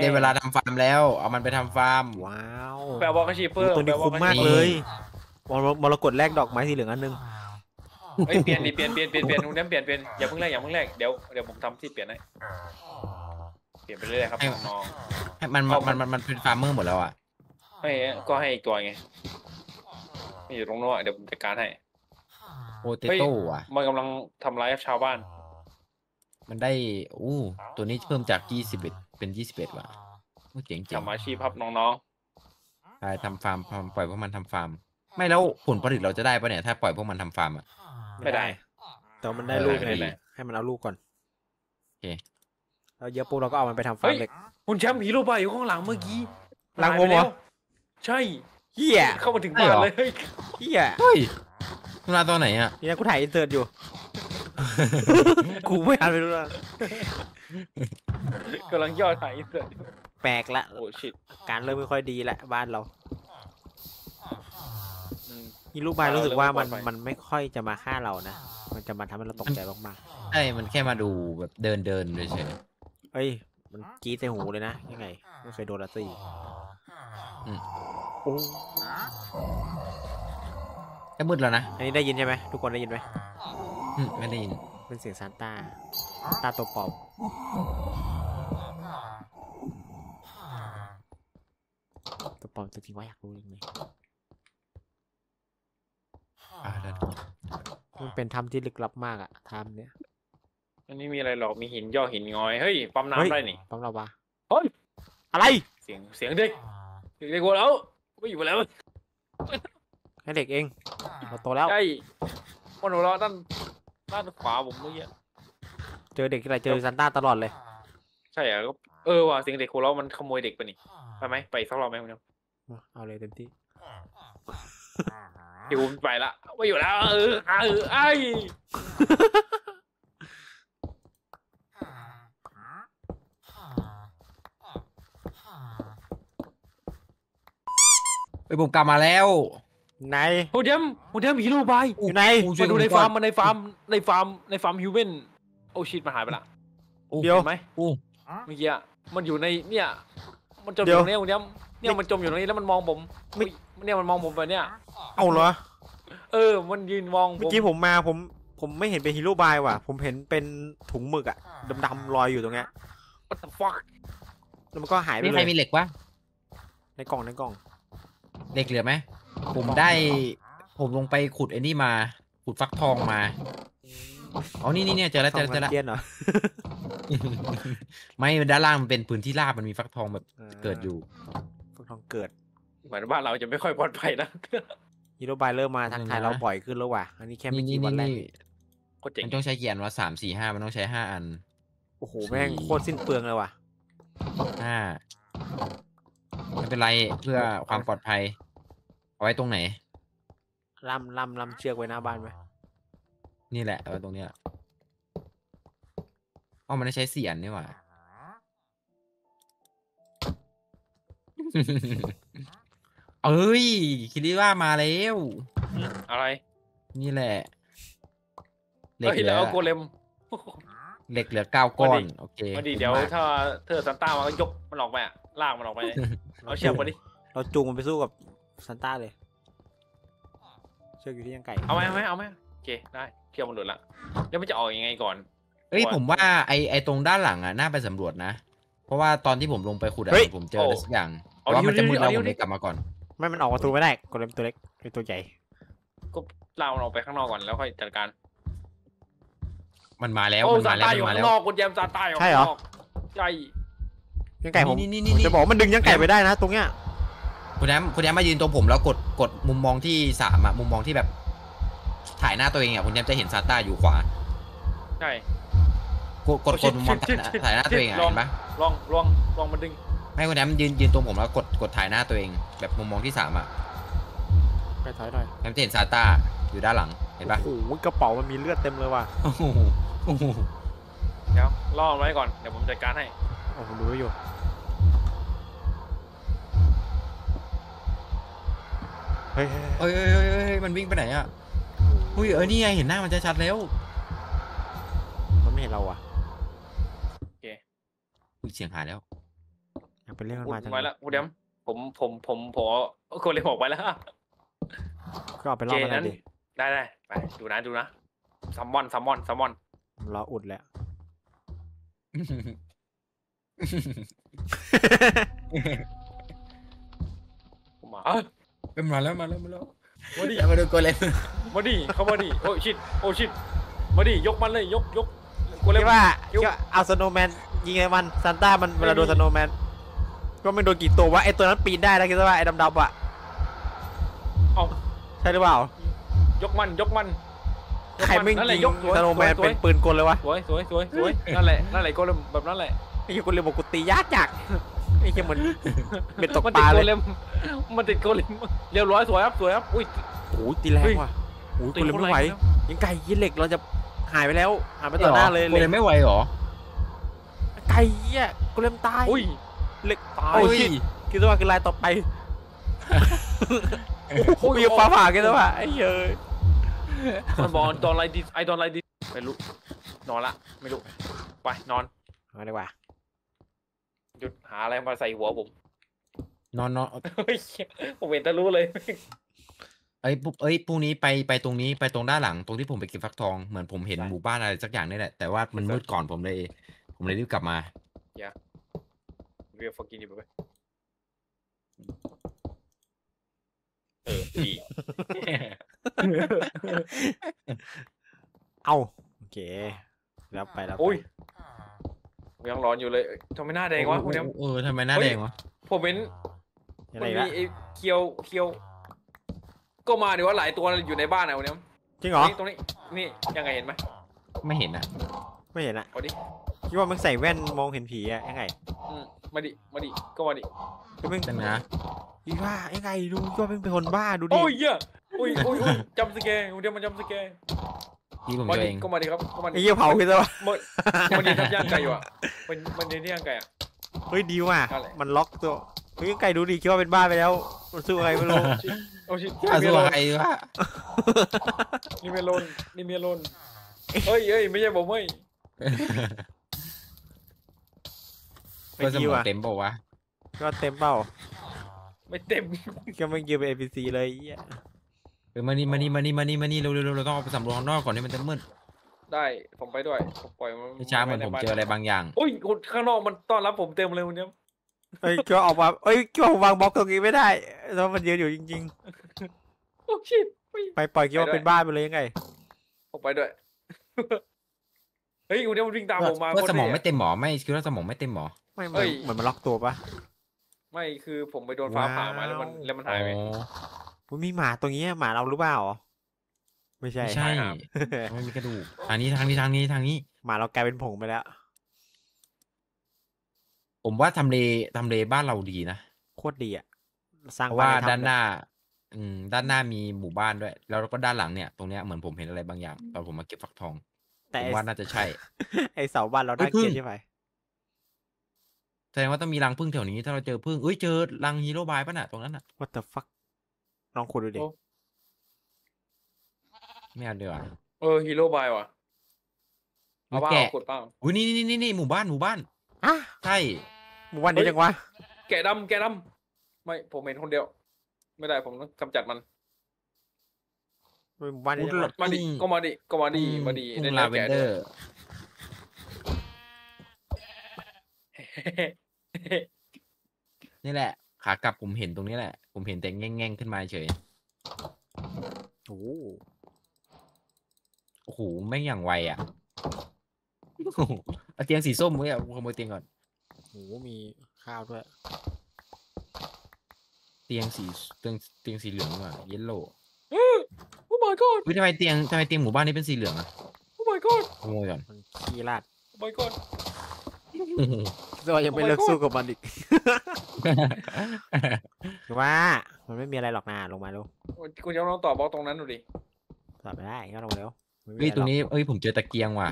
ได้เวลาทำฟาร์มแล้วเอามันไปทำฟาร์มว้าวแปลว่าก็ชีเปอร์ตัวนี้คุ้มมากเลยมรกตแรกดอกไม้สีเหลืองอันนึงเปลี่ยนตรงนี้เปลี่ยนอย่าเพิ่งแรกเดี๋ยวผมทำที่เปลี่ยนให้เปลี่ยนไปเรื่อยครับน้องให้มันเป็นฟาร์มเมอร์หมดแล้วอ่ะไม่ก็ให้อีกตัวไงไม่อยู่ตรงนู้นเดี๋ยวผมจัดการให้โปเตโต้อ่ะมันกำลังทำร้ายชาวบ้านมันได้ตัวนี้เพิ่มจาก21เป็น21ว่ะเจ๋งๆทำอาชีพครับน้องๆใช่ทำฟาร์มปล่อยพวกมันทำฟาร์มไม่แล้วผลผลิตเราจะได้ปะเนี่ยถ้าปล่อยพวกมันทำฟาร์มอ่ะไม่ได้แต่มันได้ลูกเลยให้มันเอาลูกก่อนโอเคเราเยอะปุ๊บเราก็เอามันไปทำฟาร์มเล็กคุณแชมป์ฮีโร่บายอยู่ข้างหลังเมื่อกี้หลังผมเหรอใช่เฮียเข้ามาถึงบ้านเลยเฮียเฮ้ยมาตอนไหนอ่ะนี่นะกูถ่ายอินเสิร์ตอยู่กูไม่ทันไปรู้ละกำลังย่อถ่ายเสร็จแปลกละโอ้ชิดการเริ่มไม่ค่อยดีแหละบ้านเรานี่ลูกบายรู้สึกว่ามันไม่ค่อยจะมาฆ่าเรานะมันจะมาทำให้เราตกใจมากๆใช่มันแค่มาดูแบบเดินเลยใช่มันจี๊ดใส่หูเลยนะยังไงไม่เคยโดนละสิ มืดแล้วนะอันนี้ได้ยินใช่ไหมทุกคนได้ยินไหมไม่ได้ยินเป็นเสียงซานต้าตาตัวเปล่าตัวเปล่าจริงๆว่าอยากรู้จริงเลยมันเป็นถ้ำที่ลึกลับมากอะถ้ำเนี้ยอันนี้มีอะไรหรอกมีหินย่อหินงอยเฮ้ยปั๊มน้ำได้นี่ปั๊มเราปะเฮ้ยอะไรเสียงเด็กเด็กวัวแล้วไม่อยู่แล้วให้เด็กเองเราโตแล้วใช่คนหัวเราะด้านขวาผมเมื่อกี้เจอเด็กอะไรเจอซันต้าตลอดเลยใช่เหรอเออว่ะเสียงเด็กหัวเราะมันขโมยเด็กไปนี่ไปไหมไปสักรอบไหมคุณน้ำเอาเลยเต็มที่อยู่ไปละไม่อยู่แล้วไอ้ไอ้บุ๋มกลับมาแล้วไหนโหดเยี่ยมฮีโร่บายอยู่ไหนมาดูในฟาร์มมันในฟาร์มฮิวแมนโอชิตมันหายไปละเดี๋ยวไหมเมื่อกี้มันอยู่ในเนี่ยมันจมอยู่ในตรงนี้เนี่ยมันจมอยู่ตรงนี้แล้วมันมองผมเนี่ยมันมองผมไปเนี่ยเอาเหรอเออมันยืนมองผมเมื่อกี้ผมไม่เห็นเป็นฮีโร่บายว่ะผมเห็นเป็นถุงหมึกอะดำๆลอยอยู่ตรงเนี้ยWhat the fuckแล้วมันก็หายไปเลยนี่ใครมีเหล็กวะในกล่องเหล็กเหลือไหมผมลงไปขุดไอ้นี่มาขุดฟักทองมาอ๋อนี่เนี่ยเจอแล้วไม่ด้านล่างมันเป็นพื้นที่ราบมันมีฟักทองแบบเกิดอยู่ฟักทองเกิดหมายถึงว่าเราจะไม่ค่อยปลอดภัยนะฮีโร่บายเริ่มมาทางไทยเราบ่อยขึ้นแล้วว่ะอันนี้แค่ไม่กี่วันแรกมันต้องใช้เกียร์ว่า3 4 5มันต้องใช้5อันโอ้โหแม่งโคตรสิ้นเปลืองเลยว่ะไม่เป็นไรเพื่อความปลอดภัยเอาไว้ตรงไหนลำเชือกไว้หน้าบ้านไหมนี่แหละเอาไว้ตรงนี้แหละอ๋อมันได้ใช้เสียนนี่หว่าเอ้ยคิริว่ามาแล้วอะไรนี่แหละเหล็กเหลือโกเลมเหล็กเหลือ9 ก้อนโอเคมาดีเดี๋ยวถ้าเธอซันต้ามันก็ยกมันออกไปอ่ะลากมันออกไปเอาเชือกมาดิเราจูงมันไปสู้กับซันต้าเลยเชือกอยู่ที่ยังไก่เอาไหมโอเคได้เชือกมันหลุดละแล้วมันจะออกยังไงก่อนเอ้ยผมว่าไอตรงด้านหลังอ่ะน่าไปสำรวจนะเพราะว่าตอนที่ผมลงไปขุดอ่ะผมเจออะไรสักอย่างว่ามันจะมืดเราผมเลยกลับมาก่อนไม่มันออกประตูไม่ได้กดเล็มตัวเล็กเป็นตัวใหญ่ก็เราออกไปข้างนอกก่อนแล้วค่อยจัดการมันมาแล้วมันมาแล้วนอกคนแยมซาตายออกใช่เหรอใช่ยังไก่ผมจะบอกมันดึงยังไก่ไปได้นะตรงเนี้ยคุณแยมมายืนตรงผมแล้วกดมุมมองที่3อะมุมมองที่แบบถ่ายหน้าตัวเองอะคุณแยมจะเห็นซาตาอยู่ขวาใช่กดมุมมองถ่ายหน้าตัวเองอะเห็นปะลองมันดึงให้คุณแยมยืนตรงผมแล้วกดถ่ายหน้าตัวเองแบบมุมมองที่3อะไปถ่ายหน่อยแยมจะเห็นซาตาอยู่ด้านหลังเห็นปะโอ้โหกระเป๋ามันมีเลือดเต็มเลยว่ะเดี๋ยวล่อไว้ก่อนเดี๋ยวผมจัดการให้โอ้โหรู้อยู่เฮ้ยมันวิ่งไปไหนอ่ะอุ้ยนี่ไงเห็นหน้ามันชัดๆแล้วมันไม่เห็นเราอ่ะโอเคอุ้ยเสียงหายแล้วอยากไปเรื่องมันมาจังไปแล้วอุ้ยเดี๋ยวผมคนเลยบอกไปแล้วก็เอาไปล่อมันดิได้ไปดูนะซัมมอนเราอุดแล้วมาเป็นมาแล้วมาดูโกเลมมาดิเขามาดิโอ้ชิดมาดิยกมันเลยยกโกเลมว่าเอาสโนว์แมนยิงไอ้มันซานต้ามันเวลาโดนสโนว์แมนก็ไม่โดนกี่ตัววะไอ้ตัวนั้นปีนได้นะคิดว่าไอ้ดำๆอ่ะเอาใช่หรือเปล่ายกมันใครไม่ยิงสโนว์แมนเป็นปืนกลเลยวะสวยนั่นแหละโกเลมแบบนั้นแหละไอ้โกเลมบอกกูตียากจักไอ้แค่เหมือนเป็นตกปลาเลยมันติดโกเลมเรียบร้อยสวยครับอุ้ยโอ้ยตีแรงว่ะโอ้ยโกเลมไม่ไหวยังไก่ยี่เหล็กเราจะหายไปแล้วหายไปต่อหน้าเลยโกเลมไม่ไหวหรอไก่ยี่โกเลมตายอุ้ยเหล็กตายคิดว่าคือลายต่อไปโอ้ยปลาผ่าคิดว่าไอ้เยอะมันบอกตอนไรดิไอตอนไรดิไม่รู้นอนละไม่รู้ไปนอนอะไรวะหยุดหาอะไรมาใส่หัวผม นอนนอนผมเห็นทะลุเลยไอ้ปุ๊บเอ้ยพรุ่งนี้ไปตรงนี้ไปตรงด้านหลังตรงที่ผมไปกินฟักทองเหมือนผมเห็นหมู่บ้านอะไรสักอย่างนี่แหละแต่ว่ามันมืดก่อนผมเลยรีบกลับมาอย่าเรียกฟักกินดิบไปดีเอาโอเคแล้วไปแล้วโอ้ยยังร้อนอยู่เลยทำไมหน้าแดงวะทำไมหน้าแดงวะผมเห็นมันมีไอ้เคียวก็มาดิว่าหลายตัวอยู่ในบ้านนะวันนี้จริงเหรอตรงนี้นี่ยังไงเห็นไหมไม่เห็นนะไม่เห็นนะพอดีคิดว่ามึงใส่แว่นมองเห็นผีอะยังไงมาดิก็มาดิมึงเป็นนะอีว่ายังไงดูก็เป็นคนบ้าดูดิโอ้ยเยอะโอ้ยจำสเกลเดี๋ยวมันจำสเกลมาดิก็มาดิครับก็มาดิไอ้เยี่ยวเผาคือจะวะมันเดินย่างไก่อยู่อะมันเดินย่างไก่อะเฮ้ยดีว่ะมันล็อกตัวเฮ้ยไก่ดูดิคิดว่าเป็นบ้าไปแล้วมันสู้อะไรไม่รู้โอ้ชิสู้อะไรวะนี่เมลอนเฮ้ยไม่ใช่ผมเฮ้ยก็สมองเต็มเปล่าวะก็เต็มเปล่าไม่เต็มก็ไม่ยืมเป็น NPC เลยมานี่เร็วเราต้องเอาไปสำรวจข้างนอกก่อนที่มันจะมืดได้ผมไปด้วยผมปล่อยมันช้าเหมือนผมเจออะไรบางอย่างโอ้ยข้างนอกมันต้อนรับผมเต็มเลยวันนี้เอ้ยก็ออกมาเอ้ยก็วางบล็อกตรงนี้ไม่ได้แล้วมันเยอะอยู่จริงๆโอ้ชิบไปปล่อยคิดว่าเป็นบ้านไปเลยยังไงผมไปด้วยเฮ้ยวันนี้มันวิ่งตามผมมาว่าสมองไม่เต็มหมอไม่คิดว่าสมองไม่เต็มหมอไม่เหมือนมันล็อกตัวปะไม่คือผมไปโดนฟ้าผ่ามาแล้วมันหายไปผมมีหมาตรงนี้หมาเราหรือเปล่าไม่ใช่ไม่มีกระดูกอันนี้ทางนี้หมาเรากลายเป็นผงไปแล้วผมว่าทำเลบ้านเราดีนะโคตรดีอ่ะสร้างว่าด้านหน้ามีหมู่บ้านด้วยแล้วก็ด้านหลังเนี่ยตรงเนี้ยเหมือนผมเห็นอะไรบางอย่างตอนผมมาเก็บฟักทองแต่ว่าน่าจะใช่ไอเสาบ้านเราได้เกียร์ใช่ไหมแสดงว่าต้องมีรังผึ้งแถวนี้ถ้าเราเจอผึ้งเอ้ยเจอรังฮีโร่บายป่ะน่ะตรงนั้นน่ะ What the fuck ลองขุดดูดิไม่เอาเดี๋ยวฮีโร่บายว่ะเอาบ้าขุดเปล่าอุ้ยนี่หมู่บ้านอะใช่หมู่บ้านนี้จังวะแกดำไม่ผมเห็นคนเดียวไม่ได้ผมต้องกำจัดมันหมู่บ้านนี้ก็มาดิในลาเวนเดอร์นี่แหละขากลับผมเห็นตรงนี้แหละผมเห็นแต่แง่งขึ้นมาเฉยโอ้โหแม่งอย่างไวอ่ะเตียงสีส้มเว้ยขโมยเตียงก่อนโอ้มีข้าวด้วยเตียงสีเหลืองอ่ะเยลโล่โอ้ my god ทำไมเตียงหมู่บ้านนี้เป็นสีเหลืองอ่ะโอ้ my god ขโมยก่อนขี้ลาดโอ้ my godเรายังไปเลิกสู้กับมันอีกว่ามันไม่มีอะไรหรอกนาลงมาลูกคุณจะลองต่อบล็อกตรงนั้นดูดิต่อไปได้ก็ลงเร็วนี่ตรงนี้เอ้ยผมเจอตะเกียงว่ะ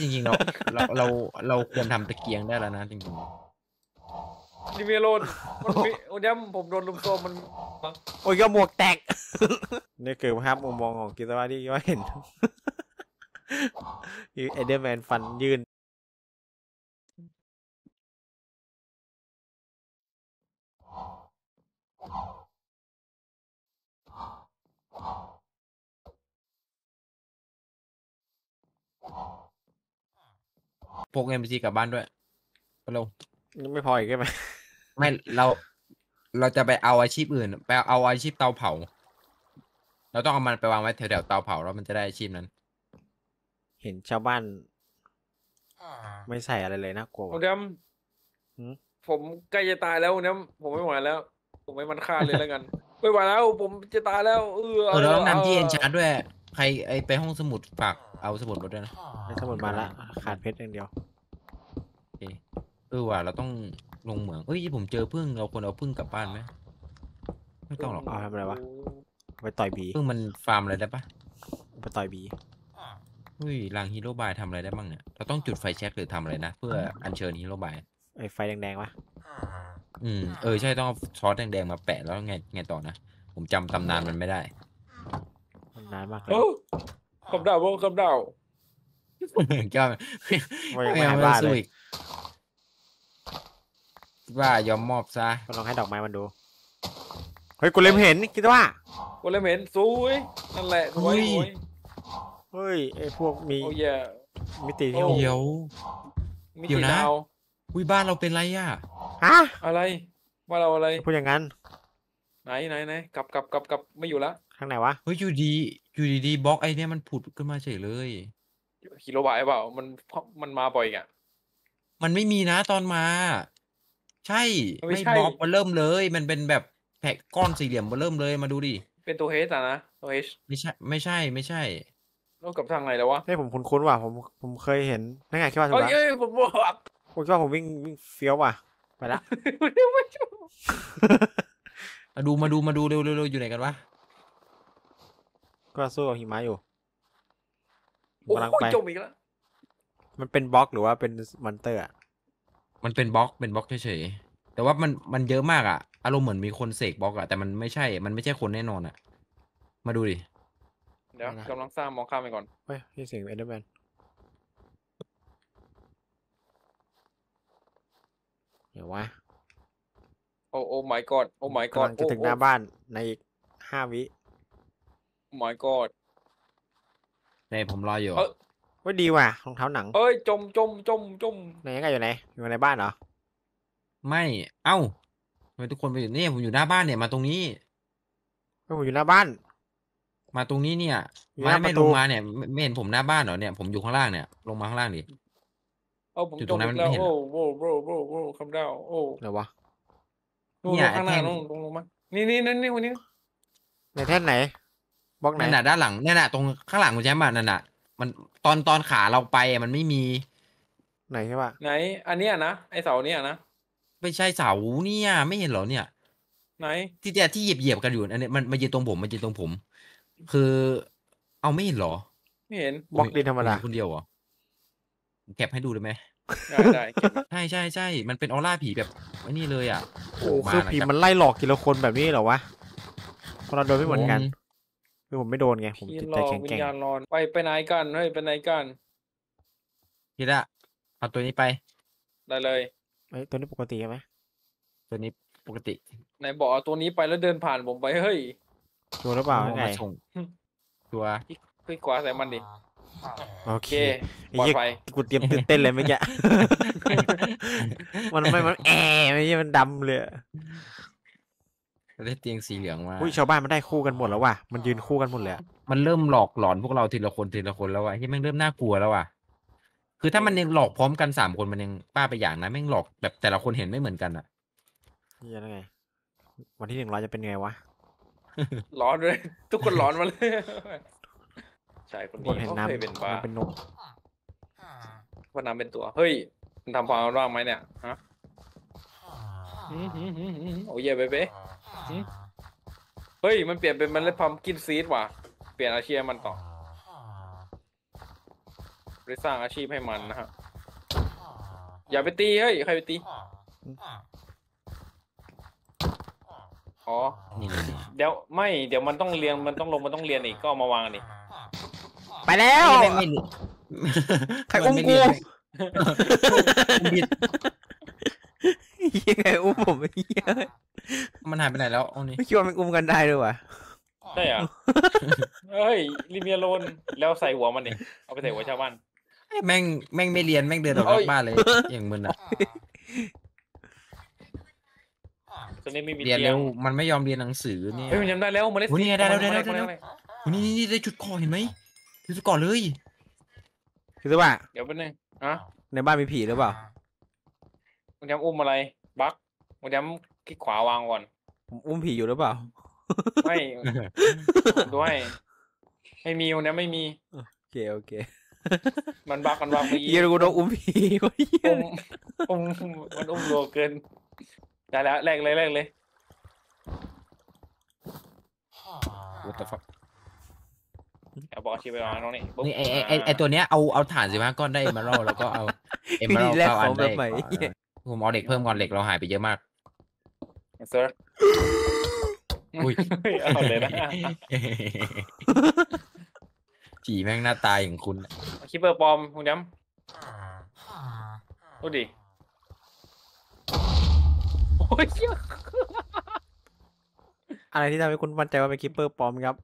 จริงๆเราควรทำตะเกียงได้แล้วนะจริงๆนี่เมลอนโอ้ยผมโดนลุมโตมันโอ้ยก็หมวกแตกนี่คือภาพมุมมองของกิตวาที่ย้อนเห็นเอเดอร์แมนฟันยืนพกเงินไปกลับบ้านด้วยเราไม่พออีกใช่ไหมไม่เราจะไปเอาอาชีพอื่นไปเอาอาชีพเตาเผาเราต้องเอามันไปวางไว้แถวๆเตาเผาแล้วมันจะได้อาชีพนั้นเห็นชาวบ้านไม่ใส่อะไรเลยน่ากลัวผมดำผมใกล้จะตายแล้วเนี่ยผมไม่ไหวแล้วผมไม่มันฆ่าเลยแล้วกันไม่ไหวแล้วผมจะตายแล้วเราต้องนำที่เอ็นชาร์ดด้วยใครไปห้องสมุดฝากเอาสมุดรถด้วยนะสมุดมาละขาดเพชรอย่างเดียวว่ะเราต้องลงเหมืองเอ้ยผมเจอพึ่งเราควรเอาพึ่งกลับบ้านไหมไม่ต้องหรอกเอาทำอะไรวะไปต่อยบีพึ่งมันฟาร์มอะไรได้ปะไปต่อยบีเฮ้ยรังฮีโร่บายทำอะไรได้บ้างเนี่ยเราต้องจุดไฟแช็กหรือทำอะไรนะเพื่ออัญเชิญฮีโร่บายไฟแดงๆวะใช่ต้องเอาซอสแดงๆมาแปะแล้วไงต่อนะผมจำตำนานมันไม่ได้นานมากเลยคำดาวก็ไม่สู้อีก ว่ายอมมอบซะก็ลองให้ดอกไม้มันดูเฮ้ยกูเล็มเห็นคิดว่ากูเล็มเห็นซูยนั่นแหละโอ้ยเฮ้ยไอพวกมีมิติเดียวมิติดาวอุ้ยบ้านเราเป็นไรอ่ะฮะอะไรบ้านเราอะไรพูดอย่างนั้นไหนกลับไม่อยู่ละข้างไหนวะเฮ้ยอยู่ดีบล็อกไอเนี้ยมันผุดขึ้นมาเฉยเลยกิโลบาทเปล่ามันมาบ่อยอ่ะมันไม่มีนะตอนมาใช่ไม่บล็อกมันเริ่มเลยมันเป็นแบบแผ่ก้อนสี่เหลี่ยมมันเริ่มเลยมาดูดิเป็นตัว H อ่ะนะตัว H ไม่ใช่แล้วกับทางไหนแล้ววะให้ผมคุ้นๆว่ะผมเคยเห็นนั่นไงคิดว่าถูกแล้วเฮ้ยผมบอกผมคิดว่าผมวิ่งเฟี้ยวว่ะไปละมาดูเร็วอยู่ไหนกันวะก็สู้กับหิมะอยู่กำลังไปมันเป็นบล็อกหรือว่าเป็นมอนเตอร์อ่ะมันเป็นบล็อกเฉยๆแต่ว่ามันเยอะมากอ่ะอารมณ์เหมือนมีคนเสกบล็อกอ่ะแต่มันไม่ใช่คนแน่นอนอ่ะมาดูดิเดี๋ยวกำลังสร้างมองข้ามไปก่อนเฮ้ยนี่เสียงเอเดอร์แมนเดี๋ยววะโอ้ my god โอ้ my god จะถึงหน้าบ้านในอีก5 วิ my god เนี่ยผมรออยู่ว่าดีว่ะรองเท้าหนังเอ้ยจมไหนยังไงอยู่ในบ้านเหรอไม่เอ้าทำไมทุกคนไปอยู่นี่ผมอยู่หน้าบ้านเนี่ยมาตรงนี้ผมอยู่หน้าบ้านมาตรงนี้เนี่ยไม่ลงมาเนี่ยไม่เห็นผมหน้าบ้านเหรอเนี่ยผมอยู่ข้างล่างเนี่ยลงมาข้างล่างดิอยู่ตรงนั้นมันไม่เห็นโอ้คำเดาโอ้ไหนวะเนี่ยข้างหน้าลงมานี่วันนี้ในแท่นไหนบล็อกไหนน่ะด้านหลังเนี่ยน่ะตรงข้างหลังคุณแจ๊บนั่นน่ะมันตอนขาเราไปมันไม่มีไหนใช่ปะไหนอันเนี้ยนะไอเสาเนี้ยนะไม่ใช่เสาเนี่ยไม่เห็นเหรอเนี่ยไหนที่เหยียบกันอยู่อันนี้มันยืนตรงผมคือเอาไม่เห็นเหรอไม่เห็นบล็อกดินธรรมดาคนเดียวเหรอแคปให้ดูเลยไหมใช่มันเป็นออร่าผีแบบนี่เลยอ่ะโอ้คือผีมันไล่หลอกทีละคนแบบนี้เหรอวะคนเราโดนไม่เหมือนกันคือผมไม่โดนไงผมจิตใจแข็งแกร่งไปไหนกันเฮ้ยไปไหนกันทีละเอาตัวนี้ไปได้เลยไอ้ตัวนี้ปกติใช่ไหมตัวนี้ปกติไหนบอกเอาตัวนี้ไปแล้วเดินผ่านผมไปเฮ้ยชัวร์หรือเปล่าไงชัวร์ขึ้นขวาใส่มันดิโอเคปล่อยไฟกูเตรียมตื่นเต้นเลยเมื่อกี้มันไม่ใช่มันดำเลยได้เตียงสีเหลืองมาชาวบ้านมันได้คู่กันหมดแล้วว่ะมันยืนคู่กันหมดเลยมันเริ่มหลอกหลอนพวกเราทีละคนแล้วว่ะที่แม่งเริ่มน่ากลัวแล้วว่ะคือถ้ามันยังหลอกพร้อมกัน3 คนมันยังป้าไปอย่างนะแม่งหลอกแบบแต่ละคนเห็นไม่เหมือนกันอ่ะยังไงวันที่100จะเป็นไงวะร้อนเลยทุกคนร้อนมาเลยใช่คนนี้เขาเคยเป็นบ้าเป็นนกว่าน้ำเป็นตัวเฮ้ยมันทำความร่างไหมเนี่ยฮะโอ้ยเบ๊ะเฮ้ยมันเปลี่ยนเป็นมันเล่นพัมกินซีดว่ะเปลี่ยนอาชีพมันต่อได้สร้างอาชีพให้มันนะฮะอย่าไปตีเฮ้ยใครไปตีอ๋อเดี๋ยวไม่เดี๋ยวมันต้องเรียนมันต้องเรียนอีกก็มาวางนี่ไปแล้วใครอุ้มกูยังไงอุ้มผมไม่เยอะมันหายไปไหนแล้วเอานี่ไม่คิดว่ามันอุ้มกันได้ด้วยวะใช่เหรอเฮ้ยลิเมียโลนแล้วใส่หัวมันเองเอาไปใส่หัวชาวบ้านแม่งไม่เรียนแม่งเดินออกจากบ้านเลยอย่างมึนอ่ะเรียนแล้วมันไม่ยอมเรียนหนังสือเนี่ยเฮ้ยมันจำได้แล้วมันได้สิได้แล้วนี่ได้จุดคอเห็นไหมจุดคอเลยคือว่าเดี๋ยวเป็นไงอะในบ้านมีผีหรือเปล่ามันจำอุ้มอะไรบั๊กมันจำคลิกขวาวางก่อนผมอุ้มผีอยู่หรือเปล่าไม่ด้วยไม่มีวันนี้ไม่มีโอเคมันบั๊กมันวางผีเยอะกูต้องอุ้มผีมันอุ้มโลเกินได้แล้วแรกเลย What the fuck เอาบอกชีไปวางตรงนี้นี่ไอตัวเนี้ยเอาฐาน15 ก้อนได้เอเมอรัลแล้วก็เอาเอเมอรัลเข้าอันเด็กผมเอาเด็กเพิ่มก่อนเหล็กเราหายไปเยอะมากเซอร์อุ้ยเอาเลยนะจีแม่งหน้าตายอย่างคุณคิปเปอร์ปอมคุณย้ำดูดิ ยอะไรที่ทำให้คุณมั่นใจว่าเป็นคิปเปอร์ปลอมครับ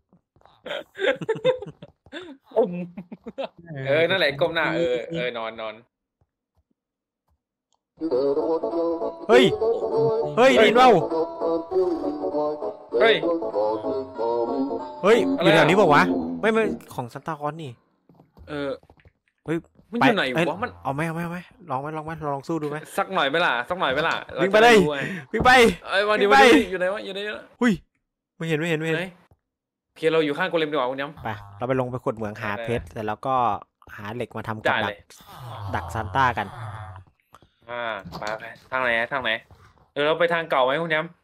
นั่นแหละก้มหน้านอนนอนเฮ้ยดินเว้าเฮ้ยอยู่แถวนี้บอกวะไม่ของซันตาคลอสนี่เฮ้ยมันอยู่ไหนวะมันเอาไหมลองสู้ดูไหมสักหน่อยไหมล่ะวิ่งไปวันนี้อยู่ไหนวะอยู่ไหนอุ้ยไม่เห็นโอเคเราอยู่ข้างโกเลมดีกว่าคุณย้ำไปเราไปลงไปขุดเหมืองหาเพชรเสร็จแล้วก็หาเหล็กมาทำกับดักซานต้ากันไปทางไหนเราไปทางเก่าไหมคุณย้ำ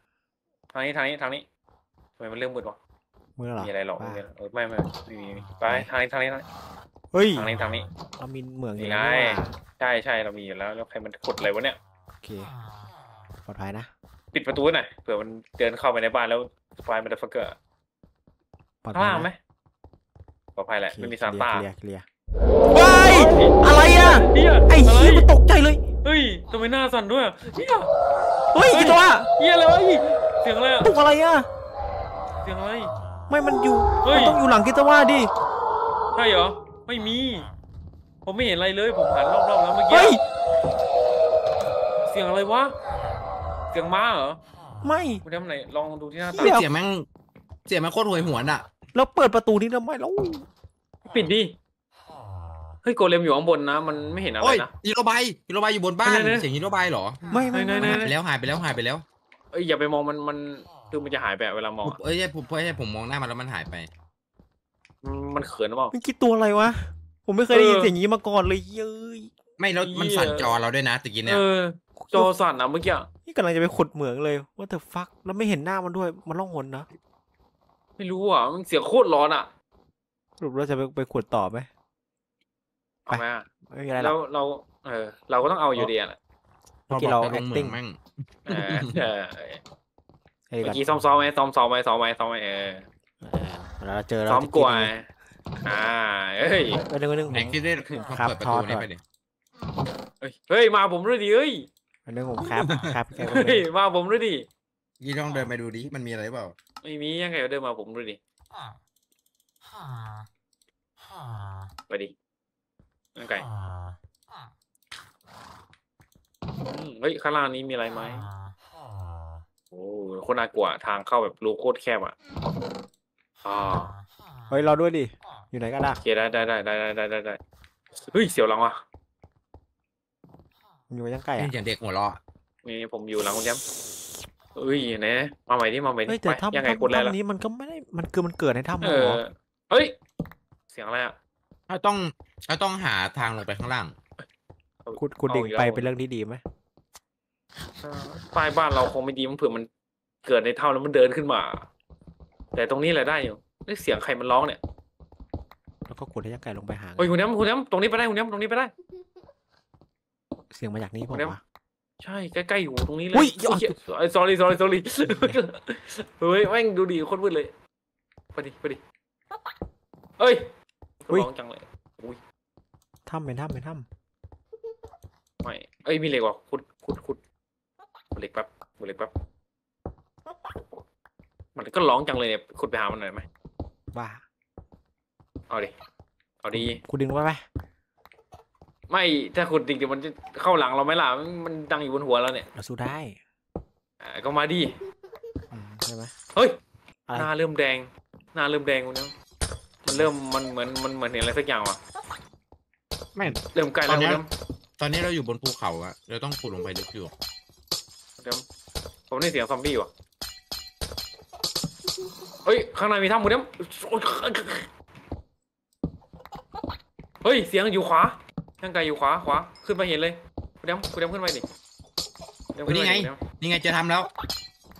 ทางนี้ทำไมมันเริ่มมืดวะมืดหรอมีอะไรหรอไม่ไปทางนี้เฮ้ยทางนี้เรามีเหมืองอยู่แล้วใช่เรามีอยู่แล้วแล้วใครมันขุดอะไรวะเนี่ยโอเคปลอดภัยนะปิดประตูหน่อยเผื่อมันเดินเข้าไปในบ้านแล้วไฟมันจะฟักเกอร์ปลอดภัยไหมปลอดภัยแหละไม่มีซานต้าเคลียร์ว้ายอะไรอ่ะไอ้เหี้ยมันตกใจเลยเฮ้ยทำไมหน้าสั่นด้วยเฮ้ยกี่ตัวเหี้ยอะไรวะเสียงอะไรอ่ะตุกอะไรอ่ะเสียงอะไรไม่มันอยู่มันต้องอยู่หลังกิตว่าดิใช่เหรอไม่มีผมไม่เห็นอะไรเลยผมหันรอบๆแล้วเมื่อกี้เฮ้ยเสียงอะไรวะเสียงม้าเหรอไม่คุณทำไหนลองดูที่หน้าต่างเสียงแม่งโคตรห่วยหัวน่ะแล้วเปิดประตูนี้ทำไมแล้วปิดดิเฮ้ยโกเลมอยู่ข้างบนนะมันไม่เห็นอะไรนะยีโรบายอยู่บนบ้านเสียงยีโรบายเหรอไม่หายไปแล้วเอ้ยอย่าไปมองมันคือมันจะหายไปเวลามองเอ้ยผมมองหน้ามันแล้วมันหายไปมันเขินหรือเปล่ามันคิดตัวอะไรวะผมไม่เคยได้ยินเสียงนี้มาก่อนเลยเย้ยไม่แล้วมันสั่นจอเราด้วยนะตะกี้เนี่ยจอสั่นนะเมื่อกี้นี่กำลังจะไปขุดเหมืองเลยว่าเธอฟักแล้วไม่เห็นหน้ามันด้วยมันล่องหนนะไม่รู้อ่ะมันเสียงโคตรร้อนอ่ะหรือเราจะไปขุดต่อไหมไปไม่มีอะไรแล้วเราก็ต้องเอาอยู่ดีอ่ะเมื่อกี้เรา acting มั่งเมื่อกี้ซ้อมไว้แล้วเจอแล้วซ้อมกลัวเอ้ยแม็กซ์ได้ครับทอดไปเนี่ยเฮ้ยมาผมด้วยดิเรื่องผมครับเฮ้ยมาผมด้วยดิยี่ต้องเดินไปดูดิมันมีอะไรเปล่าไม่มียังไงเดินมาผมด้วยดิไปดินั่งไก่เฮ้ยข้างล่างนี้มีอะไรไหมโอ้โคตรน่ากลัวทางเข้าแบบรูโคตรแคบอ่ะเฮ้ยรอด้วยดิอยู่ไหนก็ได้โอเคได้เฮ้ยเสียวหลังวะอยู่ยังไงอ่ะอย่างเด็กหัวล้อนี่ผมอยู่หลังคุณแย้มเฮ้ยเนี่ยมาใหม่ดิเฮ้ยแต่ถ้าถ้ำนี้มันก็ไม่ได้มันเกิดในถ้ำหรอเฮ้ยเสียงอะไรอ่ะเราต้องหาทางลงไปข้างล่างคุณดิ่งไปเป็นเรื่องที่ดีไหมใต้บ้านเราคงไม่ดีมันเผื่อมันเกิดในถ้ำแล้วมันเดินขึ้นมาแต่ตรงนี้แหละได้อยู่เสียงใครมันร้องเนี่ยแล้วก็ขุดให้ยักษ์ไก่ลงไปหาโอ้ยคุณแย้มตรงนี้ไปได้คุณแย้มเสียงมาจากนี้ผมว่าใช่ใกล้ๆอยู่ตรงนี้เลยsorry เฮ้ยแม่งดูดีโคตรมืดเลยไปดิเอ้ยร้องจังเลยถ้ำไม่มีเหล็กว่ะขุดเหล็กแป๊บมันก็ร้องจังเลยเนี่ยขุดไปหามันหน่อยไหมว่าเอาดิคุณดึงไว้ไหมไม่ถ้าขุดดิ่งเดี๋ยวมันจะเข้าหลังเราไหมล่ะมันดังอยู่บนหัวเราเนี่ยเราสู้ได้ก็มาดิใช่ไหมเฮ้ยหน้าเริ่มแดงคุณน้องมันเริ่มมันเหมือนเห็นอะไรสักอย่างว่ะไม่เริ่มไกลแล้วคุณน้องตอนนี้เราอยู่บนภูเขาอะเราต้องขุดลงไปลึกอยู่ผมได้เสียงซอมบี้ว่ะเฮ้ยข้างในมีถ้ำคุณน้องเฮ้ยเสียงอยู่ขวาทางไกลอยู่ขวาขึ้นไปเห็นเลยคุณแดมขึ้นไปดินี่ไงจะทำแล้ว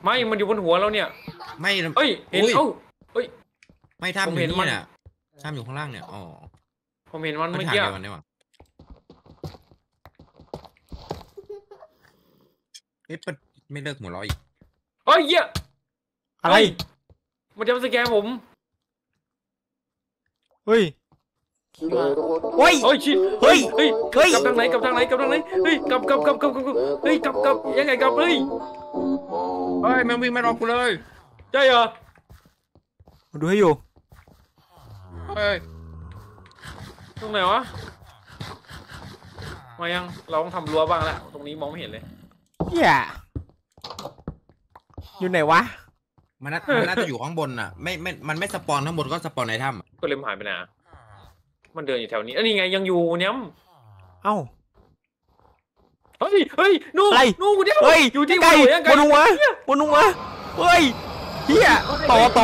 ไม่มันอยู่บนหัวเราเนี่ยไม่เห็นเอ้ยไม่ทำเห็นมันอ่ะทำอยู่ข้างล่างเนี่ยอ๋อผมเห็นมันไม่เกี่ยวเฮ้ยไม่เลิกหัวเราะอีกเฮ้ยเยอะอะไรมันจะมาสแกนผมเฮ้ยเฮ้ยกลับทางไหนเฮ้ยกลับยังไงกลับ เฮ้ยแม่งวิ่งไม่รอกูเลยใช่เหรอดูให้อยู่เฮ้ยตรงไหนวะมายังเราต้องทำรั้วบ้างแล้วตรงนี้มองไม่เห็นเลยเหี้ยอยู่ไหนวะมันน่าจะอยู่ข้างบนน่ะไม่มันไม่สปอนข้างบนก็สปอนในถ้ำก็เลยหายไปนะมันเดินอยู่แถวนี้นี่ไงยังอยู่เนี้ยเอ้าเฮ้ยนู่นนู่นกูเนี้ยเฮ้ยอยู่ที่ไกลบนหัวเฮ้ยเฮียต่อบล็อกต่อ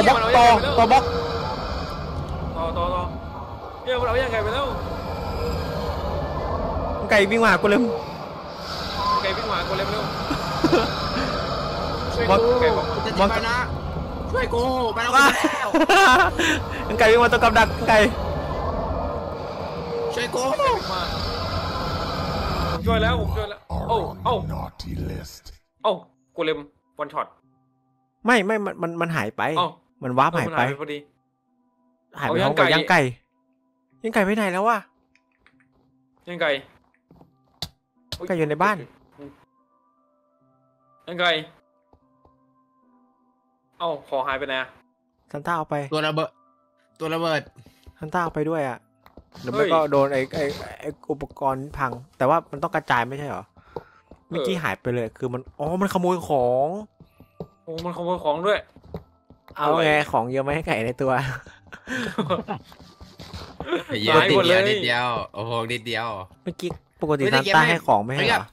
เฮียเรายังไงไปแล้วไก่วิ่งมากูเร็วช่วยกูนะช่วยกูไปแล้วไก่วิ่งมาตัวกับดักไก่ช่วยกูผมช่วยแล้วโอ้กูเร็ววันช็อตไม่มันหายไปมันว้าหายไปพอดีหายไปของยังไก่ไปไหนแล้ววะยังไก่อยู่ในบ้านยังไก่เอ้าขอหายไปนะซันต้าเอาไปตัวระเบิดซันต้าเอาไปด้วยอ่ะเดี๋ยวมันก็โดนไอ้อุปกรณ์พังแต่ว่ามันต้องกระจายไม่ใช่หรอเมื่อกี้หายไปเลยคือมันอ๋อมันขโมยของโอ้มันขโมยของด้วยเอาไงของเยอะไหมไก่ในตัวเยอะนิดเดียวโอ้โหนิดเดียวเมื่อกี้ปกติซันต้าให้ของไม่ให้หรอ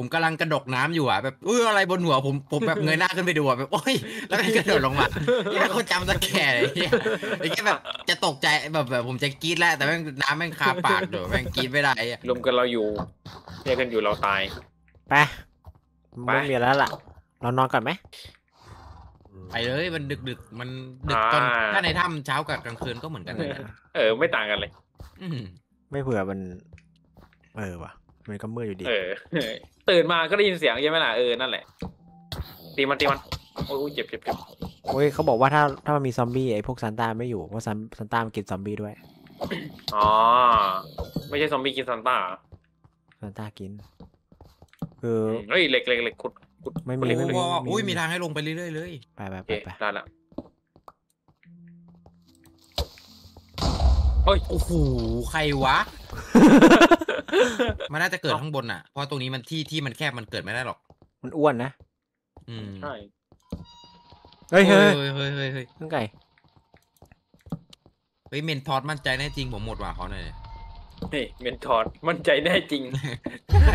ผมกำลังกระดกน้ำอยู่อ่ะแบบอะไรบนหัวผมแบบเงยหน้าขึ้นไปดูอ่ะแบบโอ้ยแล้วมันกระโดดลงมาเนี่ยเขาจำตะแก่เลยเนี่ยแบบจะตกใจแบบผมจะกรี๊ดแล้วแต่แม่งน้ำแม่งคาปากเดี๋ยวแม่งกรี๊ดไม่ได้รวมกันเราอยู่แยกกันอยู่เราตายไปไม่มีแล้วล่ะเรานอนก่อนไหมไปเลยมันดึกมันดึกตอนถ้าในถ้ำเช้ากับกลางคืนก็เหมือนกันเลยไม่ต่างกันเลยไม่เผื่อมันว่ะมันก็มืดอยู่ดีตื่นมาก็ได้ยินเสียงใช่ไหมล่ะนั่นแหละตีมันโอ้ยเจ็บโอ้ยเขาบอกว่าถ้ามันมีซอมบี้ไอ้พวกซันต้าไม่อยู่เพราะซันต้ามันกินซอมบี้ด้วยอ๋อไม่ใช่ซอมบี้กินซันต้ากินคือเฮ้ยเหล็กขุดไม่มีอุ้ยมีทางให้ลงไปเรื่อยๆเลยไปได้ละเฮ้ยโอ้โหใครวะมันน่าจะเกิดข้างบนน่ะเพราะตรงนี้มันที่มันแคบมันเกิดไม่ได้หรอกมันอ้วนนะใช่เฮ้ยนั่งไก่เฮ้ยเมนทอสมั่นใจแน่จริงผมหมดว่ะเขาหน่อยเฮ้ยเมนทอสมั่นใจแน่จริง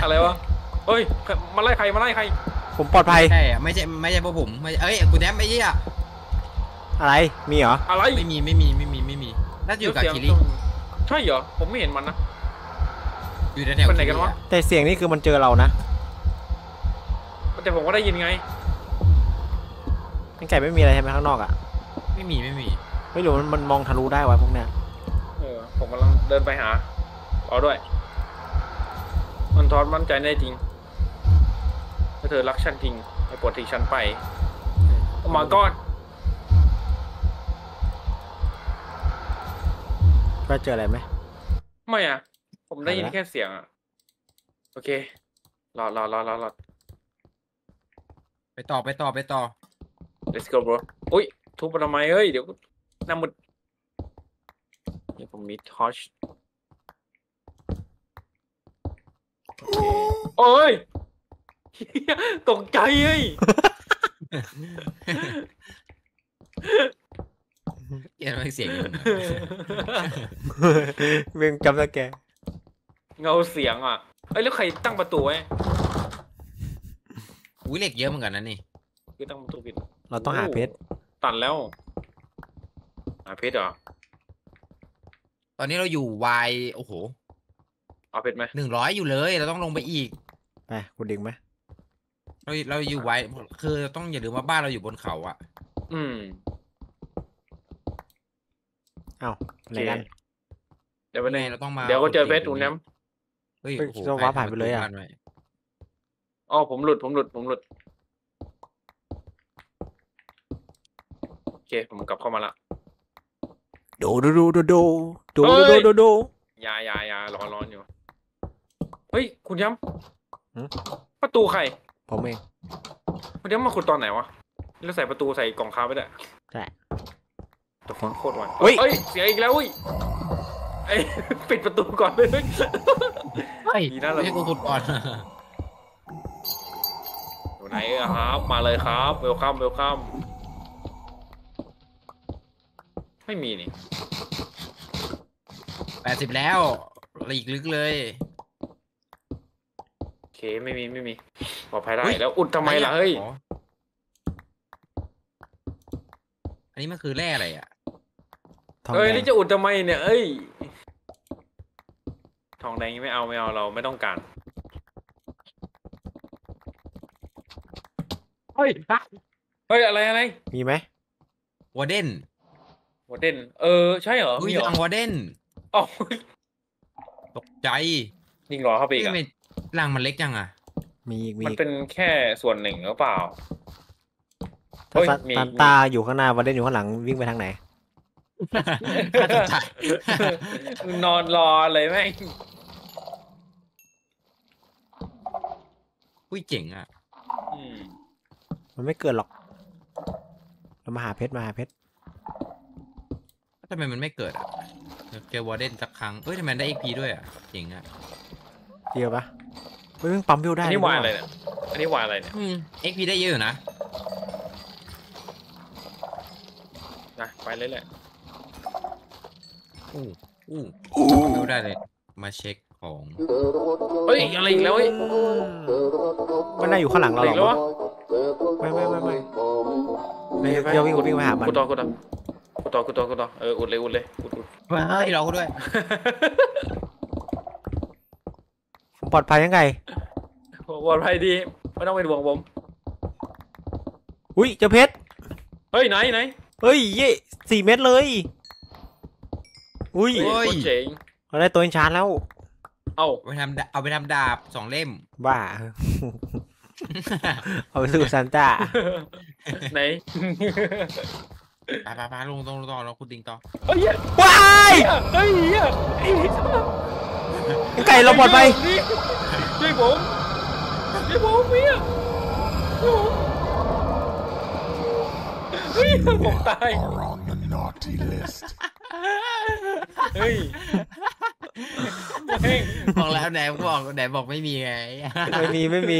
อะไรวะเฮ้ยมาไล่ใครผมปลอดภัยใช่ไม่ใช่พวกผมไม่เอ้ยกูแนมไม่ยี่อะไรมีเหรออะไรไม่มีน่าจะอยู่กับคิริใช่เหรอผมไม่เห็นมันนะอยู่ในแถวไหนกันวะแต่เสียงนี่คือมันเจอเรานะแต่ผมก็ได้ยินไงไอ้ไก่ไม่มีอะไรใช่ไหมข้างนอกอ่ะไม่มีไม่รู้มันมองทะลุได้วะพวกเนี้ยผมกำลังเดินไปหาเอาด้วยมันทอดมั่นใจแน่จริงถ้าเธอรักฉันจริงให้ปลดทิ้งฉันไปมาก่อนเราเจออะไรไหมไม่อ่ะผมได้ยินแค่เสียงอ่ะโอเครอไปต่อ let's go bro อุ้ยทุบทำไมเฮ้ยเดี๋ยวน้ำมุดนี่ผมมีทอชโอ้ยตกใจเฮ้ยแกไม่เสียงเมืองจำได้แกเงาเสียงอ่ะแล้วใครตั้งประตูไว้อุ้ยเหล็กเยอะเหมือนกันนะนี่คือตั้งประตูปิดเราต้องหาเพชรตัดแล้วหาเพชรเหรอตอนนี้เราอยู่วายโอ้โหเอาเพชรไหม100อยู่เลยเราต้องลงไปอีกไปคุณดึงไหมเราอยู่วายคือต้องอย่าลืมว่าบ้านเราอยู่บนเขาอ่ะเอาอะไรกันเดี๋ยววันนี้เราต้องมาเดี๋ยวก็เจอเพชรอุ่นน้ำเฮ้ยเราว้าผ่านไปเลยอ่ะอ๋อผมหลุดโอเคผมกลับเข้ามาละโดยาร้อนอยู่เฮ้ยคุณย้ำประตูใครผมเองคุณย้ำมาขุดตอนไหนวะ แล้วใส่ประตูใส่กล่องคาร์บไปได้ใช่ตัวคนโคตรวันเฮ้ยเสียอีกแล้วอุ้ยปิดประตูก่อนเลยดีนะเราขุดก่อนอยู่ไหนครับมาเลยครับเวลคัมเวลคัมไม่มีนี่80แล้วอีกลึกเลยโอเคไม่มีปลอดภัยได้แล้วอุดทำไมล่ะเฮ้ยอันนี้มันคือแร่อะไรอ่ะเอ้ยนี่จะอุดทำไมเนี่ยเอ้ยทองแดงไม่เอาเราไม่ต้องการเฮ้ยอะไรมีไหมวอร์เดนใช่เหรอมีอังวอร์เดนตกใจยิงหล่อเข้าไปอีกรังมันเล็กจังอ่ะมีมันเป็นแค่ส่วนหนึ่งหรือเปล่าถ้าซันต้าอยู่ข้างหน้าวอร์เดนอยู่ข้างหลังวิ่งไปทางไหนนอนรอเลยแม่งอุ้ยเจ๋งอ่ะมันไม่เกิดหรอกเรามาหาเพชรทำไมมันไม่เกิดอ่ะเจอวอร์เดนสักครั้งเฮ้ยทำไมได้ XP ด้วยอ่ะเจ๋งอ่ะเดียวปะเฮ้ยมึงปั๊มวิวได้อันนี้วายอะไรเนี่ยXP ได้เยอะอยู่นะไปเลยแหละอู้ได้เลยมาเช็คของเฮ้ยอะไรอีกแล้วมันได้อยู่ข้างหลังเราหรอไม่เดี๋ยววิ่งมาหามันกูต่ออุดเลยมาให้เราด้วยปลอดภัยยังไงปลอดภัยดีไม่ต้องเป็นห่วงผมอุ้ยเจอเพชรเฮ้ยไหนเฮ้ยเย่4 เม็ดเลยอุ้ยเราได้ตัวอินชาร์แล้วเอาไปทำดาบ2เล่มบ้าเอาไปสู้ซานต้าไหนปาลงต่อเราคุณดิงต่อเฮ้ยว้ายเฮ้ยไก่เราปลอดภัยช่วยผมเมียผมตายเฮ้ยบอกแล้วไหนบอกไม่มีไงไม่มี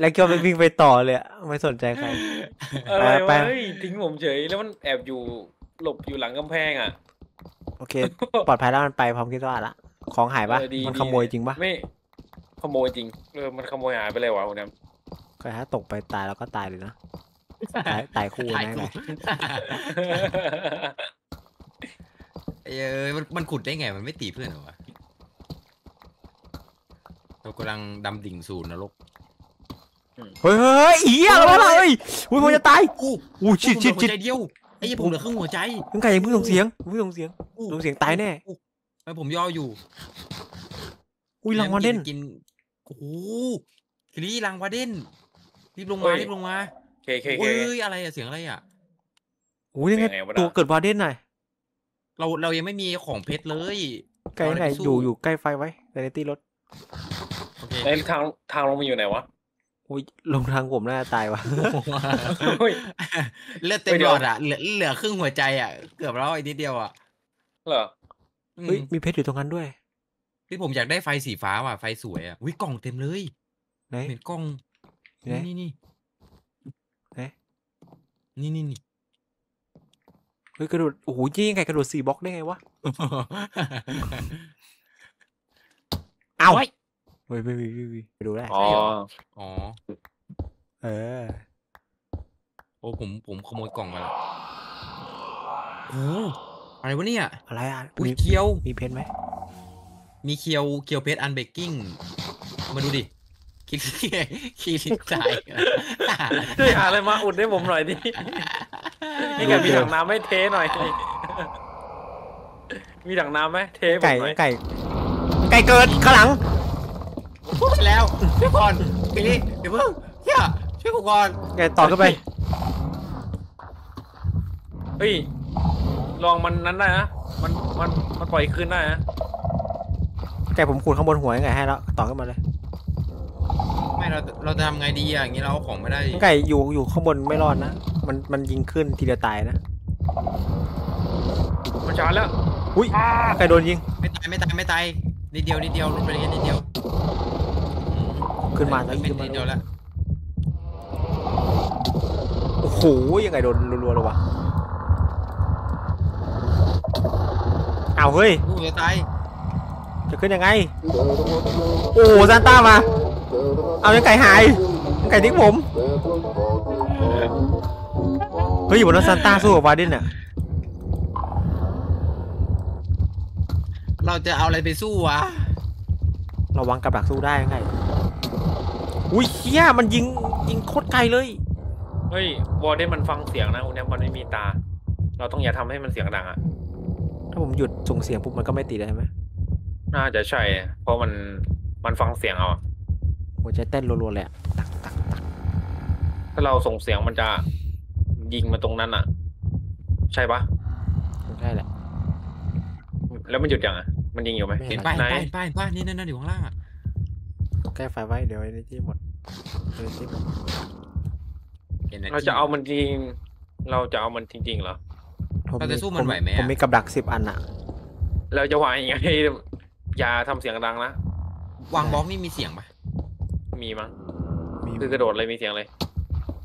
แล้วก็ไปวิ่งไปต่อเลยไม่สนใจใครไปทิ้งผมเฉยแล้วมันแอบอยู่หลบอยู่หลังกำแพงอ่ะโอเคปลอดภัยแล้วมันไปพร้อมคิดว่าละของหายปะมันขโมยจริงปะไม่ขโมยจริงมันขโมยหายไปเลยวะคนนั้นใครฮะตกไปตายแล้วก็ตายเลยนะตายคู่แน่เลยมันขุดได้ไงมันไม่ตีเพื่อนหรอวะเรากำลังดำดิ่งสู่นรกเฮ้ยอี๋อะไรวะเฮ้ยอุ้ยผมจะตายอู้ชิดใจเดียวไอ้ยี่ผมเหลือครึ่งหัวใจยังไงยังพึ่งส่งเสียงตายแน่ไอ้ผมย่ออยู่อุ้ยรังวาเด่นกินโอ้โหรีรังวาเด่นรีบลงมาเฮ้ยอะไรอะเสียงอะไรอะอุ้ยยังไงตัวเกิดวาเด่นหน่อยเรายังไม่มีของเพชรเลยใกล้ไหนอยู่ใกล้ไฟไว้ในที่รถไอ้ทางลงมาอยู่ไหนวะอุ้ยลงทางผมน่าตายวะเลือดเต็มหลอดอ่ะเหลือครึ่งหัวใจอ่ะเกือบแล้วอีกนิดเดียวอ่ะเหรอเฮ้ยมีเพชรอยู่ตรงนั้นด้วยที่ผมอยากได้ไฟสีฟ้าว่ะไฟสวยอ่ะอุ้ยกล่องเต็มเลยไหนเห็นกล่องนี่เฮ้ยกระโดดโอ้โหยี่ยังไงกระโดด4บล็อกได้ไงวะเอาเฮ้ยไปดูได้โอ้ผมขโมยกล่องมาแล้วอะไรวะเนี่ยอะไรอ่ะมีเคียวมีเพชรไหมมีเคียวเพชรอันเบกกิ้งมาดูดิคิดใจช่วยหาอะไรมาอุดให้ผมหน่อยดินี่ไก่มีถังน้ำให้เทหน่อยมีถังน้ำไหมเทผมหน่อยไก่เกิดข้างหลังแล้วช่วยก่อนไปดิเดี๋ยวเพิ่งช่วยกูก่อนไก่ต่อเข้าไปเฮ้ยลองมันนั้นได้นะมันปล่อยคืนได้นะไก่ผมขูดข้างบนหัวยังไงให้แล้วต่อขึ้นมาเลยไม่ เราจะทำไงดีอย่างนี้เราเอาของไม่ได้ไก่อยู่ข้างบนไม่รอดนะมันยิงขึ้นทีเดียวตายนะมันชาร์จแล้วอุ้ยไก่โดนยิงไม่ตายนิดเดียวลงไปแค่นิดเดียวขึ้นมาแล้วขึ้นมานิดเดียวแล้วโอ้โหยังไงโดนรัวๆเลยวะเอาเฮ้ยจะตายจะขึ้นยังไงโอ้โหซานต้ามาเอายังไก่หายไก่ทิ้งผมเฮ้ยอยู่บนนั้นซานต้าสู้กับวาดินน่ะเราจะเอาอะไรไปสู้วะระวังกับดักสู้ได้ไงอุ้ยเฮียมันยิงโคตรไกลเลยเฮ้ยวอลเดนมันฟังเสียงนะอุณเนี่ยมันไม่มีตาเราต้องอย่าทำให้มันเสียงดังอะถ้าผมหยุดส่งเสียงปุ๊บมันก็ไม่ติดได้ไหมน่าจะใช่เพราะมันฟังเสียงเอาหัวใจเต้นรัวๆแหละถ้าเราส่งเสียงมันจะยิงมาตรงนั้นอะใช่ปะใช่แหละแล้วมันหยุดยังอ่ะมันยิงอยู่ไหมเห็นป้ายนี่นั่นอยู่ข้างล่างอ่ะแก้ไฟไว้เดี๋ยวไอ้ที่หมดเราจะเอามันจริงเหรอเราจะสู้มันไหวไหมผมมีกับดัก10 อันอ่ะเราจะวางยังไงอย่าทำเสียงดังนะวางบล็อกนี่มีเสียงปะมีมั้งคือกระโดดเลยมีเสียงเลย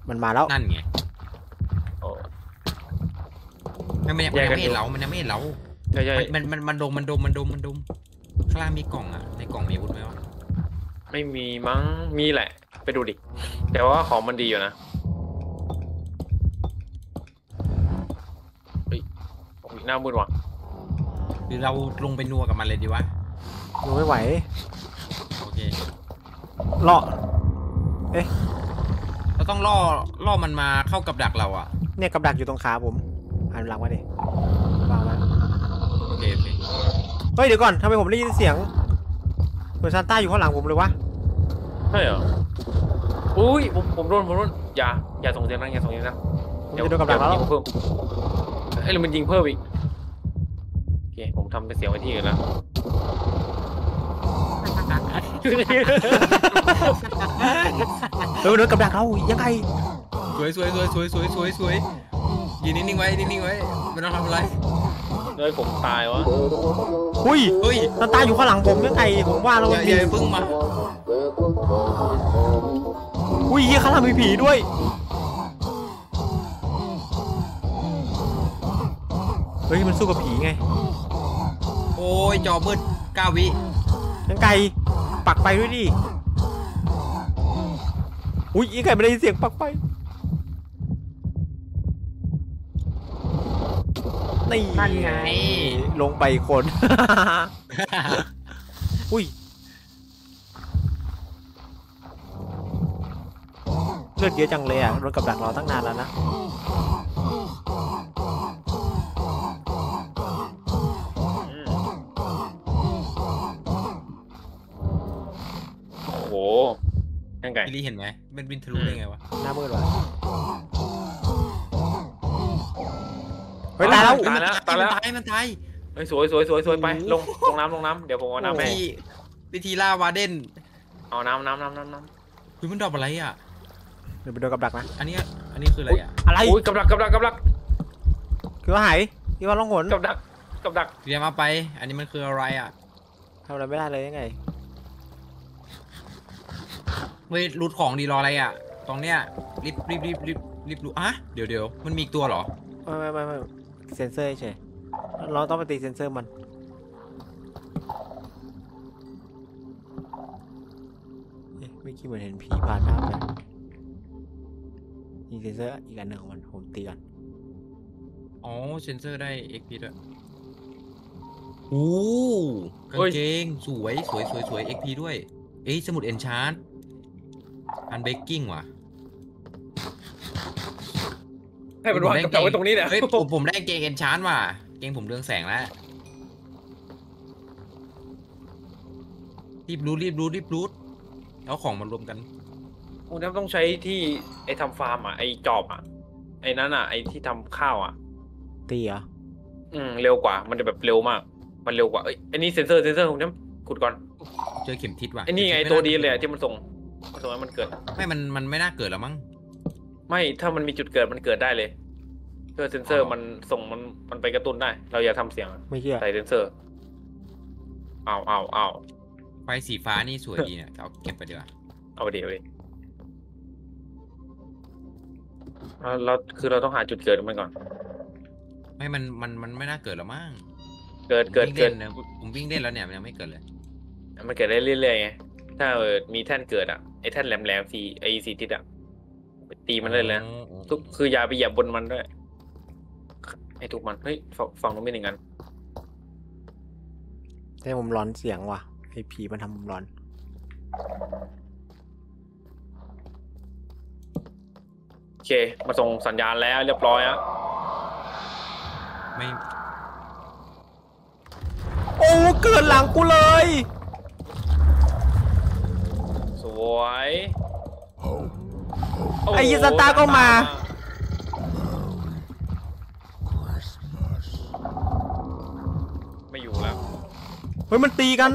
มันมาแล้วนั่นไงมันยังไม่เห็นเรามันดมข้างล่างมีกล่องอ่ะในกล่องมีวุ้นไหมวะไม่มีมั้งมีแหละไปดูดิแต่ว่าของมันดีอยู่นะหน้ามืดว่ะหรือเราลงไปนัวกับมันเลยดีวะดูไม่ไหวโอเคล่อเอ๊ะเราต้องล่อมันมาเข้ากับดักเราอ่ะเนี่ยกับดักอยู่ตรงขาผมหันหลังมาดิวางไว้โอเคเฮ้ยเดี๋ยวก่อนทำไมผมได้ยินเสียงเหมือนซานต้าอยู่ข้างหลังผมเลยวะใช่เหรออุ้ยผมโดนอย่าส่งเสียงนะเดี๋ยวโดนกับดักแล้วไอ้เรามันยิงเพิ่มอีกโอเคผมทำเป็นเสียงไว้ที่อื่นแล้วเดินกับดักเขายังไงสวยยืนนิ่งไว้ไม่ต้องทำอะไรเลยผมตายวะเฮ้ยตายอยู่ข้างหลังผมยังไงผมว่าเราเดี๋ยวพึ่งมาอุ้ยเฮียข้างหลังมีผีด้วยเฮ้ยมันสู้กับผีไงโอ้ยจอมืด9 วิยังไก่ปักไปด้วยดิอุ้ยยังไก่ไม่ได้ยินเสียงปักไปนั่นไงลงไปคนอุ้ยเลือดเยอะจังเลยอ่ะรถกับดักรอตั้งนานแล้วนะโอ้ยังไงบิลลี่เห็นไหมมันบินทะลุได้ไงวะหน้ามืดว่ะเฮ้ยตายแล้วมันตายเฮ้ยสวยไปลงน้ำเดี๋ยวผมเอาน้ำให้วิธีล่าวาเดนเอาน้ำคือมันดรอปอะไรอ่ะเดี๋ยวไปโดนกับดักนะอันนี้คืออะไรอ่ะอะไรอุ้ยกับดักคือว่าหายคือว่าล่องหนกับดักเดี๋ยวมาไปอันนี้มันคืออะไรอ่ะทำอะไรไม่ได้เลยยังไงเฮ้ยรูดของดีรออะไรอ่ะตรงเนี้ยรีบรูดอ่ะเดี๋ยวมันมีอีกตัวหรอไม่เซนเซอร์เฉยเราต้องไปตีเซนเซอร์มันไม่คิดเหมือนเห็นผีผ่านหน้าไปนี่เซนเซอร์อีกอันหนึ่งของมันผมตีกันอ๋อเซนเซอร์ได้เอ็กพีด้วยโอ้กางเกงสวยเอ็กพีด้วยเอ้ยสมุดเอนชาร์ดอันเบกกิ้งว่ะให้มันวางกับดักไว้ตรงนี้เนี่ยเฮ้ยผมได้เกงเอ็นชาร์จว่ะเกงผมเรืองแสงแล้วรีบรูดเอาของมารวมกันโอ้ยต้องใช้ที่ไอ้ทำฟาร์มอ่ะไอ้จอบอ่ะไอ้นั้นอ่ะไอ้ที่ทำข้าวอ่ะตีเหรอเร็วกว่ามันจะแบบเร็วมากมันเร็วกว่าไอ้นี่เซนเซอร์ผมเนี่ยขุดก่อนเจอเข็มทิศว่ะไอ้นี่ไงตัวดีเลยที่มันส่ง เพราะตรงนั้นมันเกิดไม่มันไม่น่าเกิดแล้วมั้งไม่ถ้ามันมีจุดเกิดมันเกิดได้เลยเพื่อเซนเซอร์มันส่งมันไปกระตุ้นได้เราอย่าทำเสียงไม่เชื่อใส่เซนเซอร์เอาไฟสีฟ้านี่สวยดีเนี่ยเอาเก็บไปดีกว่าเอาไปดีเลยเราคือเราต้องหาจุดเกิดมันก่อนไม่มันไม่น่าเกิดหรอมั้งเกิดเนี่ยผมวิ่งเล่นแล้วเนี่ยมันยังไม่เกิดเลยมันเกิดได้เรื่อยๆไงถ้ามีแท่นเกิดอ่ะไอ้แท่นแหลมๆสีไอ้สีทิศอ่ะตีมันเลยแล้วทุกคือยาไปหยับบนมันด้วยไอ้ทุกมันเฮ้ยฟังน้องมีหนึ่งกันแต่ผมร้อนเสียงว่ะไอ้ผีมันทำผมร้อนโอเคมาส่งสัญญาณแล้วเรียบร้อยอะไม่โอ้เกิดหลังกูเลยสวยไอ้ยิซันต้าก็มาไม่อยู่แล้วเฮ้ยมันตีกัน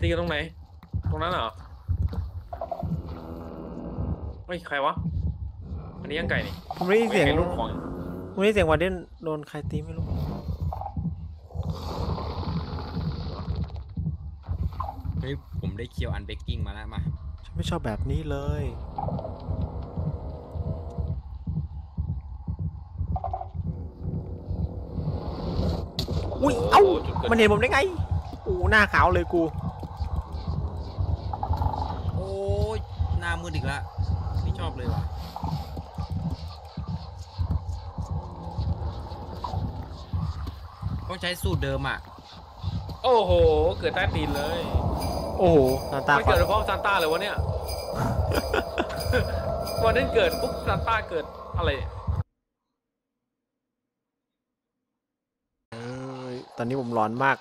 ตีกันตรงไหนตรงนั้นเหรอไม่ใครวะอันนี้ยังไก่นี่ผมไม่ได้เสียงลูกของผมได้เสียงวันเด่นโดนใครตีไม่รู้เฮ้ยผมได้เคียวอันเบกกิ้งมาแล้วมาฉันไม่ชอบแบบนี้เลยอุ้ยเอ้ามันเห็นผมได้ไงอู้หน้าขาวเลยกูโอ้ยหน้ามืดอีกละไม่ชอบเลยว่ะต้องใช้สูตรเดิมอ่ะโอ้โหเกิดใต้ตีนเลยโอ้โหซานต้าไม่เกิดเฉพาะซานต้าเลยวะเนี่ยวันนั้นเกิดปุ๊บซานต้าเกิดอะไรตอนนี้ผมร้อนมาก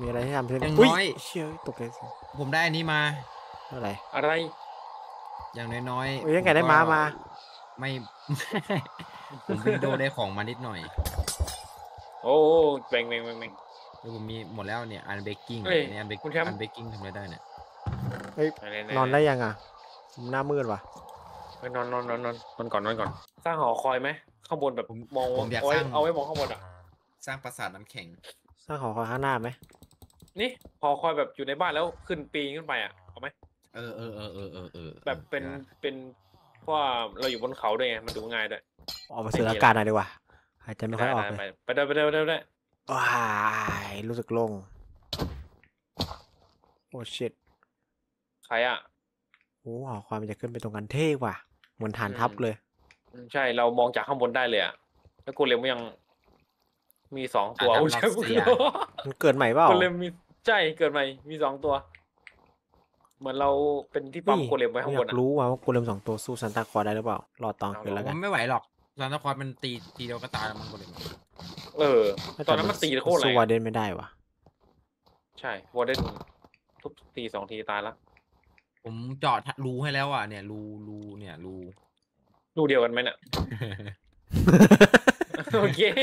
มีอะไรให้ทำเพิ่มอย่างน้อยเชี่ยตกใจผมได้อันนี้มาอะไรอย่างน้อยๆยังไงได้มาไม่ผมวินโดว์ได้ของมานิดหน่อยโอ้แบ่งผมมีหมดแล้วเนี่ยอันเบกกิ้งเนี่ยอันเบกกิ้งทำอะไรได้เนี่ยนอนได้ยังอ่ะหน้ามืดว่ะนอนก่อนสร้างหอคอยไหมข้างบนแบบมองเอาไว้มองข้างบนอ่ะสร้างปราสาทน้ำแข็งสร้างหอคอยข้างหน้าไหมนี่หอคอยแบบอยู่ในบ้านแล้วขึ้นปีขึ้นไปอ่ะเอาไหมเออแบบเป็นเพราะว่าเราอยู่บนเขาด้วยไงมันดูง่ายด้วยออกมาสูดอากาศหน่อยดีกว่าหายใจไม่ค่อยออกเลยไปได้ว้ายรู้สึกโล่งโอ้ชิตใครอ่ะโอ้หอคอยมันจะขึ้นไปตรงกันเท่ว่ะเหมือนฐานทัพเลยใช่เรามองจากข้างบนได้เลยอ่ะแล้วกูเล็มยังมีสองตัวมันเกิดใหม่เปล่ากูเล็มมีใช่เกิดใหม่มีสองตัวเหมือนเราเป็นที่ปั๊มโกเลมไว้ข้างบนนะรู้ว่าโกเลมสองตัวสู้ซานตาคลอสได้หรือเปล่ารอตอนคืนแล้วกันไม่ไหวหรอกซานตาคลอสมันตีเดียวก็ตายมันโกเลมตอนนั้นมันตีโคตรแรงสู้วอร์เดนไม่ได้วะใช่วอร์เดนทุบตีสองทีตายละผมเจาะรูให้แล้วอ่ะเนี่ยรูเดียวกันไหมเนี่ยโอเคไก่มัน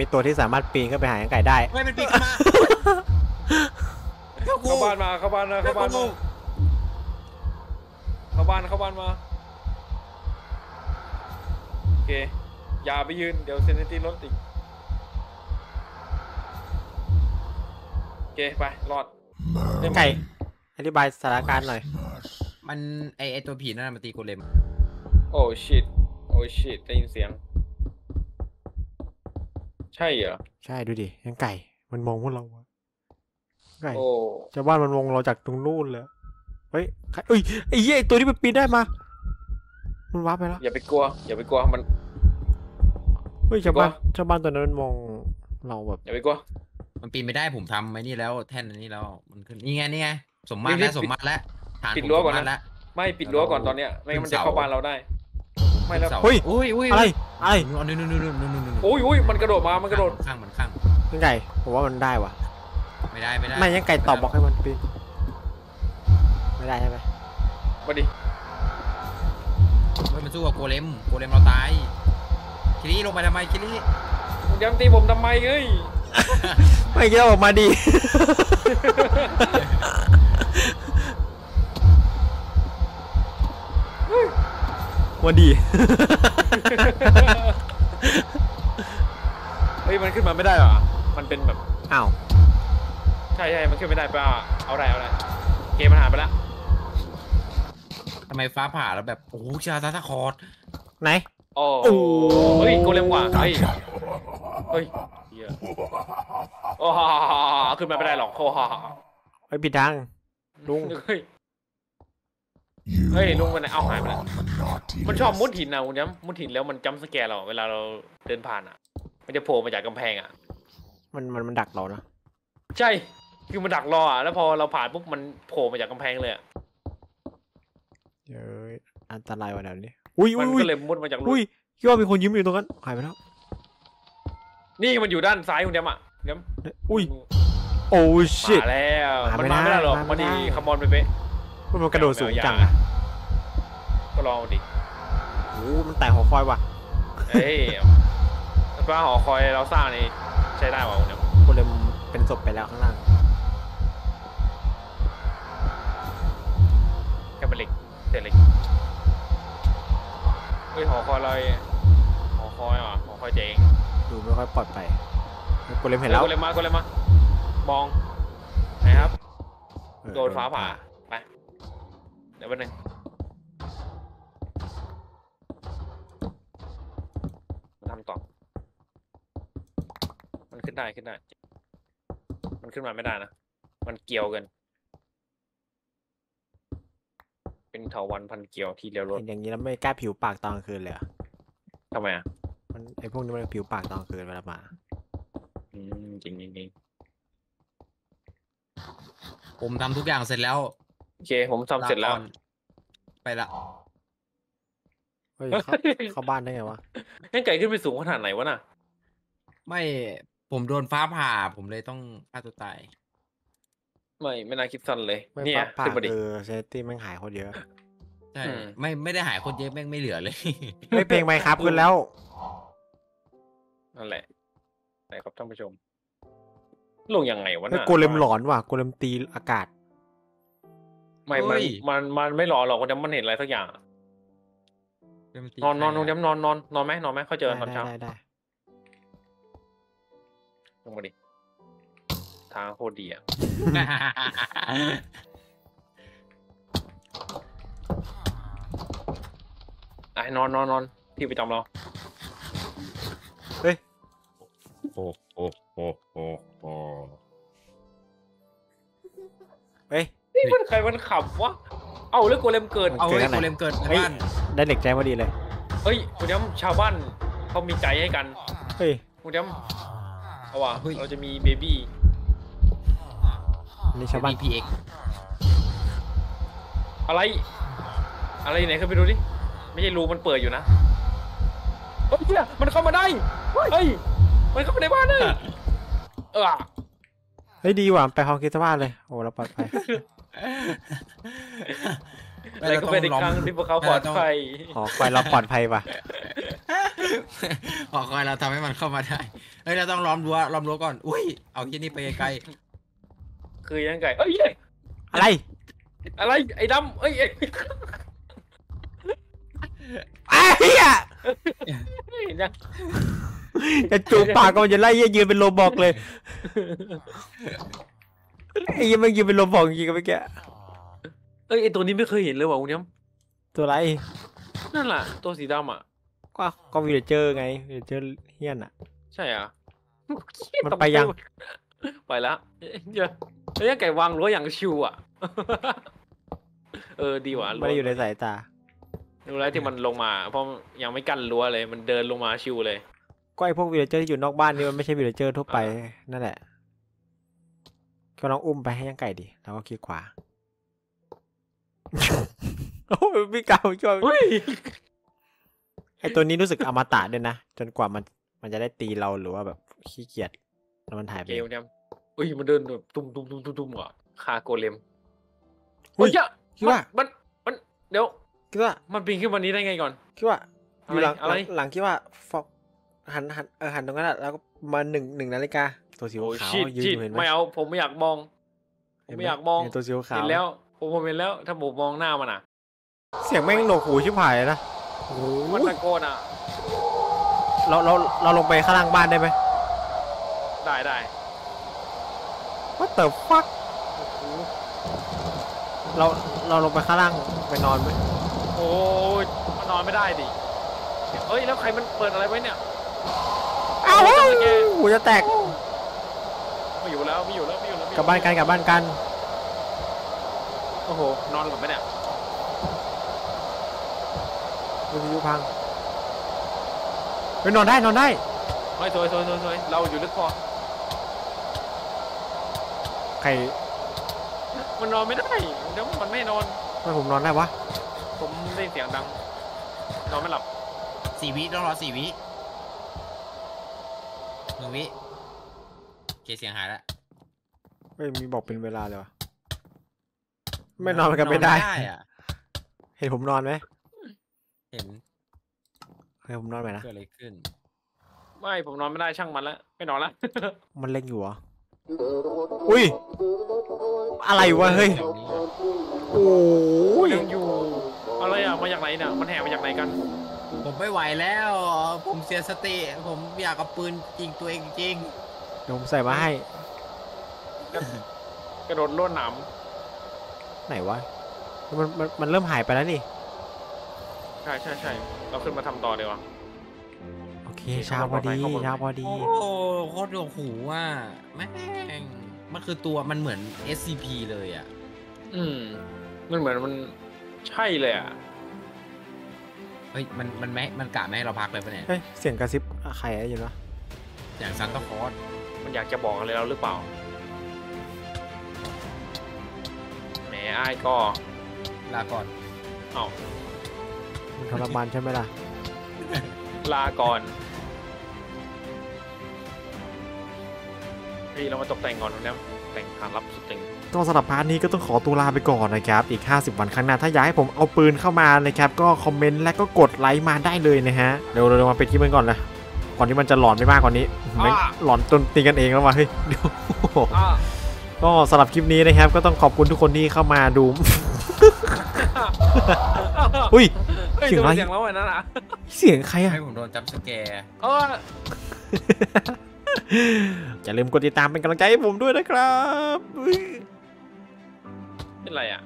มีตัวที่สามารถปีนขึ้นไปหาไก่ได้ไม่เป็นปีนขึ้นมาเข้าบ้านมาโอเคอย่าไปยืนเดี๋ยวเซนตี้รถติดโอเคไปรอดไก่อธิบายสถานการณ์หน่อยมันไอตัวผีนั่นมันตีโกเลมโอ้ชิตได้ยินเสียงใช่เหรอใช่ดูดิยังไก่มันมองพวกเราไก่ชาวบ้านมันมองเราจากตรงนู่นเลยเฮ้ยไอ้เหี้ยตัวนี้มันปีนได้มามันว้าไปแล้วอย่าไปกลัวมันเฮ้ยชาวบ้านตัวนั้นมันมองเราแบบอย่าไปกลัวมันปีนไม่ได้ผมทำไอ้นี่แล้วแท่นนี้แล้วมันขึ้นนี่ไงสมมาตรแล้วปิดรั้วก่อนนะไม่ปิดรั้วก่อนตอนเนี้ยไม่งั้นมันจะเข้าบ้านเราได้ไม่แล้วเฮ้ยอะไรอุ้ยมันกระโดดมันข้างยังไงผมว่ามันได้วะไม่ได้ยังไก่ตอบบล็อกให้มันปีน ไม่ได้ใช่ไหมมาดิมันสู้กับโกเลมเราตายคิริลงไปทำไมคิริย้ำตีผมทำไมเอ้ยไม่เกี่ยวออกมาดีมาดีเฮ้ยมันขึ้นมาไม่ได้หรอมันเป็นแบบอ้าวใช่ๆมันขึ้นไม่ได้ป่ะเอาไรเกมมันหายไปแล้วทำไมฟ้าผ่าแล้วแบบโอ้ชาตาตะคอดไหนโอ้เฮ้ยโกเลมกว่าเฮ้ยโอ้ขึ้นมาไม่ได้หรอกโอ้ไปปิดทางลุงเฮ้ยลุงมันเอาหายไปแล้วมันชอบมุดหินนะคุณย้ำมุดหินแล้วมันจัมป์สแกร์เราเวลาเราเดินผ่านอ่ะมันจะโผล่มาจากกำแพงอ่ะมันดักเรานะใช่คือมันดักรออ่ะแล้วพอเราผ่านปุ๊บมันโผล่มาจากกำแพงเลยอ่ะเย้อันตรายว่ะเดี๋ยวนี้มันก็เลยมุดมาจากรูคิดว่ามีคนยิ้มอยู่ตรงนั้นหายไปแล้วนี่มันอยู่ด้านซ้ายคุณย้ำอ่ะย้ำโอ้ชิตมาแล้วมันมาไม่ได้หรอกมันดีขมอนไปเป๊ะมันกระโดดสูงจังอ่ะก็ลองดิโอ้มันแต่หอคอยว่ะเฮ้ยว่าหอคอยเราสร้างนี่ใช้ได้ว่ะคุณย้ำคนเลยเป็นศพไปแล้วข้างล่างแค่เป็นเหล็กเศษเหล็กเฮ้ยหอคอยลอยหอคอยอ่ะหอคอยเจ๋งดูไม่ค่อยปลอดภัยโกเลมเห็นแล้วโกเลมมามองนะครับโดนฟ้าผ่าไปเดี๋ยวแป๊บนึงทำต่อมันขึ้นได้มันขึ้นมาไม่ได้นะมันเกี่ยวกันเป็นเถาวัลย์พันเกี่ยวที่เลี้ยวรถอย่างนี้แล้วไม่กล้าผิวปากตอนกลางคืนเลยทำไมอ่ะไอพวกนี้มันผิวปากตอนคืนเวลามาจริงจริงผมทำทุกอย่างเสร็จแล้วโอเคผมทำเสร็จแล้วไปละเฮ้ยเข้าบ้านได้ไงวะให้ไก่ขึ้นไปสูงขนาดไหนวะน่ะไม่ผมโดนฟ้าผ่าผมเลยต้องฆ่าตัวตายไม่น่าคิดสั้นเลยเนี่ยฟ้าผ่าเซนตี้มันหายโคตรเยอะใช่ไม่ได้หายโคตรเยอะแม่งไม่เหลือเลยไม่เพลงไหมครับคุณแล้วนั่นแหละแต่ครับท่านผู้ชมลงยังไงวะน่ะโกเลมหลอนว่ะโกเลมตีอากาศไม่มันไม่หลอนหรอกมันเห็นอะไรสักอย่างนอนไหมเขาเจอตอนเช้าได้ลงมาดิทางโคตรดีอ่ะไอ้นอนที่ไปจำเราเฮ้ยโอ้เฮ้ยนี่มันใครมันขับวะเอาเรื่องโกเลมเกิดในบ้านได้เหล็กใจพอดีเลยเฮ้ยคุณย้ำชาวบ้านเขามีใจให้กันเฮ้ยคุณย้ำเอาว่ะเราจะมีเบบี้นี่ชาวบ้านพีเอ็กอะไรไหนขึ้นไปดูดิไม่ใช่รูมันเปิดอยู่นะเฮ้ยมันเข้ามาได้เฮ้ยมันเข้ามาในบ้านเลยเฮ้ยดีว่ะไปห้องกิจวัตรเลยโอ้เราปลอดภัยอะไรก็เป็นอีกครั้งที่พวกเขาปลอดภัยหอคอยเราปลอดภัยป่ะหอคอยเราทำให้มันเข้ามาได้เฮ้ยเราต้องล้อมรั้วก่อนอุ้ยเอาที่นี่ไปไกลคือยังไงเอ้ยอะไรไอ้ดำเอ้ยเฮียจะจูปากก็จะไล่ยืนเป็นโลบอกเลยไอ้ยังไม่ยืนเป็นโลบอกจริงๆก็ไม่แกเอ้ยไอตัวนี้ไม่เคยเห็นเลยว่ะคุณย้ำตัวอะไรนั่นแหละตัวสีดำอ่ะก็วีเดเจอไงวีเดเจอเฮี้ยนอ่ะใช่อ่ะมันไปยังไปแล้วเฮ้ยไก่วางรั้วอย่างชิวอ่ะดีว่ะไม่ได้อยู่ในสายตาดูแล้วที่มันลงมาเพราะยังไม่กั้นรั้วเลยมันเดินลงมาชิวเลยก็ไอพวกวิลเลเจอร์ที่อยู่นอกบ้านนี่มันไม่ใช่วิลเลเจอร์ทั่วไปนั่นแหละก็ลองอุ้มไปให้ยังไก่ดิแล้วก็คลิกขวาโอ้ยพี่เก่าช่วยไอตัวนี้รู้สึกอมตะด้วยนะจนกว่ามันจะได้ตีเราหรือว่าแบบขี้เกียจแล้วมันหายไปมันเดินแบบตุ้มอ่ะคาโกเลม คิดว่ามันเดี๋ยวคิดว่ามันปีนขึ้นวันนี้ได้ไงก่อนคิดว่าอยู่หลังคิดว่าฟอกหันตรงนั้นแล้วก็มาหนึ่งนาฬิกาตัวสีขาวยืนเห็นไหมไม่เอาผมไม่อยากมองตัวสีขาวเห็นแล้วผมเห็นแล้วถ้าผมมองหน้ามันอ่ะเสียงแม่งโหนกหูชิบหายนะโอ้มันตะโกนอ่ะเราลงไปข้างล่างบ้านได้ไหมได้ว่าแต่ฟักเราลงไปข้างล่างไปนอนไหมโอ้ยมันนอนไม่ได้ดิเอ้ยแล้วใครมันเปิดอะไรไว้เนี่ยอ้าวหูจะแตกไม่อยู่แล้วกลับบ้านกันโอ้โหนอนหลับไหมเนี่ยวิทยุพังไปนอนได้เฮ้ยโวยเราอยู่ลึกพอใครมันนอนไม่ได้เดี๋ยวมันไม่นอนไม่ผมนอนได้วะผมได้เสียงดังนอนไม่หลับ4 วิต้องรอ4 วิ1 วิเกเสียงหายแล้วไม่มีบอกเป็นเวลาเลยวะไม่นอนกันไม่ได้เห็นผมนอนไหมเห็นเฮ้ยผมนอนไปนะเกิดอะไรขึ้นไม่ผมนอนไม่ได้ช่างมันแล้วไม่นอนแล้วมันเล็งอยู่เหรออุ้ยอะไรวะเฮ้ยโอ้ยอยู่อะไรอ่ะมาจากไหนเนี่ยมันแห่มาจากไหนกันผมไม่ไหวแล้วผมเสียสติผมอยากเอาปืนยิงตัวเองจริงเดี๋ยวผมใส่มาให้กระโดดโลดหนามไหนวะมันเริ่มหายไปแล้วนี่ใช่เราขึ้นมาทำต่อเลยวะโอเคเช้าพอดีโอ้โหโคตรโหดหูว่ะแม่งมันคือตัวมันเหมือน SCP เลยอ่ะมันเหมือนมันใช่เลยอ่ะเฮ้ยมันกะไม่ให้เราพักเลยปะเนี่ยเฮ้ยเสียงกระซิบใครอยู่วะเสียงซันต้าคลอสมันอยากจะบอกอะไรเราหรือเปล่าแหมไอ้ก็ลาก่อนเอ้าทรมานใช่ไหมล่ะลาก่อนพี่เรามาตกแต่งก่อนนะแต่งการรับสุดจริงก็สำหรับพาร์ทนี้ก็ต้องขอตัวลาไปก่อนนะครับอีก50วันข้างหน้าถ้าอยากให้ผมเอาปืนเข้ามานะครับก็คอมเมนต์และก็กดไลค์มาได้เลยนะฮะเดี๋ยวเรามาเป็นคลิปกันก่อนนะก่อนที่มันจะหลอนไปมากกว่านี้หลอนจนตีกันเองแล้วว่ะเฮ้ยเดี๋ยวก็สำหรับคลิปนี้นะครับก็ต้องขอบคุณทุกคนที่เข้ามาดูอุ้ยเสียงแล้วไอ้นั่นอะเสียงใครอะให้ผมโดนจับสแกร์อย่าลืมกดติดตามเป็นกำลังใจให้ผมด้วยนะครับเป็นไรอะ